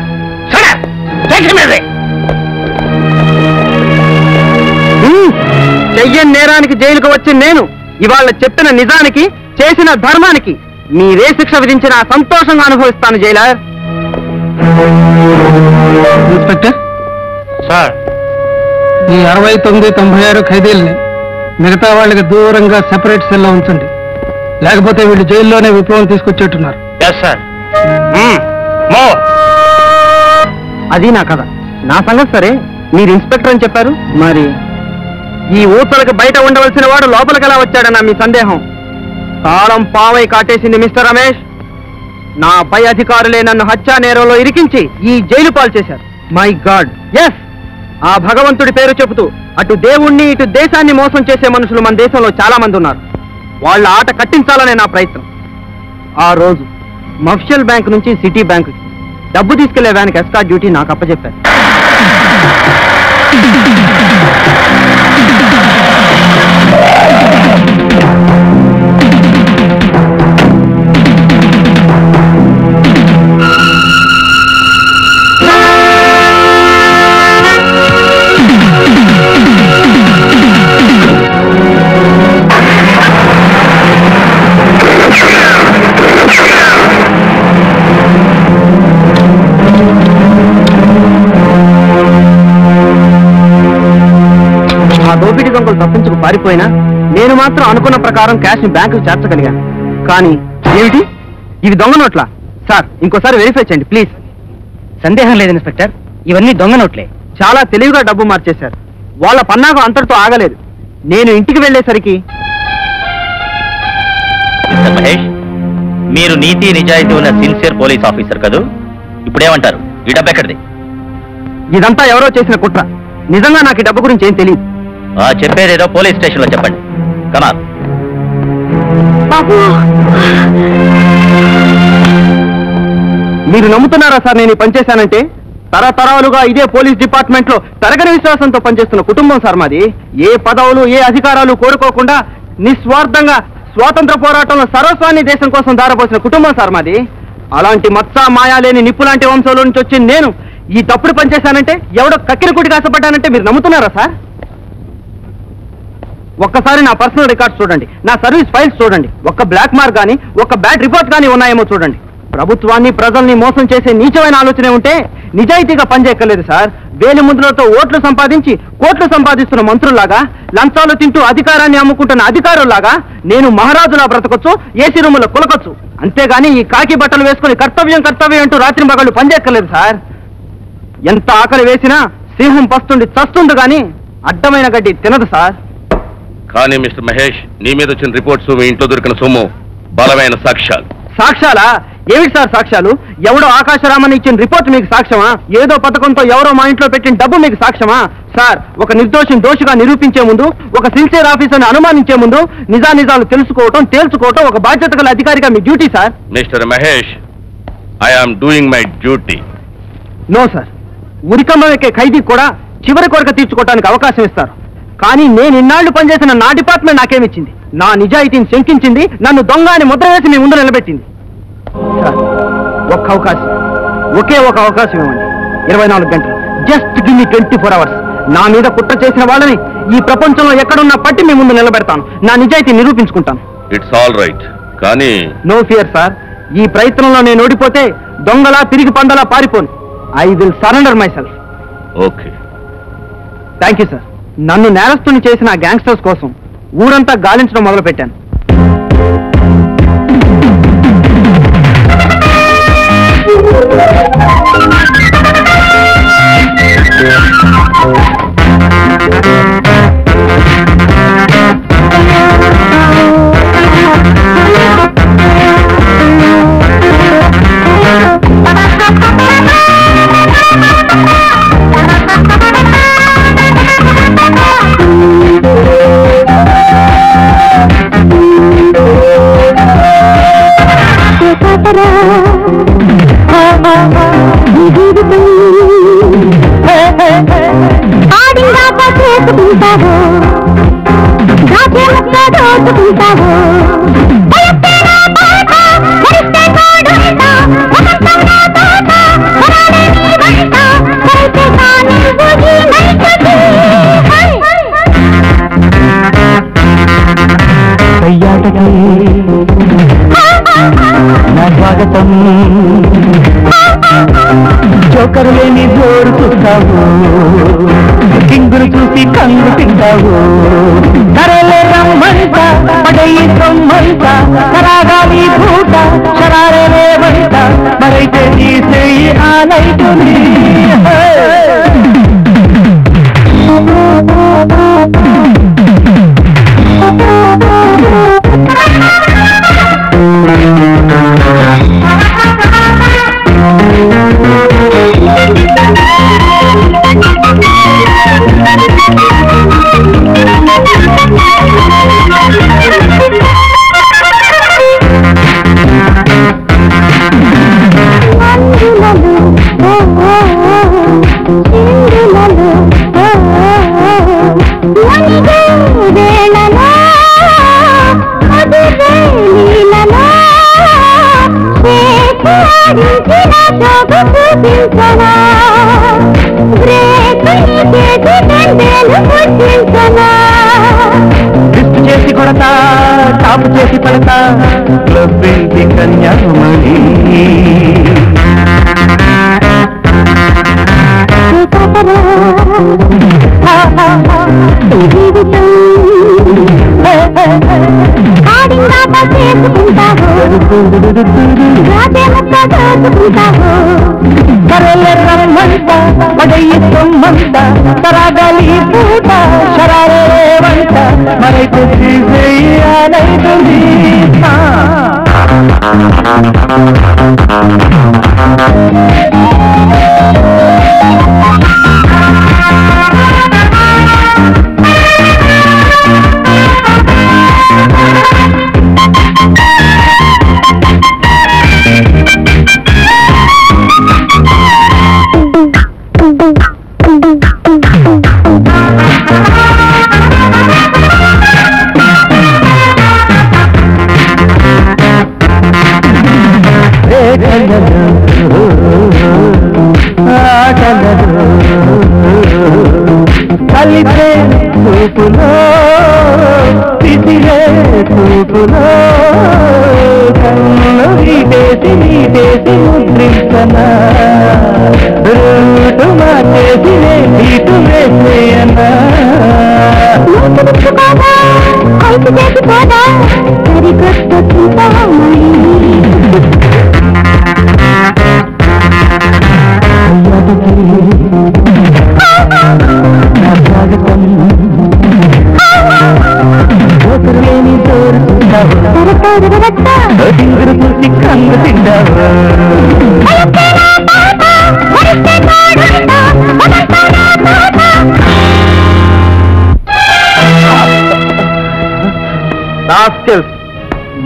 చెయ్యని నేరానికి జైలుకు వచ్చి నేను ఇవాళ చెప్పిన నిజానికి, చేసిన ధర్మానికి మీరే శిక్ష విధించిన సంతోషంగా అనుభవిస్తాను జైలర్. ఇన్స్పెక్టర్ సార్, ఈ 69, 96 ఖైదీల్ని మిగతా వాళ్ళకి దూరంగా సెపరేట్ సెల్లో ఉంచండి. లేకపోతే వీళ్ళు జైల్లోనే విప్లవం తీసుకొచ్చేట్టున్నారు. అది నా కథ. నా సంగతి సరే, మీరు ఇన్స్పెక్టర్ అని చెప్పారు, మరి ఈ ఊసలకు బయట ఉండవలసిన వాడు లోపలికి ఎలా వచ్చాడన్న మీ సందేహం కాలం పావై కాటేసింది మిస్టర్ రమేష్. నా పై అధికారులే నన్ను హత్యా నేరంలో ఇరికించి ఈ జైలు పాలు చేశారు. మై గాడ్, ఎస్, ఆ భగవంతుడి పేరు చెబుతూ అటు దేవుణ్ణి ఇటు దేశాన్ని మోసం చేసే మనుషులు మన దేశంలో చాలా మంది ఉన్నారు. వాళ్ళ ఆట కట్టించాలనే నా ప్రయత్నం. ఆ రోజు మఫ్షల్ బ్యాంక్ నుంచి సిటీ బ్యాంకుకి డబ్బు తీసుకెళ్లే వ్యాన్కి ఎస్కార్ట్ డ్యూటీ నాకు అప్పచెప్పారు. దోపిడీ దొంగలు తప్పించుకు పారిపోయినా నేను మాత్రం అనుకున్న ప్రకారం క్యాష్ని బ్యాంకులు చేర్చగలిగాను. కానీ ఏమిటి ఇవి దొంగ నోట్లా? సార్, ఇంకోసారి వెరిఫై చేయండి ప్లీజ్. సందేహం లేదు ఇన్స్పెక్టర్, ఇవన్నీ దొంగ నోట్లే. చాలా తెలివిగా డబ్బు మార్చేశారు. వాళ్ళ పన్నాగం అంతటితో ఆగలేదు. నేను ఇంటికి వెళ్ళేసరికి మహేష్, మీరు నీతి నిజాయితీ ఉన్న సిన్సియర్ పోలీస్ ఆఫీసర్ కదూ, ఇప్పుడేమంటారు ఈ డబ్బు ఎక్కడిది? ఇదంతా ఎవరో చేసిన కుట్ర. నిజంగా నాకు ఈ డబ్బు గురించి ఏం తెలియదు. చెప్పేదేదో పోలీస్ స్టేషన్లో చెప్పండి. కమాన్. మీరు నమ్ముతున్నారా సార్ నేను పనిచేశానంటే? తరతరాలుగా ఇదే పోలీస్ డిపార్ట్మెంట్ లో తరగని విశ్వాసంతో పనిచేస్తున్న కుటుంబం సార్ మాది. ఏ పదవులు, ఏ అధికారాలు కోరుకోకుండా నిస్వార్థంగా స్వాతంత్ర పోరాటంలో సర్వస్వాన్ని దేశం కోసం దారపోసిన కుటుంబం సార్ మాది. అలాంటి మత్స మాయా లేని నిప్పు లాంటి వంశంలో నుంచి వచ్చింది నేను ఈ తప్పుడు పనిచేశానంటే, ఎవడో కక్కిరికుడికి ఆశపడ్డానంటే మీరు నమ్ముతున్నారా సార్? ఒక్కసారి నా పర్సనల్ రికార్డ్స్ చూడండి, నా సర్వీస్ ఫైల్స్ చూడండి. ఒక్క బ్లాక్ మార్క్ కానీ, ఒక్క బ్యాడ్ రిపోర్ట్ కానీ ఉన్నాయేమో చూడండి. ప్రభుత్వాన్ని, ప్రజల్ని మోసం చేసే నీచమైన ఆలోచనే ఉంటే నిజాయితీగా పనిచేయక్కర్లేదు సార్. వేలి ముద్రలతో ఓట్లు సంపాదించి కోట్లు సంపాదిస్తున్న మంత్రుల్లాగా, లంచాలు తింటూ అధికారాన్ని అమ్ముకుంటున్న అధికారుల్లాగా నేను మహారాజులా బ్రతకొచ్చు, ఏసీ రూములో కులకొచ్చు. అంతేగాని ఈ కాకి బట్టలు వేసుకుని కర్తవ్యం కర్తవ్యం అంటూ రాత్రి మగళ్ళు పనిచేయక్కర్లేదు సార్. ఎంత ఆకలి వేసినా సింహం పస్తుండి చస్తుంది కానీ అడ్డమైన గడ్డి తినదు సార్. కానీ మిస్టర్ మహేష్, నీ మీద వచ్చిన రిపోర్ట్స్, మీ ఇంట్లో దొరికిన సొమ్ము బలమైన సాక్ష్యాలు. సాక్ష్యాలా? ఏమిటి సార్ సాక్ష్యాలు? ఎవడో ఆకాశరామని ఇచ్చిన రిపోర్ట్ మీకు సాక్ష్యమా? ఏదో పథకంతో ఎవరో మా ఇంట్లో పెట్టిన డబ్బు మీకు సాక్ష్యమా? సార్, ఒక నిర్దోషిని దోషిగా నిరూపించే ముందు, ఒక సిన్సియర్ ఆఫీసర్ని అనుమానించే ముందు నిజానిజాలు తెలుసుకోవటం, తేల్చుకోవటం ఒక బాధ్యత గల అధికారిగా మీ duty sir. Mister Mahesh, I am doing my duty. No sir, ఉరికమ్మ ఎక్కే ఖైదీ కూడా చివరి కోరిక తీర్చుకోవడానికి అవకాశం ఇస్తారు. కానీ నేను ఇన్నాళ్లు పనిచేసిన నా డిపార్ట్మెంట్ నాకేమిచ్చింది? నా నిజాయితీని శంకించింది, నన్ను దొంగ అని ముద్ర వేసి మీ ముందు నిలబెట్టింది. ఒక్క అవకాశం, ఒకే ఒక అవకాశం ఇవ్వండి. 24 గంటలు, జస్ట్ గివ్ మీ 24 అవర్స్. నా మీద కుట్ర చేసిన వాళ్ళని ఈ ప్రపంచంలో ఎక్కడున్నా పట్టి మీ ముందు నిలబెడతాను, నా నిజాయితీ నిరూపించుకుంటాను. ఇట్స్ ఆల్ రైట్, కానీ నో ఫియర్ సార్. ఈ ప్రయత్నంలో నేను ఓడిపోతే దొంగలా తిరిగి పందలా పారిపోను. I will surrender myself. Okay, thank you sir. నన్ను నేరస్తుని చేసిన ఆ గ్యాంగ్స్టర్స్ కోసం ఊరంతా గాలించడం మొదలుపెట్టాను. Raja Mukta Dost Punta Ho. Joker లేని జోరు చూస్తావు, కింగులు చూసి కంగు తింటావు. ధరలే రమ్మంట పడయి సొమ్మంట కరాగాలి భూట శరారే రేవంట మరైతే తీసేయి ఆనైతుంది.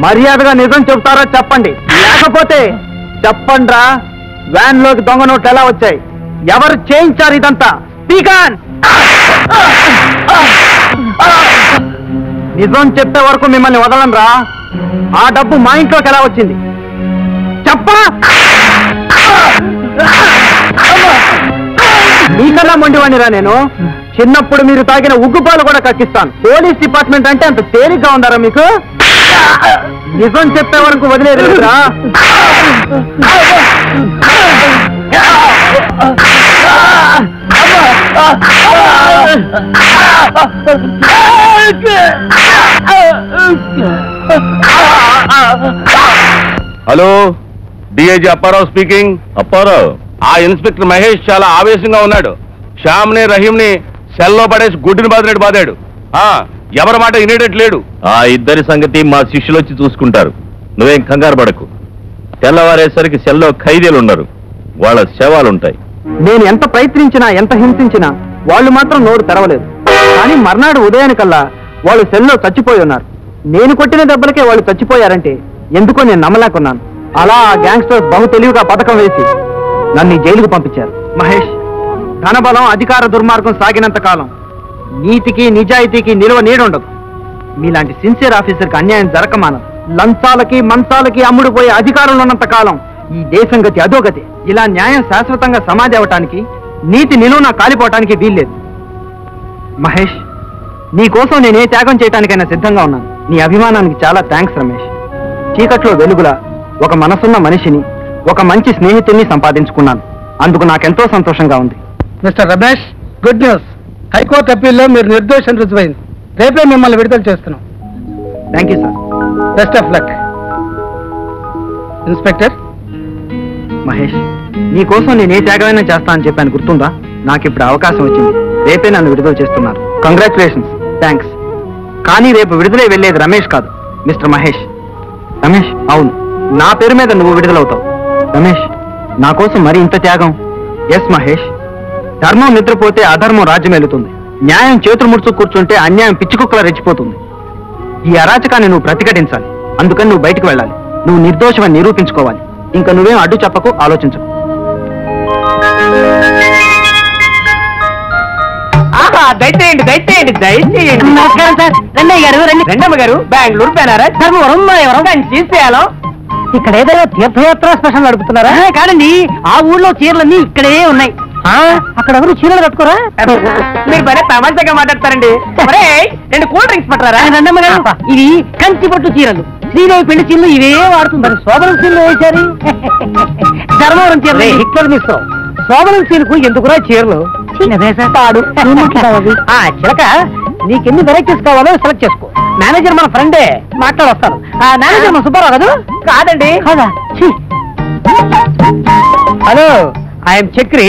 మర్యాదగా నిజం చెప్తారా చెప్పండి, లేకపోతే చెప్పండ్రా వ్యాన్ లోకి దొంగ నోట్లు ఎలా వచ్చాయి, ఎవరు చేయించారు ఇదంతా? పీకాన్ నిజం చెప్పే వరకు మిమ్మల్ని వదలంరా. ఆ డబ్బు మా ఇంట్లోకి ఎలా వచ్చింది చెప్పరా? మీకన్నా మొండివాణిరా నేను. చిన్నప్పుడు మీరు తాగిన ఉగ్గుపాలు కూడా కక్కిస్తాను. పోలీస్ డిపార్ట్మెంట్ అంటే అంత తేలిగ్గా ఉందారా మీకు? నిజం చెప్పే వరకు వదిలేదు రా. Hello, DIG Apparao speaking. Apparao, ఆ ఇన్స్పెక్టర్ మహేష్ చాలా ఆవేశంగా ఉన్నాడు. శ్యామ్ని రహీంని సెల్లో పడేసి గుడ్డిని బాధినట్టు బాధాడు. ఎవరి మాట ఇనేటట్ లేడు. ఆ ఇద్దరి సంగతి మా శిష్యులు వచ్చి చూసుకుంటారు. నువ్వేం కంగారు పడకు. తెల్లవారేసరికి సెల్లో ఖైదీలు ఉన్నారు, వాళ్ళ శవాలుంటాయి. నేను ఎంత ప్రయత్నించినా ఎంత హింసించినా వాళ్ళు మాత్రం నోరు తెరవలేదు. కానీ మర్నాడు ఉదయానికల్లా వాళ్ళు సెల్లో చచ్చిపోయి ఉన్నారు. నేను కొట్టిన దెబ్బలకే వాళ్ళు చచ్చిపోయారంటే ఎందుకో నేను నమ్మలేకున్నాను. అలా ఆ గ్యాంగ్స్టర్స్ బహు తెలివిగా పథకం వేసి నన్ను జైలుకు పంపించారు. మహేష్, ధనబలం అధికార దుర్మార్గం సాగినంత కాలం నీతికి నిజాయితీకి నిలువ నీడుండదు. మీలాంటి సిన్సియర్ ఆఫీసర్కి అన్యాయం జరగమానం. లంచాలకి మంచాలకి అమ్ముడుపోయే అధికారంలో ఉన్నంత కాలం ఈ దేశం గతి అధోగతి. ఇలా న్యాయం శాశ్వతంగా సమాధి అవటానికి, నీతి నిలువునా కాలిపోవటానికి వీల్లేదు. మహేష్, నీకోసం నేనే త్యాగం చేయటానికైనా సిద్ధంగా ఉన్నాను. నీ అభిమానానికి చాలా థ్యాంక్స్ రమేష్. చీకట్లో వెలుగులా, ఒక మనసున్న మనిషిని, ఒక మంచి స్నేహితుడిని సంపాదించుకున్నాను. అందుకు నాకెంతో సంతోషంగా ఉంది. Mister Ramesh, good news. High court అప్పీల్లో మీరు నిర్దోషం రుజువైంది. రేపే మిమ్మల్ని విడుదల చేస్తున్నాం. Thank you sir. Best of luck. Inspector Mahesh, నీకోసం నేను ఏ త్యాగమైనా చేస్తా అని చెప్పాను, గుర్తుందా? నాకు ఇప్పుడు అవకాశం వచ్చింది. రేపే నన్ను విడుదల చేస్తున్నారు. కంగ్రాచులేషన్స్. థ్యాంక్స్. కానీ రేపు విడుదలే వెళ్ళేది రమేష్ కాదు, మిస్టర్ మహేష్. రమేష్, అవును, నా పేరు మీద నువ్వు విడుదలవుతావు. రమేష్, నా కోసం మరి ఇంత త్యాగం? ఎస్ మహేష్, ధర్మం నిద్రపోతే అధర్మం రాజ్యమేలుతుంది. న్యాయం చేతులు ముడుచు కూర్చుంటే అన్యాయం పిచ్చికుక్కలా రెచ్చిపోతుంది. ఈ అరాచకాన్ని నువ్వు ప్రతిఘటించాలి. అందుకని నువ్వు బయటకు వెళ్ళాలి. నువ్వు నిర్దోషమని నిరూపించుకోవాలి. ఇంకా నువ్వేం అడ్డు చెప్పకు, ఆలోచించకు. దయచేయండి, దయచేయండి, దయచేయండి. నమస్కారం సార్. రెండయ్య గారు రండి. రెండమ్మ గారు, బెంగళూరు, బెనారస్, ధర్మవరం, మాయవరం, కంచి, సేలం. ఇక్కడ ఏదైనా తీర్థయాత్ర స్పెషల్ నడుపుతున్నారా? కాదండి, ఆ ఊళ్ళో చీరలన్నీ ఇక్కడే ఉన్నాయి. అక్కడ ఎవరు చీరలు కట్టుకోరా? మీరు బరే తమాషాగా మాట్లాడతారండి. రెండు కూల్ డ్రింక్స్ పట్టారా? రెండమ్మ గారు, ఇవి కంచి పట్టు చీరలు. శ్రీదేవి పెళ్లి చీరలు ఇవే వాడుతుంటారు. శోభనం చీరలు వేశారు. ధర్మవరం చీరలు హిట్లర్ మిస్తో. శోభనం చీరకు ఎందుకురా చీరలు? చిలక, నీకెన్ని వెరైటీస్ కావాలో సెలెక్ట్ చేసుకో. మేనేజర్ మన ఫ్రెండే, మాట్లాడొస్తాను. మేనేజర్ మన సుబ్బారావు కదా? కాదండి. Hello, I'm Chakri.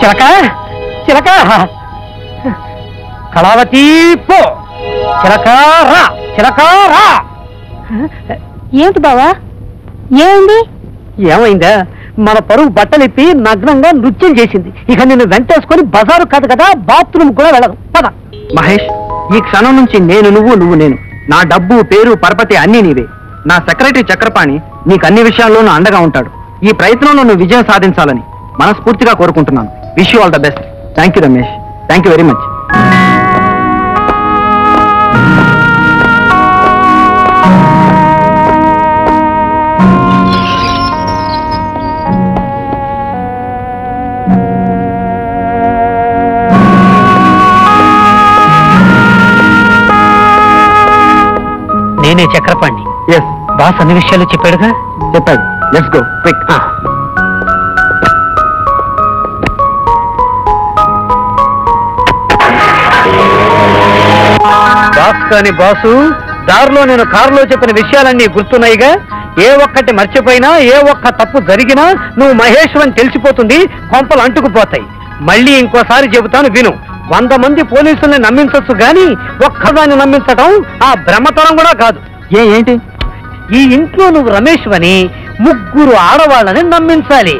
చిలక, చిలక, కళావతి పో. చిలకారా, చిలకారా. ఏమిటి బావా, ఏమైంది? ఏమైందా? మన పరువు బట్టలిప్పి నగ్నంగా నృత్యం చేసింది. ఇక నిన్ను వెంటేసుకొని బజారు కాదు కదా, బాత్రూమ్ కూడా వెళ్ళదు. పద మహేష్, ఈ క్షణం నుంచి నేను నువ్వు, నువ్వు నేను. నా డబ్బు, పేరు, పరపతి అన్నీ నీవే. నా సెక్రటరీ చక్రపాణి నీకు అన్ని విషయాల్లోనూ అండగా ఉంటాడు. ఈ ప్రయత్నంలో నువ్వు విజయం సాధించాలని మనస్ఫూర్తిగా కోరుకుంటున్నాను. Wish you all the best. Thank you Ramesh. Thank you very much. నేనే చక్రపాణి. బాస్ అన్ని విషయాలు చెప్పాడుగా. చెప్పాడు. Let's go quick. బాస్ కాని బాసు, దారిలో నేను కారులో చెప్పిన విషయాలన్నీ గుర్తున్నాయిగా. ఏ ఒక్కటి మర్చిపోయినా, ఏ ఒక్క తప్పు జరిగినా నువ్వు మహేశ్వర్ అని తెలిసిపోతుంది, కొంపలు అంటుకుపోతాయి. మళ్ళీ ఇంకోసారి చెబుతాను విను. 100 మంది పోలీసుల్ని నమ్మించవచ్చు గాని ఒక్కదాన్ని నమ్మించటం ఆ బ్రహ్మతరం కూడా కాదు. ఏంటి? ఈ ఇంట్లో నువ్వు రమేష్ అని 3 ఆడవాళ్ళని నమ్మించాలి.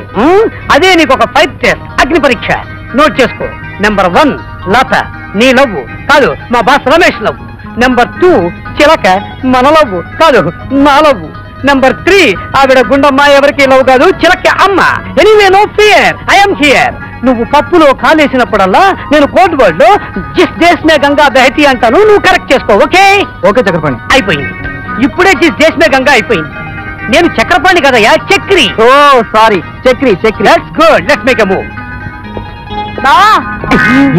అదే నీకు ఒక 5 టెస్ట్, అగ్ని పరీక్ష. నోట్ చేసుకో. నెంబర్ 1 లత, నీ లవ్వు కాదు, మా బాస్ రమేష్ లవ్వు. నెంబర్ 2 చిలక, మన లవ్వు కాదు, నా లవ్వు. నెంబర్ 3 ఆవిడ గుండమ్మ, ఎవరికి లవ్ కాదు, చిలక అమ్మ. Anyway no fear, I'm here. నువ్వు పప్పులో కాలేసినప్పుడల్లా నేను కోర్టు బోర్డులో జిస్ దేశ్ మే గంగా బహతి అంటాను, నువ్వు కరెక్ట్ చేసుకో. ఓకే? ఓకే చక్రపాణి. అయిపోయింది. ఇప్పుడే జిస్ దేశ్ మే గంగా అయిపోయింది. నేను చక్రపాణి కదయ్యా, Chakri. Oh sorry, Chakri Chakri. Let's go, let's make a move.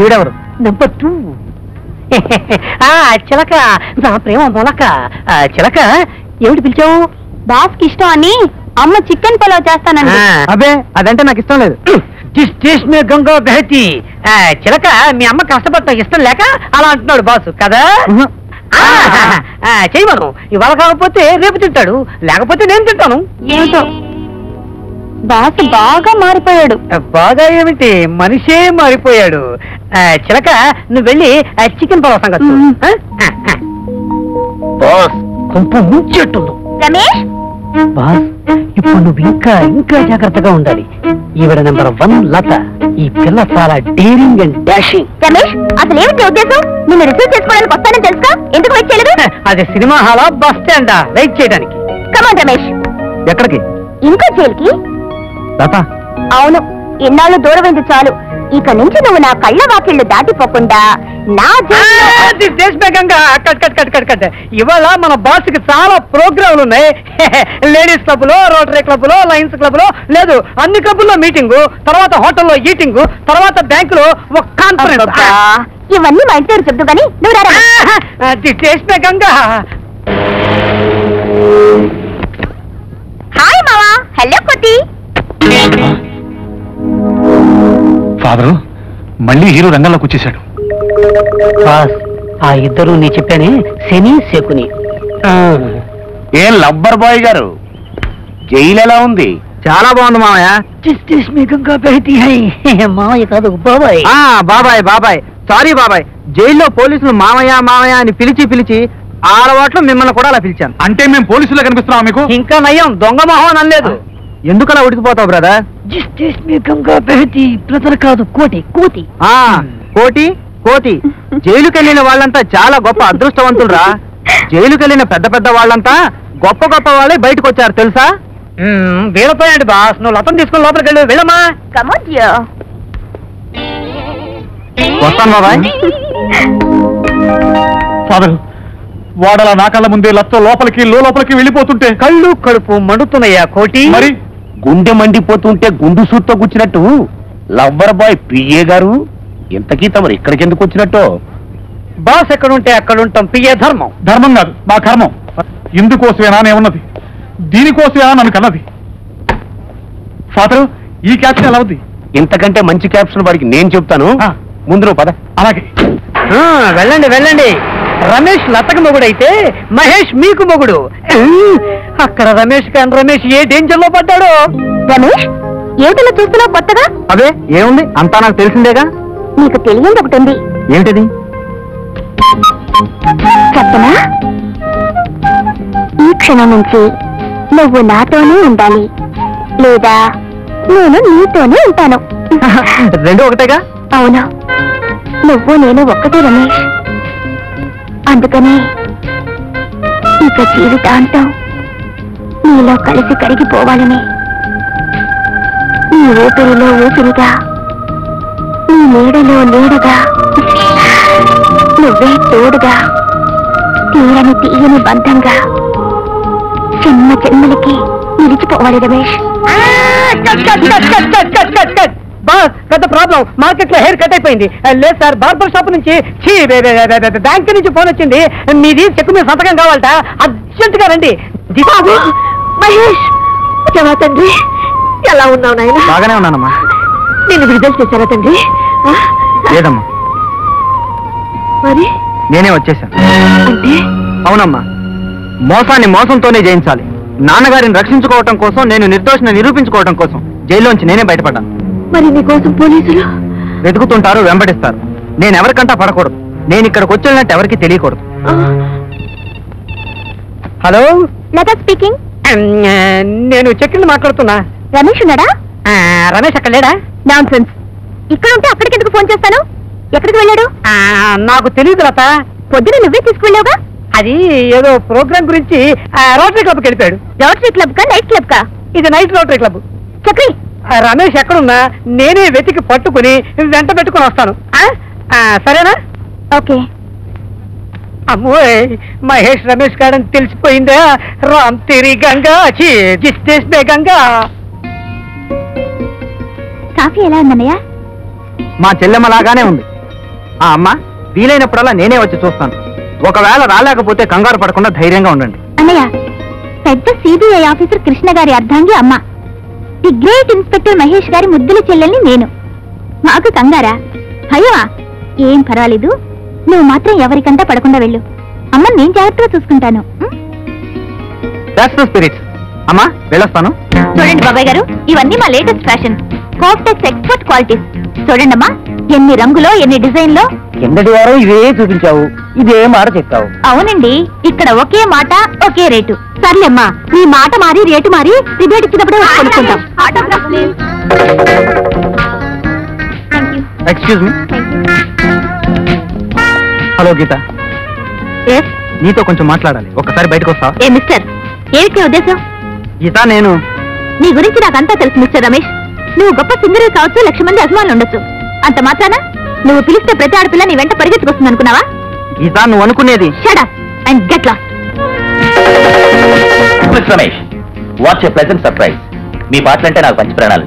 ఈడెవరు? నెంబర్ 2 చిలక, నా ప్రేమ మొలక. చిలక, ఏమిటి పిలిచావు? బాస్ కి ఇష్టం అని అమ్మ చికెన్ పలావ్ చేస్తానండి. అదే, అదంటే నాకు ఇష్టం లేదు. గంగా బహతి. చిలక, మీ అమ్మ కష్టపడటం ఇష్టం లేక అలా అంటున్నాడు బాసు కదా. చేయమను. ఇవాళ కాకపోతే రేపు తింటాడు, లేకపోతే నేను తింటాను. ఏమిటో బాసు బాగా మారిపోయాడు. బాగా ఏమిటి, మనిషే మారిపోయాడు. చిలక, నువ్వు వెళ్ళి చికెన్ పలావ్ సంగతి. కొంచెం ముంచెట్టు రమేష్. బాస్, ఇప్పుడు నువ్వు ఇంకా ఇంకా జాగ్రత్తగా ఉండాలి. ఈవిడ నెంబర్ 1 లత. ఈ పిల్ల చాలా డేరింగ్ అండ్ డాషింగ్. రమేష్, అసలు ఏమిటి ఉద్దేశం? నిన్ను రిసీవ్ చేసుకోవడానికి వస్తానని తెలుసా? ఎందుకు వెయిట్ చేయలేదు? అదే సినిమా హాలా, బస్ స్టాండా వెయిట్ చేయడానికి? కమాన్ రమేష్. ఎక్కడికి? ఇంకో జైలుకి. లత, అవును, ఎన్నాళ్ళు దూరమైంది చాలు. ఇక నుంచి నువ్వు నా కళ్ళ వాకిళ్లు దాటిపోకుండా నా ఇవాళ మన బాస్ కి చాలా ప్రోగ్రాంలు ఉన్నాయి. లేడీస్ క్లబ్ లో, రోటరీ క్లబ్ లో, లయన్స్ క్లబ్ లో, లేదు అన్ని క్లబ్లో మీటింగు, తర్వాత హోటల్లో ఈటింగు, తర్వాత బ్యాంకు లో ఒక కాన్ఫరెన్స్. ఇవన్నీ మా ఇంటి చెప్తూ కానీ గంగా. హాయ్ మావా. హలో కొట్టి. ఫాదరు మళ్ళీ హీరో రంగంలోకి వచ్చేసాడు. ఆ ఇద్దరు నీ చెప్పానే, శని శకుని. ఏం లబ్బర్ బాయ్ గారు, జైలు ఎలా ఉంది? చాలా బాగుంది మామయ్య. మామయ్య కాదు, బాబాయ్. బాబాయ్ బాబాయ్, సారీ బాబాయ్. జైల్లో పోలీసులు మామయ్య మామయ్య అని పిలిచి పిలిచి ఆ అలవాట్లో మిమ్మల్ని కూడా అలా పిలిచాను. అంటే మేము పోలీసులో కనిపిస్తున్నాం మీకు? ఇంకా నయం, దొంగ మొహం అని అనలేదు. ఎందుకలా ఉడికిపోతావు బ్రదర్? బ్రదర్ కాదు, కోటి కోటి. కోటి కోటి. జైలుకెళ్ళిన వాళ్ళంతా చాలా గొప్ప అదృష్టవంతులరా. జైలుకెళ్ళిన పెద్ద పెద్ద వాళ్ళంతా గొప్ప గొప్ప వాళ్ళే బయటకు వచ్చారు తెలుసా. వీళ్ళపోయాడు బాస్. నువ్వు లతం తీసుకుని లోపలికి వెళ్ళి వెళ్ళమా. వస్తాను బాబాయ్. ఫాదర్, వాడలా నా కళ్ళ ముందే లతో లోపలికి లోపలికి వెళ్ళిపోతుంటే కళ్ళు కడుపు మండుతున్నాయా కోటి? మరి గుండె మండిపోతుంటే గుండు సూత్తో కూర్చున్నట్టు లవ్వర్ బాయ్ పిఏ గారు, ఇంతకీ తమరు ఇక్కడికి ఎందుకు వచ్చినట్టు? బాస్ ఎక్కడుంటే అక్కడుంటాం పిఏ. ధర్మం ధర్మం కాదు, మా కర్మం. ఇందుకోసమేనా నేనున్నది, దీనికోసమేనా నన్ను కన్నది? ఫాదర్, ఈ క్యాప్షన్ ఎలా ఉంది? ఇంతకంటే మంచి క్యాప్షన్ వాడికి నేను చెప్తాను. ముందు నువ్వు పద. అలాగే, వెళ్ళండి వెళ్ళండి. రమేష్ లతకు మొగుడైతే మహేష్ మీకు మొగుడు. అక్కడ రమేష్ కాని రమేష్ ఏ డేంజర్ లో పడ్డాడో. రమేష్, ఏదైనా చూస్తున్నావు కొత్తగా? అదే ఏముంది, అంతా నాకు తెలిసిందేగా. నీకు తెలియదు ఒకటి ఉంది. ఏంటది? చెప్పనా? ఈ క్షణం నుంచి నువ్వు నాతోనే ఉండాలి, లేదా నేను నీతోనే ఉంటాను. రెండు ఒకటేగా? అవునా? నువ్వు నేను ఒక్కటే రమేష్. అందుకని ఇక జీవితాంతం నీలో కలిసి కరిగిపోవాలని, నీ ఊపిరిలో ఊపిరిగా, నీ నీడలో నీడగా, నువ్వే తోడుగా, తీయని తీయని బంధంగా చిన్న చిన్నలకి నిలిచిపోవాలి రమేష్. పెద్ద ప్రాబ్లం. మార్కెట్ లో హెయిర్ కట్ అయిపోయింది. లేదు సార్, బార్బర్ షాప్ నుంచి, బ్యాంక్ నుంచి ఫోన్ వచ్చింది. మీది చెక్కు మీద సంతకం కావాలట, అర్జెంట్ గా రండి. మహేష్, తండ్రి ఎలా ఉన్నావు నాయన? బాగానే ఉన్నానమ్మా. నేను విడుదల చేశారా తండ్రి? లేదమ్మా. మరి నేనే వచ్చేశాను. అవునమ్మా, మోసాన్ని మోసంతోనే జయించాలి. నాన్నగారిని రక్షించుకోవటం కోసం, నేను నిర్దోషిని నిరూపించుకోవటం కోసం జైల్లోంచి నేనే బయటపడ్డాను. మరి నీ కోసం పోలీసులు వెతుకుతుంటారు, వెంబడిస్తారు. నేనెవరికంటా పడకూడదు. నేను ఇక్కడికి వచ్చినట్టు ఎవరికి తెలియకూడదు. Hello, Latha speaking. నేను చెక్కిళ్ళు మాట్లాడుతున్నా. రమేష్ ఉన్నాడా? రమేష్ అక్కడ లేడా? నాన్సెన్స్. ఇక్కడ ఉంటే అక్కడికి ఎందుకు ఫోన్ చేస్తాను? ఎక్కడికి వెళ్ళాడు? నాకు తెలియదు లత. పొద్దున నువ్వే తీసుకువెళ్ళావుగా. అది ఏదో ప్రోగ్రామ్ గురించి రోటరీ క్లబ్కి వెళ్ళిపోయాడు. రోటరీ క్లబ్ కా, నైట్ క్లబ్ కా? ఇది night rotary club. Chakri, Ramesh ఎక్కడున్నా నేనే వెతికి పట్టుకుని వెంట పెట్టుకుని వస్తాను. సరేనా? ఓకే. అమ్మో, మహేష్ రమేష్ గారని తెలిసిపోయిందా? రామ్ తేరీ గంగా జిస్తే గంగా. కాఫీ ఎలా ఉందన్నయ్య? మా చెల్లెమ్మలాగానే ఉంది. ఆ అమ్మ, వీలైనప్పుడల్లా నేనే వచ్చి చూస్తాను. ఒకవేళ రాలేకపోతే కంగారు పడకుండా ధైర్యంగా ఉండండి. అన్నయ్య, పెద్ద సిబిఐ ఆఫీసర్ కృష్ణ గారి అర్ధాంగి అమ్మ, ది గ్రేట్ ఇన్స్పెక్టర్ మహేష్ గారి ముద్దుల చెల్లెల్ని నేను. మాకు కంగారా, భయమా? ఏం పర్వాలేదు, నువ్వు మాత్రం ఎవరికంతా పడకుండా వెళ్ళు. అమ్మ, నేను జాగ్రత్తగా చూసుకుంటాను. అమ్మా, వెళ్ళొస్తాను. చూడండి బాబాయ్ గారు, ఇవన్నీ మా లేటెస్ట్ ఫ్యాషన్ కాఫ్టెక్స్ ఎక్స్పర్ట్ క్వాలిటీస్. చూడండి అమ్మా, ఎన్ని రంగులో, ఎన్ని డిజైన్ లో. కిందటి వారం ఇవే చూపించావు, ఇదే మాట చెప్తావు. అవునండి, ఇక్కడ ఒకే మాట ఒకే రేటు. సర్లేమ్మా, నీ మాట మారి రేటు మారి రిబేట్ ఇచ్చినప్పుడే కొనుక్కుంటాం. Excuse me. హలో గీత, నీతో కొంచెం మాట్లాడాలి. ఒక్కసారి బయటకు వస్తావా? ఏ మిస్టర్, ఏమిటి ఉద్దేశం? గీత, నేను నీ గురించి నాకంతా తెలుసు మిస్టర్ రమేష్. నువ్వు గొప్ప సింగర్ కావచ్చు, లక్ష మంది అభిమానులు ఉండొచ్చు. అంత మాత్రాన నువ్వు పిలిస్తే ప్రతి ఆడపిల్ల నీ వెంట పరిగెత్తుకొస్తుంది అనుకున్నావా? గీత, నువ్వు అనుకునేది. Shut up and get lost. Mister Ramesh, what's a pleasant surprise. మీ పాటలంటే నాకు మంచి ప్రాణాలు.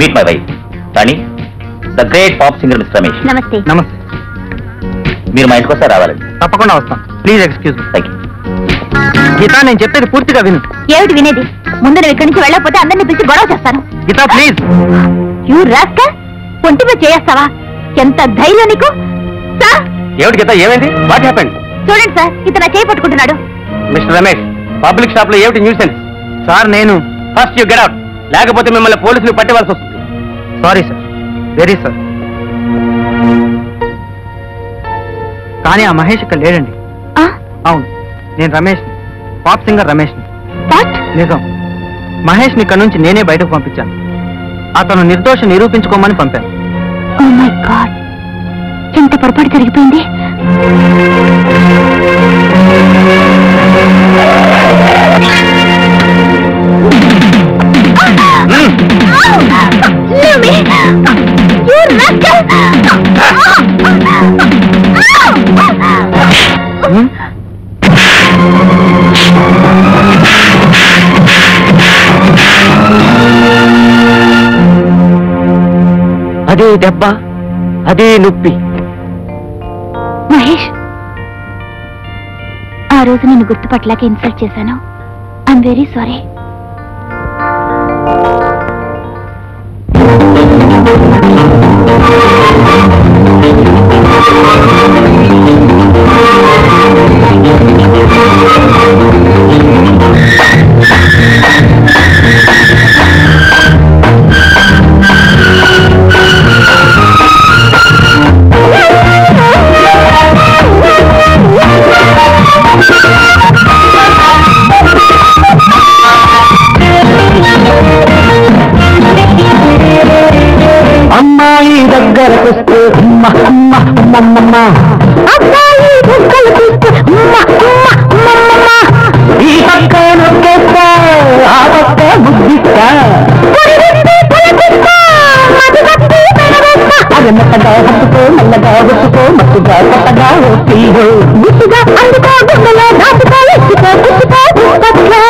Meet my wife Rani, the great pop singer mister Ramesh. నమస్తే. నమస్తే. మీరు మా ఇంటికోసారి రావాలండి. తప్పకుండా వస్తాం. Please excuse. Thank you. Geetha, నేను చెప్పేది పూర్తిగా విను. ఏమిటి వినేది? ముందు నువ్వు ఇక్కడి నుంచి వెళ్ళకపోతే అందరినీ పిలిచి గొడవ చేస్తాను. గీతా ప్లీజ్. యూ రాస్కల్, ఒంటిపై చేస్తావా? ఎంత ధైర్యం నీకు? సార్ ఏమిటి గీతా, ఏమైంది? What happened? చూడండి సార్, ఇతను నా చేయి పట్టుకుంటున్నాడు. మిస్టర్ రమేష్, పబ్లిక్ షాప్ లో ఏమిటి న్యూసెన్స్? సార్ నేను ఫస్ట్ యూ గెట్ అవుట్, లేకపోతే మిమ్మల్ని పోలీసులు పట్టేవాల్సి వస్తుంది. Sorry sir, very sir. కానీ ఆ మహేష్ ఇక్కడ లేడండి. అవును, నేను రమేష్, పాప్ సింగర్ రమేష్. నిజం. మహేష్ని ఇక్కడ నుంచి నేనే బయటకు పంపించాను. అతను నిర్దోష నిరూపించుకోమని పంపాను. ఎంత పొరపాటు జరిగిపోయింది. అదే దెబ్బ, అదే నొప్పి. మహేష్, ఆ రోజు నేను గుర్తుపట్టలేక ఇన్సల్ట్ చేశాను. I'm very sorry. అమ్మాయి దగ్గరకు వస్తే అమ్మ అమ్మ అమ్మమ్మ, అమ్మాయి దగ్గరకు వస్తే అమ్మ అమ్మ అమ్మమ్మ, ఈ పక్క నొక్కేస్తా, ఆ పక్క బుద్ధిస్తా, అది మెత్తగా పట్టుకో, మెల్లగా గుర్తుకో, మత్తుగా కొత్తగా తీరు, గుర్తుగా అందుకో, గుర్తులో దాచుకో, ఎత్తుకో, గుర్తుకో, గుర్తుకో.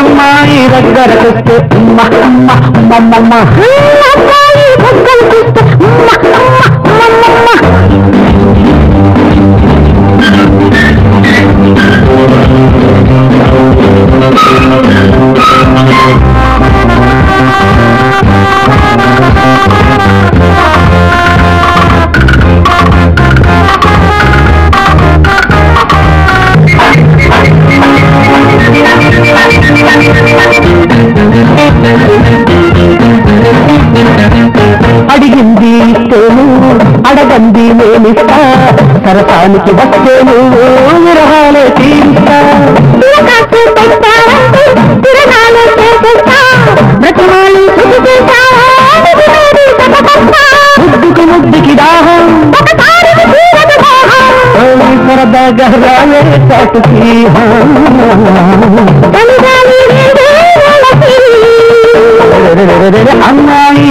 అమ్మాయి దగ్గరకు వస్తే అమ్మ అమ్మ అమ్మమ్మ, అమ్మాయి దగ్గరకు వస్తే అమ్మ అమ్మ అమ్మమ్మ. అడిగింది తేను అడగంది నేనిస్తా సరసానికి వస్తే నువ్వు విరహాలే తీస్తా ముద్దుకు ముద్దుకి దాహం సరదాగరాయే కాటుకి అమ్మాయి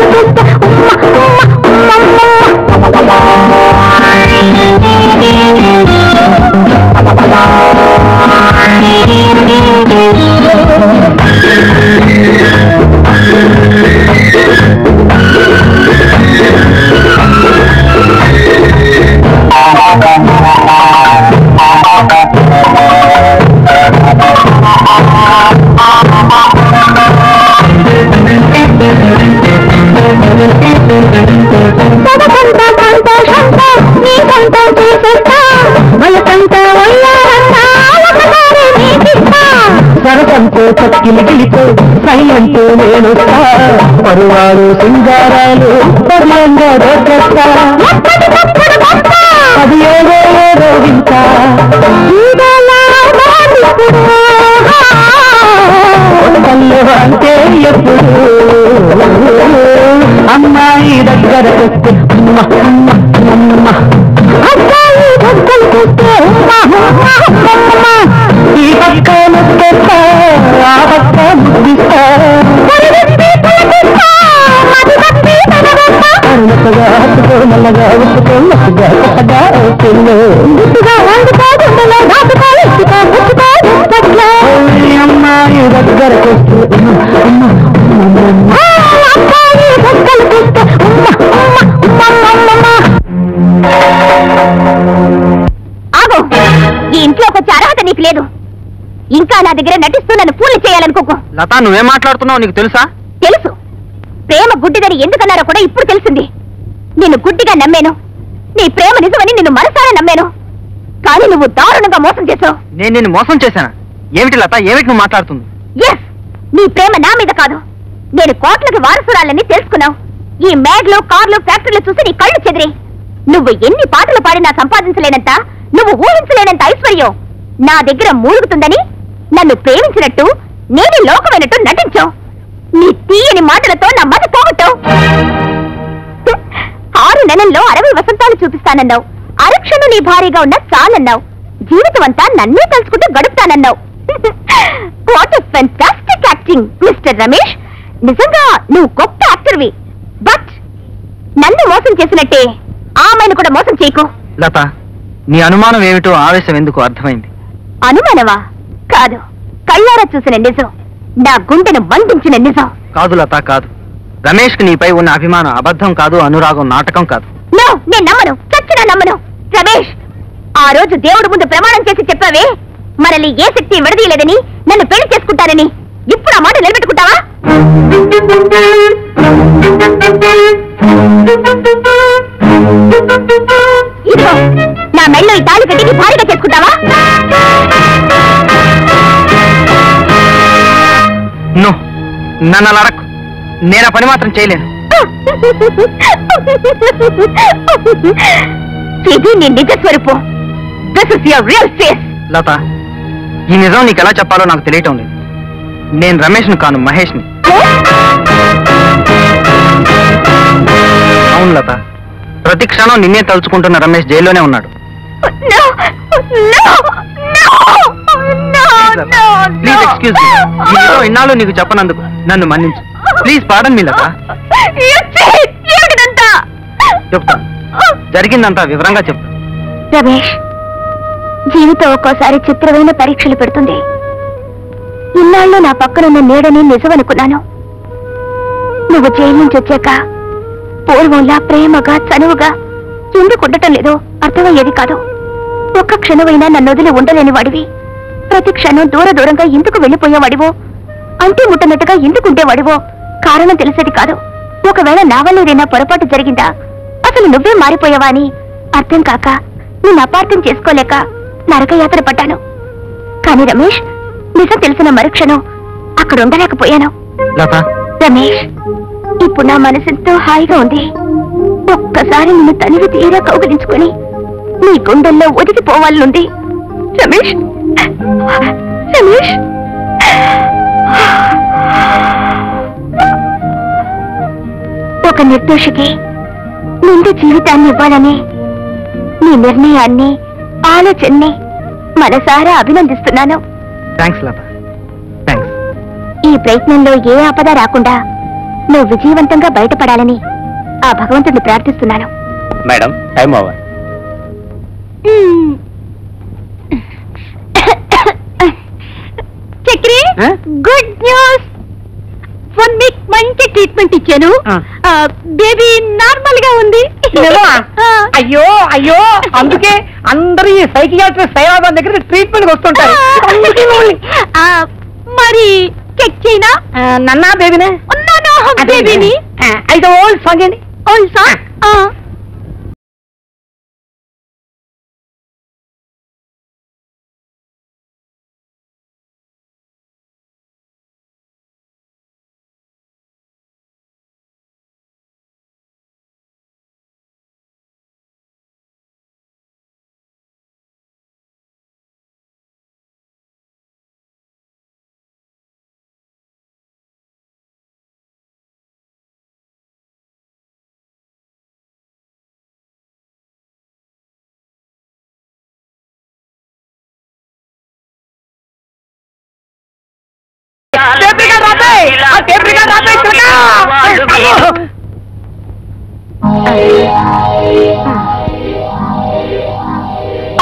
సరసంతో చక్కిలిగిలితో సైలంతో నేనొస్తా పరువాడు సింగారాలు పర్లంగా దొరకస్తా అది ఏదో ఏదో వింత అంటే ఎప్పుడు అమ్మాయి దగ్గరకు వస్తే ఈ పక్క ముద్దిస్తా ఆ పక్క ముద్దిస్తా మెల్లగా హత్తుకో మెల్లగా ఉత్తుకో మత్తుగా కొత్తగా అవుతుంది అమ్మాయి దగ్గరకు లేదు. ఇంకా నా దగ్గర నటిస్తూ నన్ను పూలు చేయాలనుకోకు. లతా, నువ్వేం మాట్లాడుతున్నావు నీకు తెలుసా? తెలుసు. ప్రేమ గుడ్డిదని ఎందుకన్నారో కూడా ఇప్పుడు తెలిసింది. నిన్ను గుడ్డిగా నమ్మాను, నీ ప్రేమ నిజమని నిన్ను మనసారా నమ్మాను, కానీ నువ్వు దారుణంగా మోసం చేశావు. నేను నిన్ను మోసం చేశానా? ఏమిటి లతా, ఏమిటి నువ్వు మాట్లాడుతుంది? ఎస్, నీ ప్రేమ నా మీద కాదు, నేను కోట్లకి వారసురాలని తెలుసుకున్నావు. ఈ మ్యాడ్లు, కార్లు, ఫ్యాక్టరీలు చూసి నీ కళ్ళు చెదిరి నువ్వు ఎన్ని పాటలు పాడినా సంపాదించలేనంత, నువ్వు ఊహించలేనంత ఐశ్వర్యం నా దగ్గర మూలుగుతుందని, నన్ను ప్రేమించినట్టు నేనే లోకమైనట్టు నటించావు. నీ తీయని మాటలతో నా మతి పోగొట్టావు. 6 నెలల్లో 60 వసంతాలు చూపిస్తానన్నావు, అరక్షణం నీ భారీగా ఉన్నా చాలన్నావు, జీవితం అంతా నన్నే కలుసుకుంటూ గడుపుతానన్నావు. What a fantastic acting mister Ramesh. నిజంగా నువ్వు గొప్ప యాక్టర్వి. బట్ నన్ను మోసం చేసినట్టే ఆమెను కూడా మోసం చేయకు. లత, నీ అనుమానం ఏమిటో ఆవేశం ఎందుకు అర్థమైంది. అనుమానమా? కాదు, కళ్ళారా చూసిన నిజం, నా గుండెను బంధించిన నిజం. కాదు లతా, కాదు. రమేష్ కి నీపై ఉన్న అభిమానం అబద్ధం కాదు, అనురాగం నాటకం కాదు. నేను నమ్మను, చచ్చినా నమ్మను. రమేష్, ఆ రోజు దేవుడి ముందు ప్రమాణం చేసి చెప్పావే, మనల్ని ఏ శక్తి విడదీయలేదని, నన్ను పెళ్లి చేసుకుంటానని. ఇప్పుడు ఆ మాట నిలబెట్టుకుంటావా? ఇదిగో నా మెళ్ళో ఈ తాళి కట్టి భారీగా చేసుకుంటావా? నన్ను అలా అడకు, నేను ఆ పని మాత్రం చేయలేను. ఇది నీ నిజ స్వరూపం. This is your real face. Latha, ఈ నిజం నీకు ఎలా చెప్పాలో నాకు తెలియటం లేదు. నేను రమేష్ను కాను, మహేష్ని. అవును లతా, ప్రతి క్షణం నిన్నే తలుచుకుంటున్న రమేష్ జైల్లోనే ఉన్నాడు. Please excuse me. మీతో ఇన్నాళ్ళు నీకు చెప్పనందుకు నన్ను మన్నించు. Please pardon me Latha. చెప్తా, జరిగిందంతా వివరంగా చెప్తా. రమేష్, జీవితం ఒక్కోసారి చిత్రమైన పరీక్షలు పెడుతుంది. ఇన్నాళ్ళు నా పక్కనున్న నీడని నిజమనుకున్నాను. నువ్వు జైలు నుంచి వచ్చాక పూర్వంలా ప్రేమగా చనువుగా ఎందుకు ఉండటం లేదో అర్థమయ్యేది కాదు. ఒక్క క్షణమైనా నన్నొదిలి ఉండలేని వాడివి, ప్రతి క్షణం దూర దూరంగా ఎందుకు వెళ్ళిపోయేవాడివో, అంతే ముట్టనట్టుగా ఎందుకుండేవాడివో కారణం తెలిసేది కాదు. ఒకవేళ నా వల్ల ఏదైనా పొరపాటు జరిగిందా, అసలు నువ్వే మారిపోయావా అని అర్థం కాక నేను అపార్థం చేసుకోలేక నరకయాత్ర పడ్డాను. కానీ రమేష్, నిజం తెలిసిన మరుక్షణం అక్కడ ఉండలేకపోయాను. రమేష్, ఇప్పుడు నా మనసెంతో హాయిగా ఉంది. ఒక్కసారి నిన్ను తనివి తీరా కౌగిలించుకుని నీ గుండెల్లో ఒదిగిపోవాలనుంది. రమేష్, రమేష్. ఒక నిర్దోషికి నిండు జీవితాన్ని ఇవ్వాలని నీ నిర్ణయాన్ని, ఆలోచనని మనసారా అభినందిస్తున్నాను. ఈ ప్రయత్నంలో ఏ ఆపద రాకుండా నువ్వు విజయవంతంగా బయటపడాలని ఆ భగవంతుడిని ప్రార్థిస్తున్నాను. Madam, time over. Chakri, good news. One week మంచి ట్రీట్మెంట్ ఇచ్చాను. బేబీ నార్మల్ గా ఉంది. అయ్యో అయ్యో, అందుకే అందరూ ఈ సైకియాట్రిస్ట్ సైరాబాద్ దగ్గర ట్రీట్మెంట్ వస్తుంటారు. మరి చెక్ చేయనా నన్నా బేబీనే? బేబీని అయితే ఓల్డ్ సాంగ్ అండి, ఓల్డ్ సాంగ్.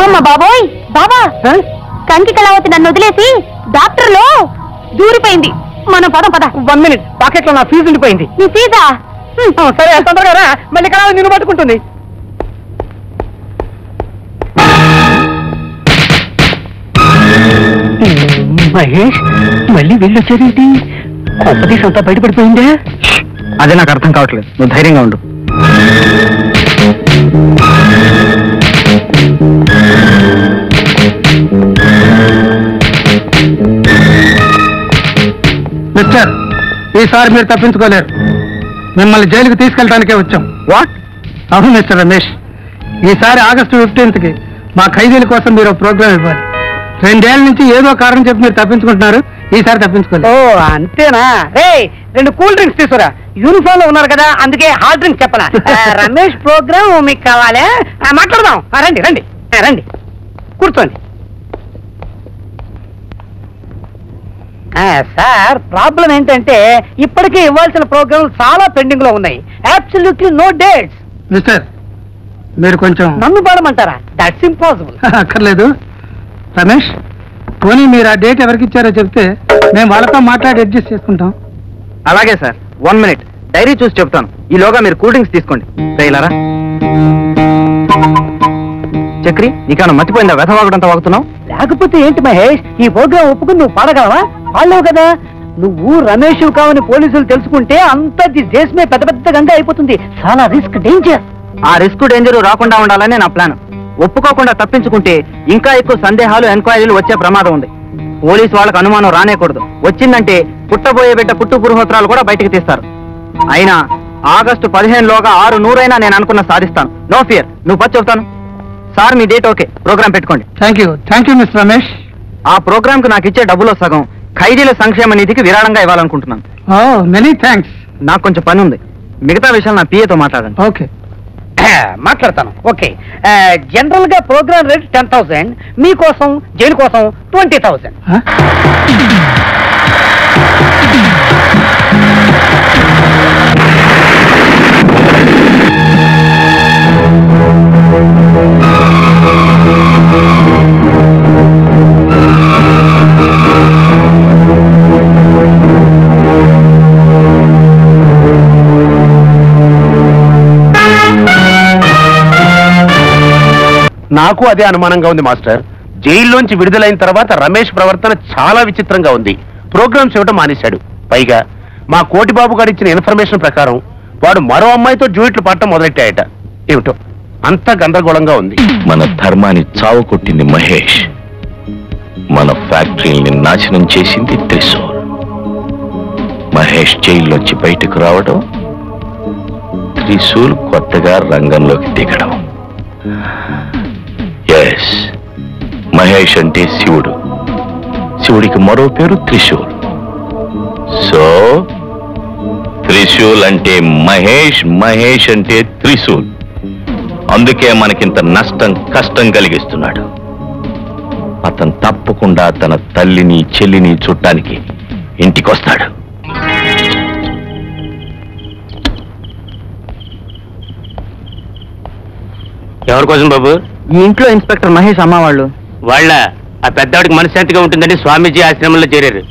అమ్మ బాబోయ్, బాబా కంకి కళావతి నన్ను వదిలేసి డాక్టర్ లో దూరిపోయింది. మనం పద పద. 1 minute, పాకెట్ లో నా ఫీజు ఉండిపోయింది. నీ ఫీజా? సరే తొందరగా, మళ్ళీ కళావతి నిన్ను పట్టుకుంటుంది. మహేష్, మళ్ళీ వెళ్ళొచ్చేదేంటి? ఉపదేశం అంతా బయటపడిపోయిందే. అదే నాకు అర్థం కావట్లేదు. నువ్వు ధైర్యంగా ఉండు. మిస్టర్, ఈసారి మీరు తప్పించుకోలేరు. మిమ్మల్ని జైలుకి తీసుకెళ్ళడానికే వచ్చాం. వాట్? అవును మిస్టర్ రమేష్, ఈసారి ఆగస్టు 15కి మా ఖైదీల కోసం మీరు ప్రోగ్రాం ఇవ్వాలి. 2 ఏళ్ల నుంచి ఏదో కారణం చెప్పి మీరు తప్పించుకుంటున్నారు. ఈసారి తప్పించుకోలేదు. ఓ అంతేనా? రే, 2 కూల్ డ్రింక్స్ తీసుకురా. యూనిఫామ్ లో ఉన్నారు కదా, అందుకే హార్డ్ డ్రింక్స్ చెప్పలా. రమేష్ ప్రోగ్రామ్ మీకు కావాలా? మాట్లాడదాం రండి రండి రండి, కూర్చోండి. సార్, ప్రాబ్లం ఏంటంటే ఇప్పటికే ఇవ్వాల్సిన ప్రోగ్రాంలు చాలా పెండింగ్ లో ఉన్నాయి. Absolutely no dates. మిస్టర్, మీరు కొంచెం నన్ను పాడమంటారా? That's impossible. అక్కర్లేదు రమేష్, పోనీ మీరు ఆ డేట్ ఎవరికి ఇచ్చారో చెప్తే మేము వాళ్ళతో మాట్లాడి అడ్జస్ట్ చేసుకుంటాం. అలాగే సార్. 1 minute, డైరీ చూసి చెప్తాను. ఈలోగా మీరు కూల్ డ్రింక్స్ తీసుకోండి. రైలారా చక్రి, నీకన్నా మర్చిపోయిందా వెధవాగడంతా వాగుతున్నావు? లేకపోతే ఏంటి మహేష్, ఈ ప్రోగ్రాం ఒప్పుకుని నువ్వు పాడగలవా? పాడలేవు కదా. నువ్వు రమేష్ కావని పోలీసులు తెలుసుకుంటే అంతా దేశమే పెద్ద పెద్ద గంగా అయిపోతుంది. చాలా రిస్క్, డేంజర్. ఆ రిస్క్ డేంజర్ రాకుండా ఉండాలనే నా ప్లాన్. ఒప్పుకోకుండా తప్పించుకుంటే ఇంకా ఎక్కువ సందేహాలు, ఎంక్వైరీలు వచ్చే ప్రమాదం ఉంది. పోలీసు వాళ్ళకు అనుమానం రానేకూడదు. వచ్చిందంటే పుట్టబోయే బిడ్డ పుట్టు పురుహోత్రాలు కూడా బయటికి తీస్తారు. అయినా ఆగస్టు 15లోగా 600 నేను అనుకున్న సాధిస్తాను. No fear. నువ్వు పచ్చి చెప్తాను. సార్, మీ డేట్ ఓకే, ప్రోగ్రామ్ పెట్టుకోండి. Thank you, thank you mister Ramesh. ఆ ప్రోగ్రామ్ కు నాకు ఇచ్చే డబ్బులో సగం ఖైదీల సంక్షేమ నిధికి విరాళంగా ఇవ్వాలనుకుంటున్నాను. Many thanks. నాకు కొంచెం పని ఉంది. మిగతా విషయాలు నా పిఏతో మాట్లాడండి. ఓకే, మాట్లాడతాను. ఓకే, జనరల్ గా ప్రోగ్రామ్ రేట్ 10,000, మీకోసం జైలు కోసం 20,000. నాకు అదే అనుమానంగా ఉంది మాస్టర్. జైల్లోంచి విడుదలైన తర్వాత రమేష్ ప్రవర్తన చాలా విచిత్రంగా ఉంది. ప్రోగ్రామ్స్ ఇవ్వడం మానేశాడు. పైగా మా కోటిబాబు గారు ఇచ్చిన ఇన్ఫర్మేషన్ ప్రకారం వాడు మరో అమ్మాయితో డ్యూయెట్లు పాడటం మొదలెట్టాయట. ఏమిటో అంత గందరగోళంగా ఉంది. మన ధర్మాన్ని చావు కొట్టింది మహేష్, మన ఫ్యాక్టరీని నాశనం చేసింది త్రిశూల్. మహేష్ జైల్లోంచి బయటకు రావడం, త్రిశూల్ కొత్తగా రంగంలోకి దిగడం. ఎస్, మహేష్ అంటే శివుడు, శివుడికి మరో పేరు త్రిశూల్. సో త్రిశూల్ అంటే మహేష్, మహేష్ అంటే త్రిశూల్. అందుకే మనకింత నష్టం కష్టం కలిగిస్తున్నాడు. అతను తప్పకుండా తన తల్లిని చెల్లిని చూడటానికి ఇంటికొస్తాడు. ఎవరి కోసం బాబు? ఈ ఇంట్లో ఇన్స్పెక్టర్ మహేష్ అమ్మ వాళ్ళు. వాళ్ళ ఆ పెద్దవాడికి మనశ్శాంతిగా ఉంటుందని స్వామీజీ ఆశ్రమంలో చేరారు.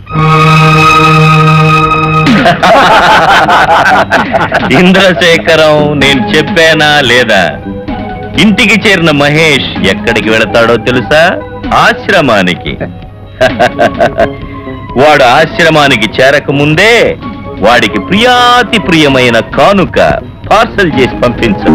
ఇంద్రశేఖరం, నేను చెప్పానా లేదా? ఇంటికి చేరిన మహేష్ ఎక్కడికి వెళతాడో తెలుసా? ఆశ్రమానికి. వాడు ఆశ్రమానికి చేరకముందే వాడికి ప్రియాతి ప్రియమైన కానుక పార్సల్ చేసి పంపించు.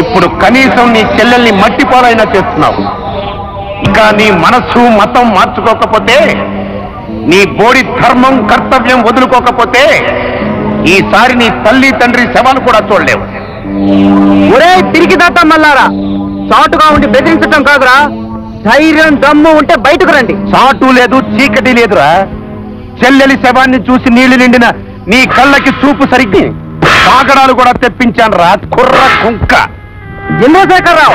ఇప్పుడు కనీసం నీ చెల్లెల్ని మట్టిపాలైనా చేస్తున్నావు. ఇక నీ మనస్సు మతం మార్చుకోకపోతే, నీ బోడి ధర్మం కర్తవ్యం వదులుకోకపోతే ఈసారి నీ తల్లి తండ్రి శవాలు కూడా చూడలేవు. ఒరే తిరిగి దాత మల్లారా, చాటుగా ఉండి బెదిరించడం కాదురా, ధైర్యం దమ్ము ఉంటే బయటకు రండి. చాటు లేదు, చీకటి లేదురా. చెల్లెలి శవాన్ని చూసి నీళ్లు నిండిన నీ కళ్ళకి చూపు సరిగ్గి కాగడాలు కూడా తెప్పించాను రా కుర్ర కుంక. ఇంద్రశేఖరరావు,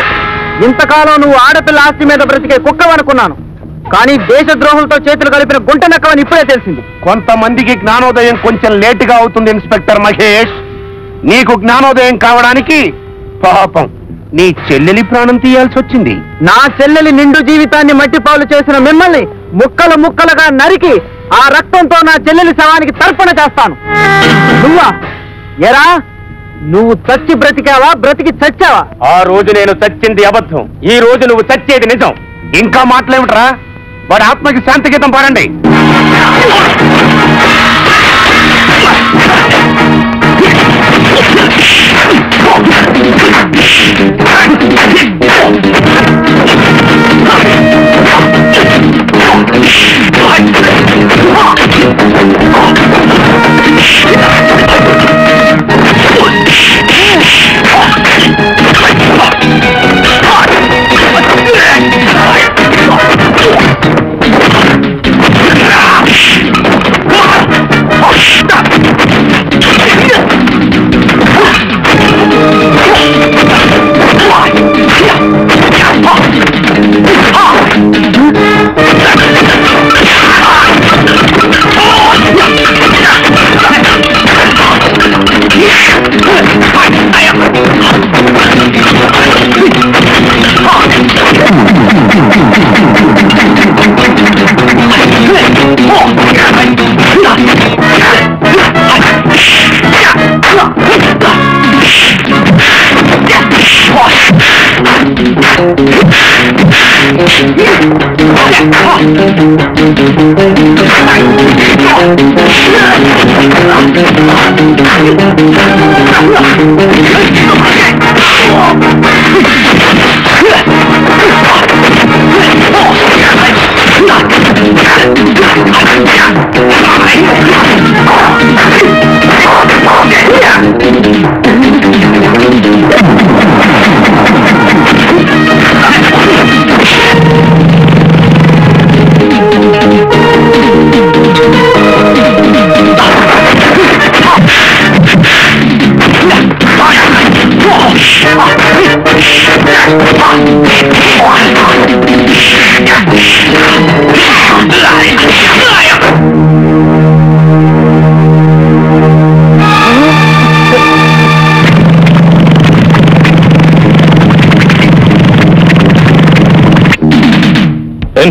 ఇంతకాలం నువ్వు ఆడపిల్ల ఆస్తి మీద బ్రతికే కుక్కవనుకున్నాను, కానీ దేశద్రోహంతో చేతులు కలిపిన గుంట నక్కవని ఇప్పుడే తెలిసింది. కొంతమందికి జ్ఞానోదయం కొంచెం లేటుగా అవుతుంది ఇన్స్పెక్టర్ మహేష్. నీకు జ్ఞానోదయం కావడానికి పాపం నీ చెల్లెలి ప్రాణం తీయాల్సి వచ్చింది. నా చెల్లెలి నిండు జీవితాన్ని మట్టిపాలు చేసిన మిమ్మల్ని ముక్కలు ముక్కలుగా నరికి ఆ రక్తంతో నా చెల్లెలి శవానికి తర్పణ చేస్తాను. నువ్వా? ఎరా, నువ్వు చచ్చి బ్రతికావా, బ్రతికి చచ్చావా? ఆ రోజు నేను చచ్చింది అబద్ధం, ఈ రోజు నువ్వు చచ్చేది నిజం. ఇంకా మాట్లాడరా, వాడి ఆత్మకి శాంతి గీతం పాడండి.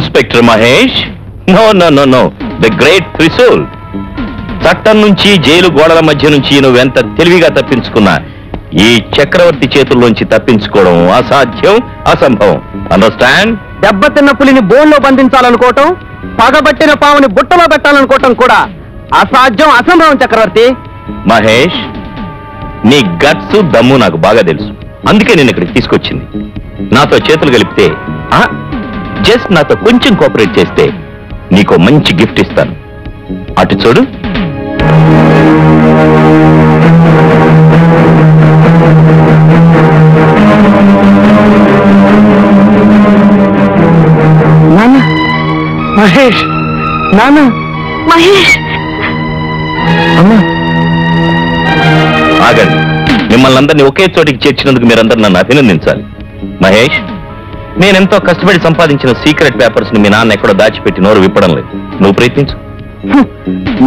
Inspector Mahesh. No. The great Trisul. చట్టం నుంచి జైలు గోడల మధ్య నుంచి నువ్వెంత తెలివిగా తప్పించుకున్నా ఈ చక్రవర్తి చేతుల్లోంచి తప్పించుకోవడం అసాధ్యం, అసంభవం. అండర్స్టాండ్? దెబ్బతిన్న పులిని బోన్లో బంధించాలనుకోవటం, పగబట్టిన పావుని బుట్టలో పెట్టాలనుకోవటం కూడా అసాధ్యం, అసంభవం చక్రవర్తి. మహేష్, నీ గట్స్ దమ్ము నాకు బాగా తెలుసు, అందుకే నేను ఇక్కడికి తీసుకొచ్చింది. నాతో చేతులు కలిపితే, జస్ట్ నాతో కొంచెం కోఆపరేట్ చేస్తే నీకు మంచి గిఫ్ట్ ఇస్తాను. అటు చూడు. మహేష్ నానా, మహేష్ అమ్మా, ఆగండి. మిమ్మల్ని అందరినీ ఒకే చోటికి చేర్చినందుకు మీరందరూ నన్ను అభినందించాలి. మహేష్, నేనెంతో కష్టపడి సంపాదించిన సీక్రెట్ పేపర్స్ ని మీ నాన్న ఎక్కడో దాచిపెట్టి నోరు విప్పడం లేదు, నువ్వు ప్రయత్నించు.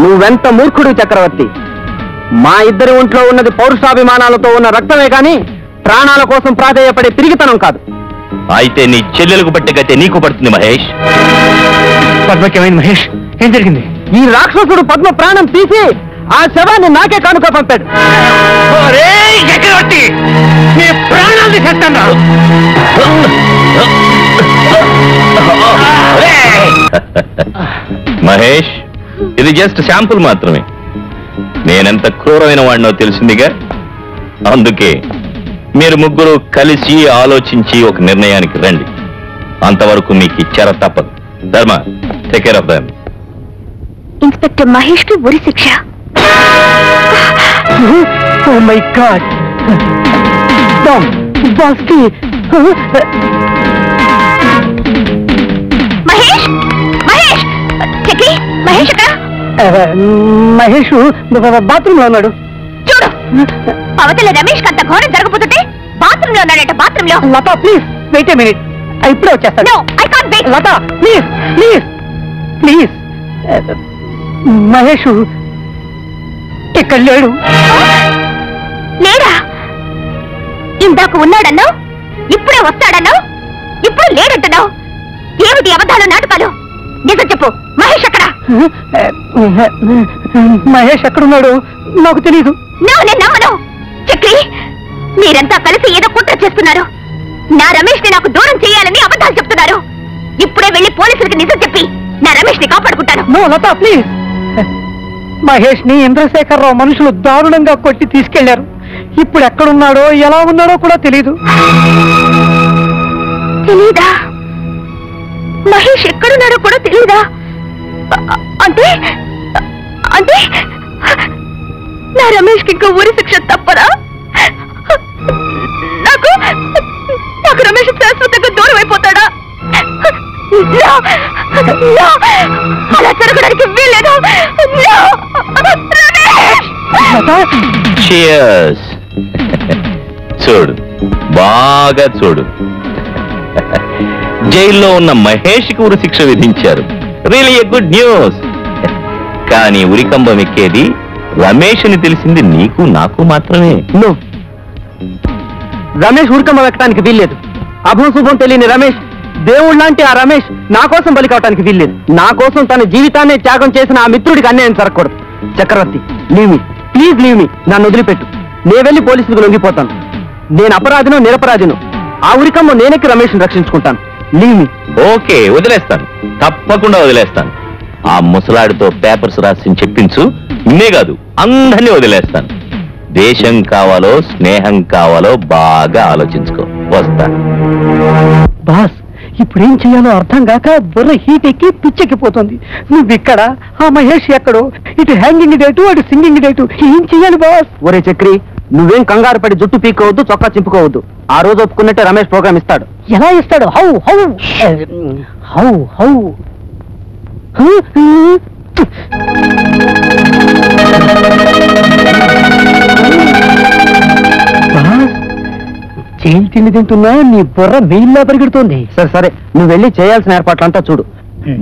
నువ్వెంత మూర్ఖుడు చక్రవర్తి. మా ఇద్దరి ఒంట్లో ఉన్నది పౌరుషాభిమానాలతో ఉన్న రక్తమే కానీ ప్రాణాల కోసం ప్రాధేయపడే తిరిగితనం కాదు. అయితే నీ చెల్లెలకు పట్టేకైతే నీకు పడుతుంది మహేష్. పద్మకేమైంది మహేష్? ఏం జరిగింది? ఈ రాక్షసుడు పద్మ ప్రాణం తీసి ఆ శవాన్ని నాకే కానుక పంపాడు. చక్రవర్తి, నీ ప్రాణాలు చేస్తాను. మహేష్, ఇది జస్ట్ శాంపుల్ మాత్రమే. నేనెంత క్రూరమైన వాడినో తెలిసిందిగా, అందుకే మీరు ముగ్గురు కలిసి ఆలోచించి ఒక నిర్ణయానికి రండి. అంతవరకు మీకు ఇచ్చార తప్పదు. Dharma, take care of them. Inspector Mahesh కి ఉరి శిక్ష. Oh my god, Mahesh Mahesh Mahesh Mahesh bathroom లో ఉన్నాడు చూడు. అవతల రమేష్ కంత ఘోరం జరగబోతుంటే బాత్రూమ్ లో ఉన్నాడట. బాత్రూమ్ లో. Latha please wait a minute, ఇప్పుడే వచ్చేస్తాను. No, I can't wait. Latha please please please. Mahesh ఇక్కడ లేడు. లేడా? ఇందాక ఉన్నాడన్నావు, ఇప్పుడే వస్తాడన్నావు, ఇప్పుడు లేడంటున్నావు. ఏమిటి అబద్ధాలు, నాటకాలు? నిజం చెప్పు, మహేష్ ఎక్కడ? మహేష్ ఎక్కడున్నాడు నాకు తెలీదు. చక్రి, మీరంతా కలిసి ఏదో కుట్ర చేస్తున్నారు. నా రమేష్ ని నాకు దూరం చేయాలని అబద్ధాలు చెప్తున్నారు. ఇప్పుడే వెళ్ళి పోలీసులకి నిజం చెప్పి నా రమేష్ ని కాపాడుకుంటాను. No Latha please. మహేష్ ని ఇంద్రశేఖరరావు మనుషులు దారుణంగా కొట్టి తీసుకెళ్లారు. ఇప్పుడు ఎక్కడున్నాడో, ఎలా ఉన్నాడో కూడా తెలీదు. తెలీదా? మహేష్ ఎక్కడున్నాడో కూడా తెలీదా? అంటే అంటే నా రమేష్కి ఇంకా ఊరి శిక్ష తప్పదా? నాకు నాకు రమేష్ శాశ్వతంగా దూరం అయిపోతాడా? అలా జరగడానికి వీల్లేదు. చూడు, బాగా చూడు, జైల్లో ఉన్న మహేష్ కి ఉరి శిక్ష విధించారు. Really a good news. కానీ ఉరికంబం ఎక్కేది రమేష్ అని తెలిసింది నీకు నాకు మాత్రమే. రమేష్ ఉరికంబం ఎక్కడానికి వీల్లేదు. అభోశుభం తెలియని రమేష్, దేవుడు లాంటి ఆ రమేష్ నా కోసం బలి కావడానికి వీల్లేదు. నా కోసం తన జీవితాన్ని త్యాగం చేసిన ఆ మిత్రుడికి అన్యాయం జరగకూడదు. Chakravarthi, leave me please, leave me. నన్ను వదిలిపెట్టు. నేను వెళ్ళి పోలీసులకు లొంగిపోతాను. నేను అపరాధినో నిరపరాధినో, ఆ ఉరికంబం నేనెక్కి రమేష్ ని రక్షించుకుంటాను. ఓకే, వదిలేస్తాను, తప్పకుండా వదిలేస్తాను. ఆ ముసలాడితో పేపర్స్ రాసి చెప్పించు. నిన్నే కాదు, అందరినీ వదిలేస్తాను. దేశం కావాలో స్నేహం కావాలో బాగా ఆలోచించుకో. వస్తాను. బాస్, ఇప్పుడేం చేయాలో అర్థం కాక బుర్ర హీట్ ఎక్కి పిచ్చెక్కిపోతుంది. నువ్వు ఇక్కడ, ఆ మహేష్ ఎక్కడో, ఇటు హ్యాంగింగ్ డేటు, అటు సింగింగ్ డేటు. ఏం చేయాలి బాస్? ఒరే చక్రి, నువ్వేం కంగారు పడి జుట్టు పీక్కోవద్దు, చొక్కా చింపుకోవద్దు. ఆ రోజు ఒప్పుకున్నట్టే రమేష్ ప్రోగ్రామ్ ఇస్తాడు. ఎలా ఇస్తాడు? హౌ హౌ హౌ హౌ చేయి తిండి తింటున్నా నీ బుర్ర మెయిల్లా పరిగెడుతోంది. సరే సరే, నువ్వు వెళ్ళి చేయాల్సిన ఏర్పాట్లంతా చూడు.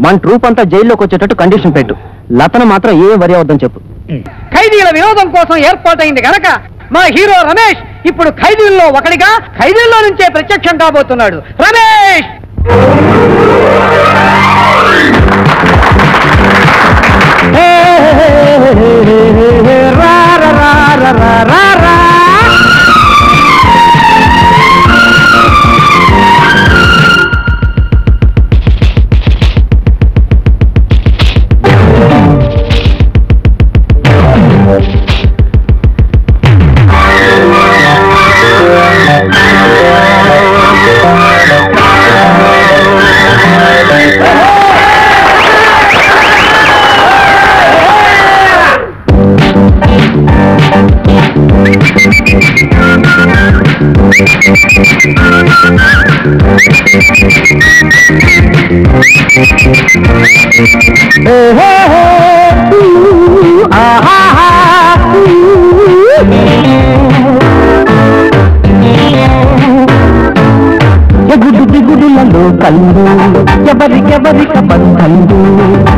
మన ట్రూప్ అంతా జైల్లోకి వచ్చేటట్టు కండిషన్ పెట్టు. లతను మాత్రం ఏం వరి అవద్దని చెప్పు. ఖైదీల వినోదం కోసం ఏర్పాటైంది కనుక మా హీరో రమేష్ ఇప్పుడు ఖైదీల్లో ఒకడిగా, ఖైదీల్లో నుంచే ప్రత్యక్షం కాబోతున్నాడు. రమేష్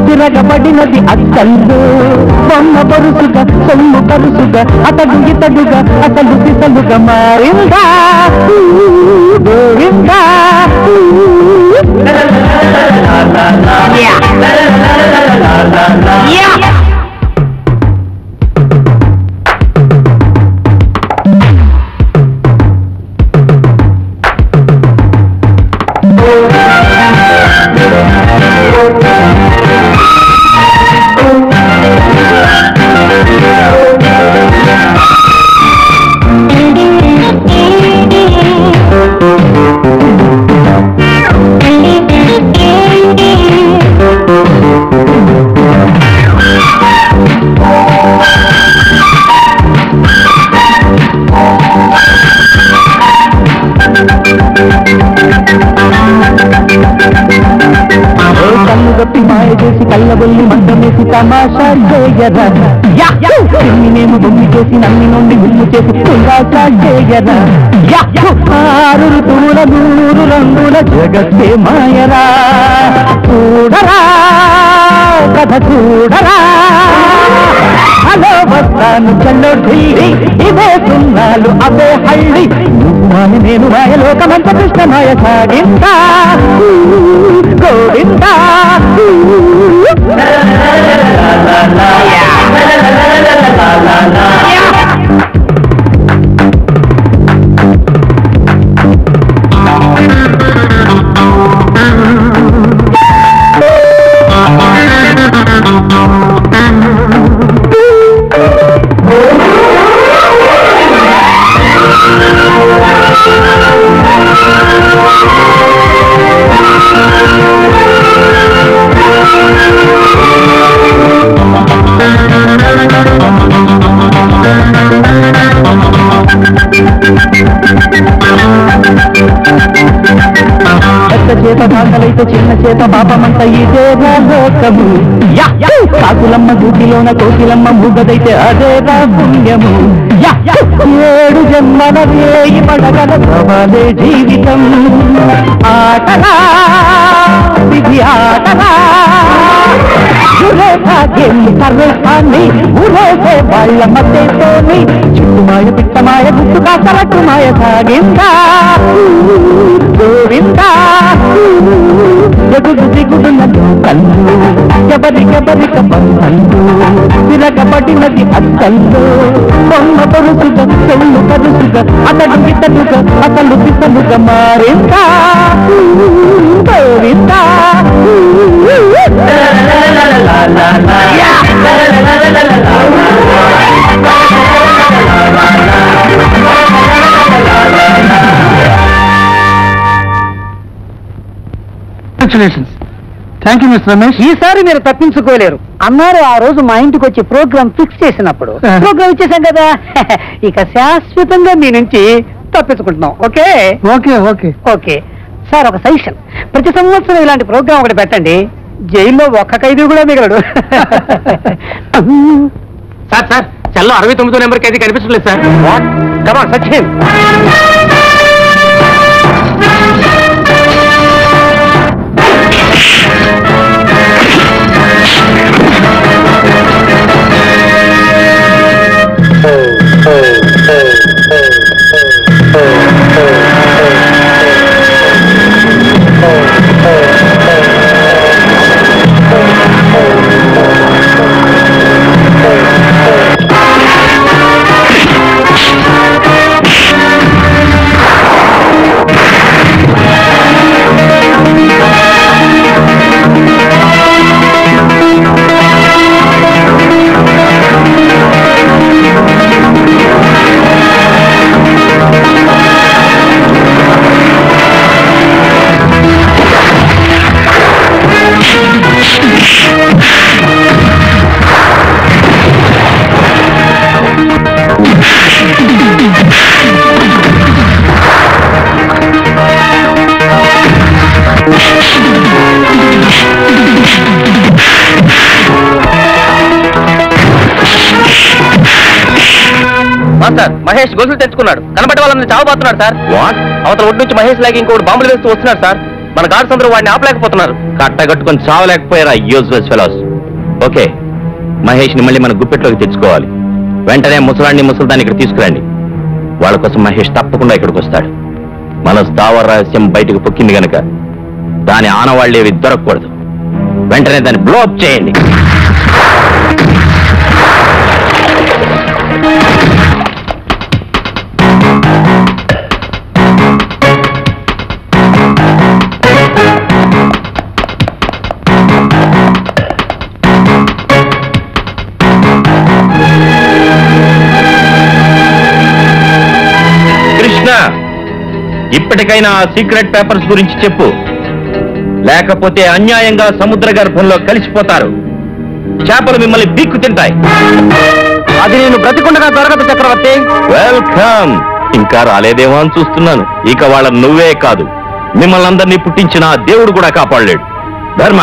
తిరగబడినది అక్కలు బొమ్మ బరుసుగా సొమ్ము కరుసుగా అతడు ఇతడుగా అతలు తితలుగా మారిందా గోవిందా కళ్ళబొల్లి మంటమేసి తమాషా చేయరా తిమ్మి మేము బొమ్మి చేసి నమ్మి నుండి గుమ్ము చేసి తుంగాషా చేయరా ఆరు ఋతువుల నూరు రంగుల జగత్తే మాయరా చూడరా కథ చూడరా హలో వస్తాను చల్లో ఢిల్లీ ఇదే సున్నాలు అవే హళ్ళి మాని నేను మాయలోకమంత కృష్ణమాయ సాగిందా గోవిందా బాధలైతే చిన్న చేత పాపమంత ఇదే రా లోకము కాకులమ్మ గూటిలోన కోకిలమ్మ బుగ్గదైతే అదే రా పుణ్యము ఏడు జన్మల వేయి పడగల భవలే జీవితం ఆటరా విధి ఆటరా సర్వాన్ని ఊరేసే వాళ్ళ మధ్యతోని చిక్కుమాయ పిట్టమాయ గుట్టుగా సరకుమాయ సాగిందా గోవిందా ఎగుడు దిగుడునలు కళ్ళు ఎవరిక బరిక బంధు తిరగబడినది అక్కల్లో బొమ్మ పొడుసుగా చెల్లు పరుసుగా అతడు పితలుగా అతలు పితలుగా మారిందా గోవిందా ఈసారి మీరు తప్పించుకోలేరు అన్నారు ఆ రోజు మా ఇంటికి వచ్చి ప్రోగ్రామ్ ఫిక్స్ చేసినప్పుడు ప్రోగ్రామ్ ఇచ్చేసాం కదా ఇక శాశ్వతంగా మీ నుంచి తప్పించుకుంటున్నాం. Okay okay okay okay sir ఒక సజెషన్ ప్రతి సంవత్సరం ఇలాంటి ప్రోగ్రామ్ ఒకటి పెట్టండి జైల్లో ఒక్క ఖైదీ కూడా మిగలడు. సార్ సార్ చల్లో 69 నెంబర్ ఖైదీ కనిపించలేదు సార్. వాట్ కమ్ ఆన్ సచ్ హిమ్. సార్ మహేష్ గొలుసులు తెచ్చుకున్నాడు, కనబడే వాళ్ళని చావబోతున్నాడు సార్. వాట్? అవతల ఒడ్డు నుంచి మహేష్ లాగా ఇంకోటి బాంబులు వేస్తూ వస్తున్నాడు సార్. మన గార్డ్స్ అందరూ వాడిని ఆపలేకపోతున్నారు. కట్టగట్టుకొని చావలేకపోయారా యూజ్లెస్ ఫెలోస్. ఓకే, మహేష్ ని మళ్ళీ మన గుప్పెట్లోకి తెచ్చుకోవాలి. వెంటనే ముసలాన్ని ముసల్దాన్ని ఇక్కడ తీసుకురండి. వాళ్ళ కోసం మహేష్ తప్పకుండా ఇక్కడికి వస్తాడు. మన స్థావర రహస్యం బయటకు పొక్కింది గనక దాని ఆనవాళ్ళేవి దొరకకూడదు. వెంటనే దాన్ని బ్లాక్ చేయండి. ఇప్పటికైనా సీక్రెట్ పేపర్స్ గురించి చెప్పు, లేకపోతే అన్యాయంగా సముద్ర గర్భంలో కలిసిపోతారు. చేపలు మిమ్మల్ని పీక్కు తింటాయి. అది నేను బ్రతికుండగా దొరకదు చక్రవర్తి. వెల్కమ్. ఇంకా రాలేదేమో అని చూస్తున్నాను. ఇక వాళ్ళ నువ్వే కాదు మిమ్మల్ని అందరినీ పుట్టించిన దేవుడు కూడా కాపాడలేడు. ధర్మ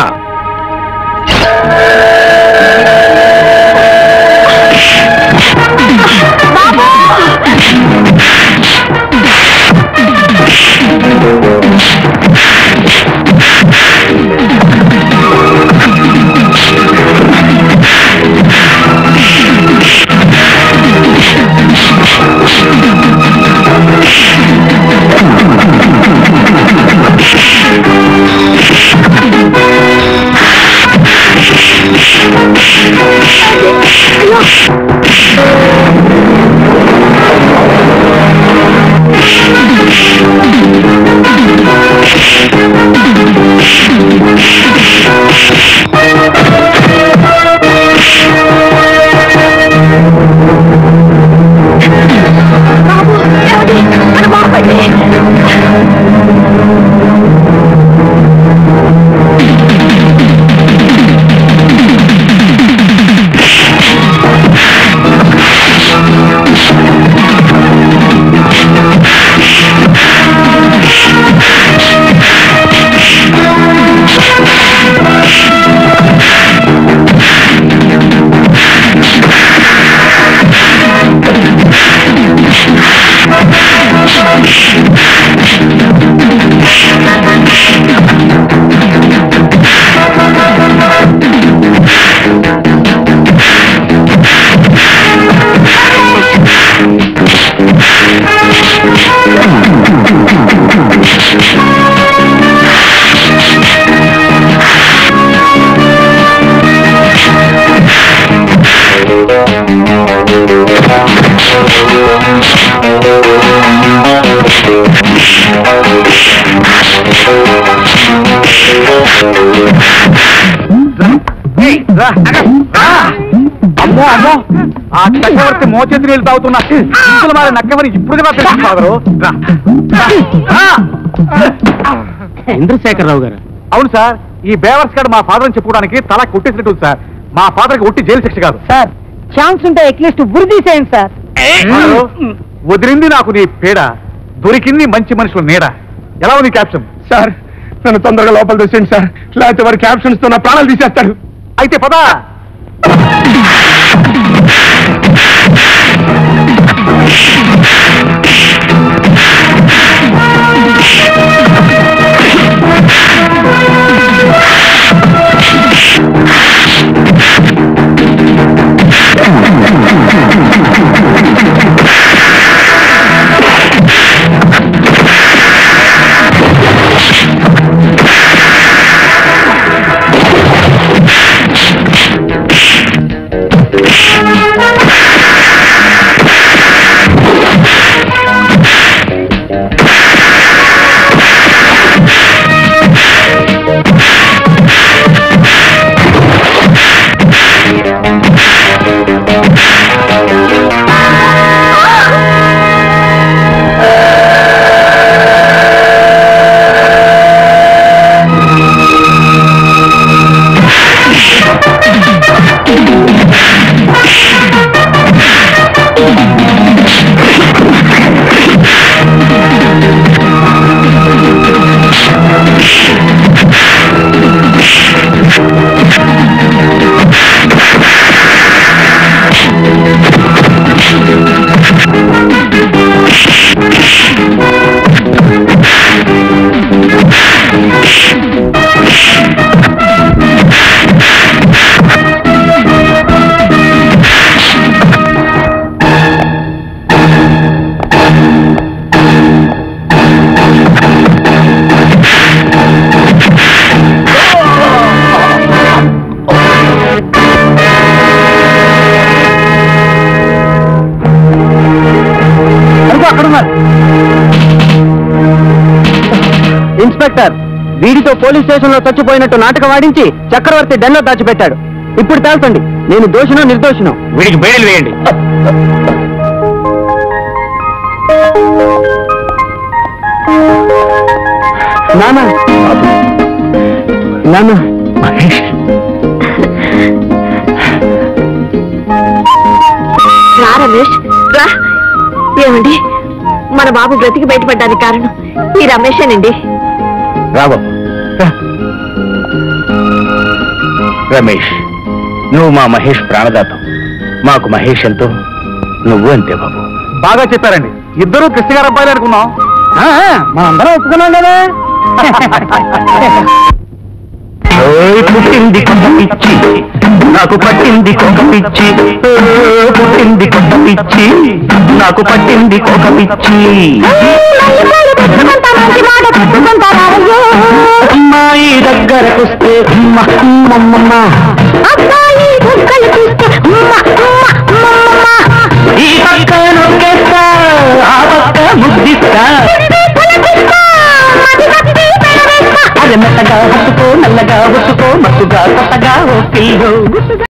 ఆ చక్రవర్తి మోచేతి నీళ్ళు తాగుతున్న ఇంట్లో వారి నక్కమని ఇప్పుడు తెలుసు. చంద్రశేఖరరావు గారు? అవును సార్. ఈ బేవర్స్ గారు మా ఫాదర్ అని చెప్పుకోవడానికి తలా కొట్టేసినట్టు సార్. మా ఫాదర్కి ఒట్టి జైలు శిక్ష కాదు సార్, ఛాన్స్ ఉంటే అట్లీస్ట్ ఉరి తీసేయండి సార్. వదిలింది నాకు నీ పేడ, దొరికింది మంచి మనుషుల నీడ. ఎలా ఉంది క్యాప్షన్ సార్? నన్ను తొందరగా లోపల తెచ్చేయండి సార్, లేకపోతే వారి క్యాప్షన్స్ తో నా ప్రాణాలు తీసేస్తాడు. అయితే పదా. ఇన్స్పెక్టర్ వీడితో పోలీస్ స్టేషన్ లో చచ్చిపోయినట్టు నాటకం ఆడించి చక్రవర్తి డెన్లో దాచిపెట్టాడు. ఇప్పుడు తేల్చండి, నేను దోషినో నిర్దోషినో. వీడికి బెయిల్ వేయండి. నానా నానా మహేష్ రా, రమేష్ రా. ఏమండి, మన బాబు బ్రతికి బయటపడ్డానికి కారణం ఈ రమేషేనండి. రాబాబు రమేష్, నువ్వు మా మహేష్ ప్రాణదాతం. మాకు మహేష్ ఎంతో, నువ్వు అంతే బాబు. బాగా చెప్పారండి. ఇద్దరు కృష్ణ గారు అబ్బాయిలు అనుకున్నాం, మనందరం ఒప్పుకున్నాం కదా. పుట్టింది కొంత పిచ్చి, నాకు పట్టింది కొంత పిచ్చి. పుట్టింది కొంత పిచ్చి, నాకు పట్టింది కొంత పిచ్చి. అమ్మాయి దగ్గరకొస్తే ఈ పక్క నొక్కేస్తా, ఆ పక్క ముద్దిస్తా. మెత్తగా ఒత్తుకో, నల్లగా ఒత్తుకో, మత్తుగా కొత్తగా ఒత్తిలో.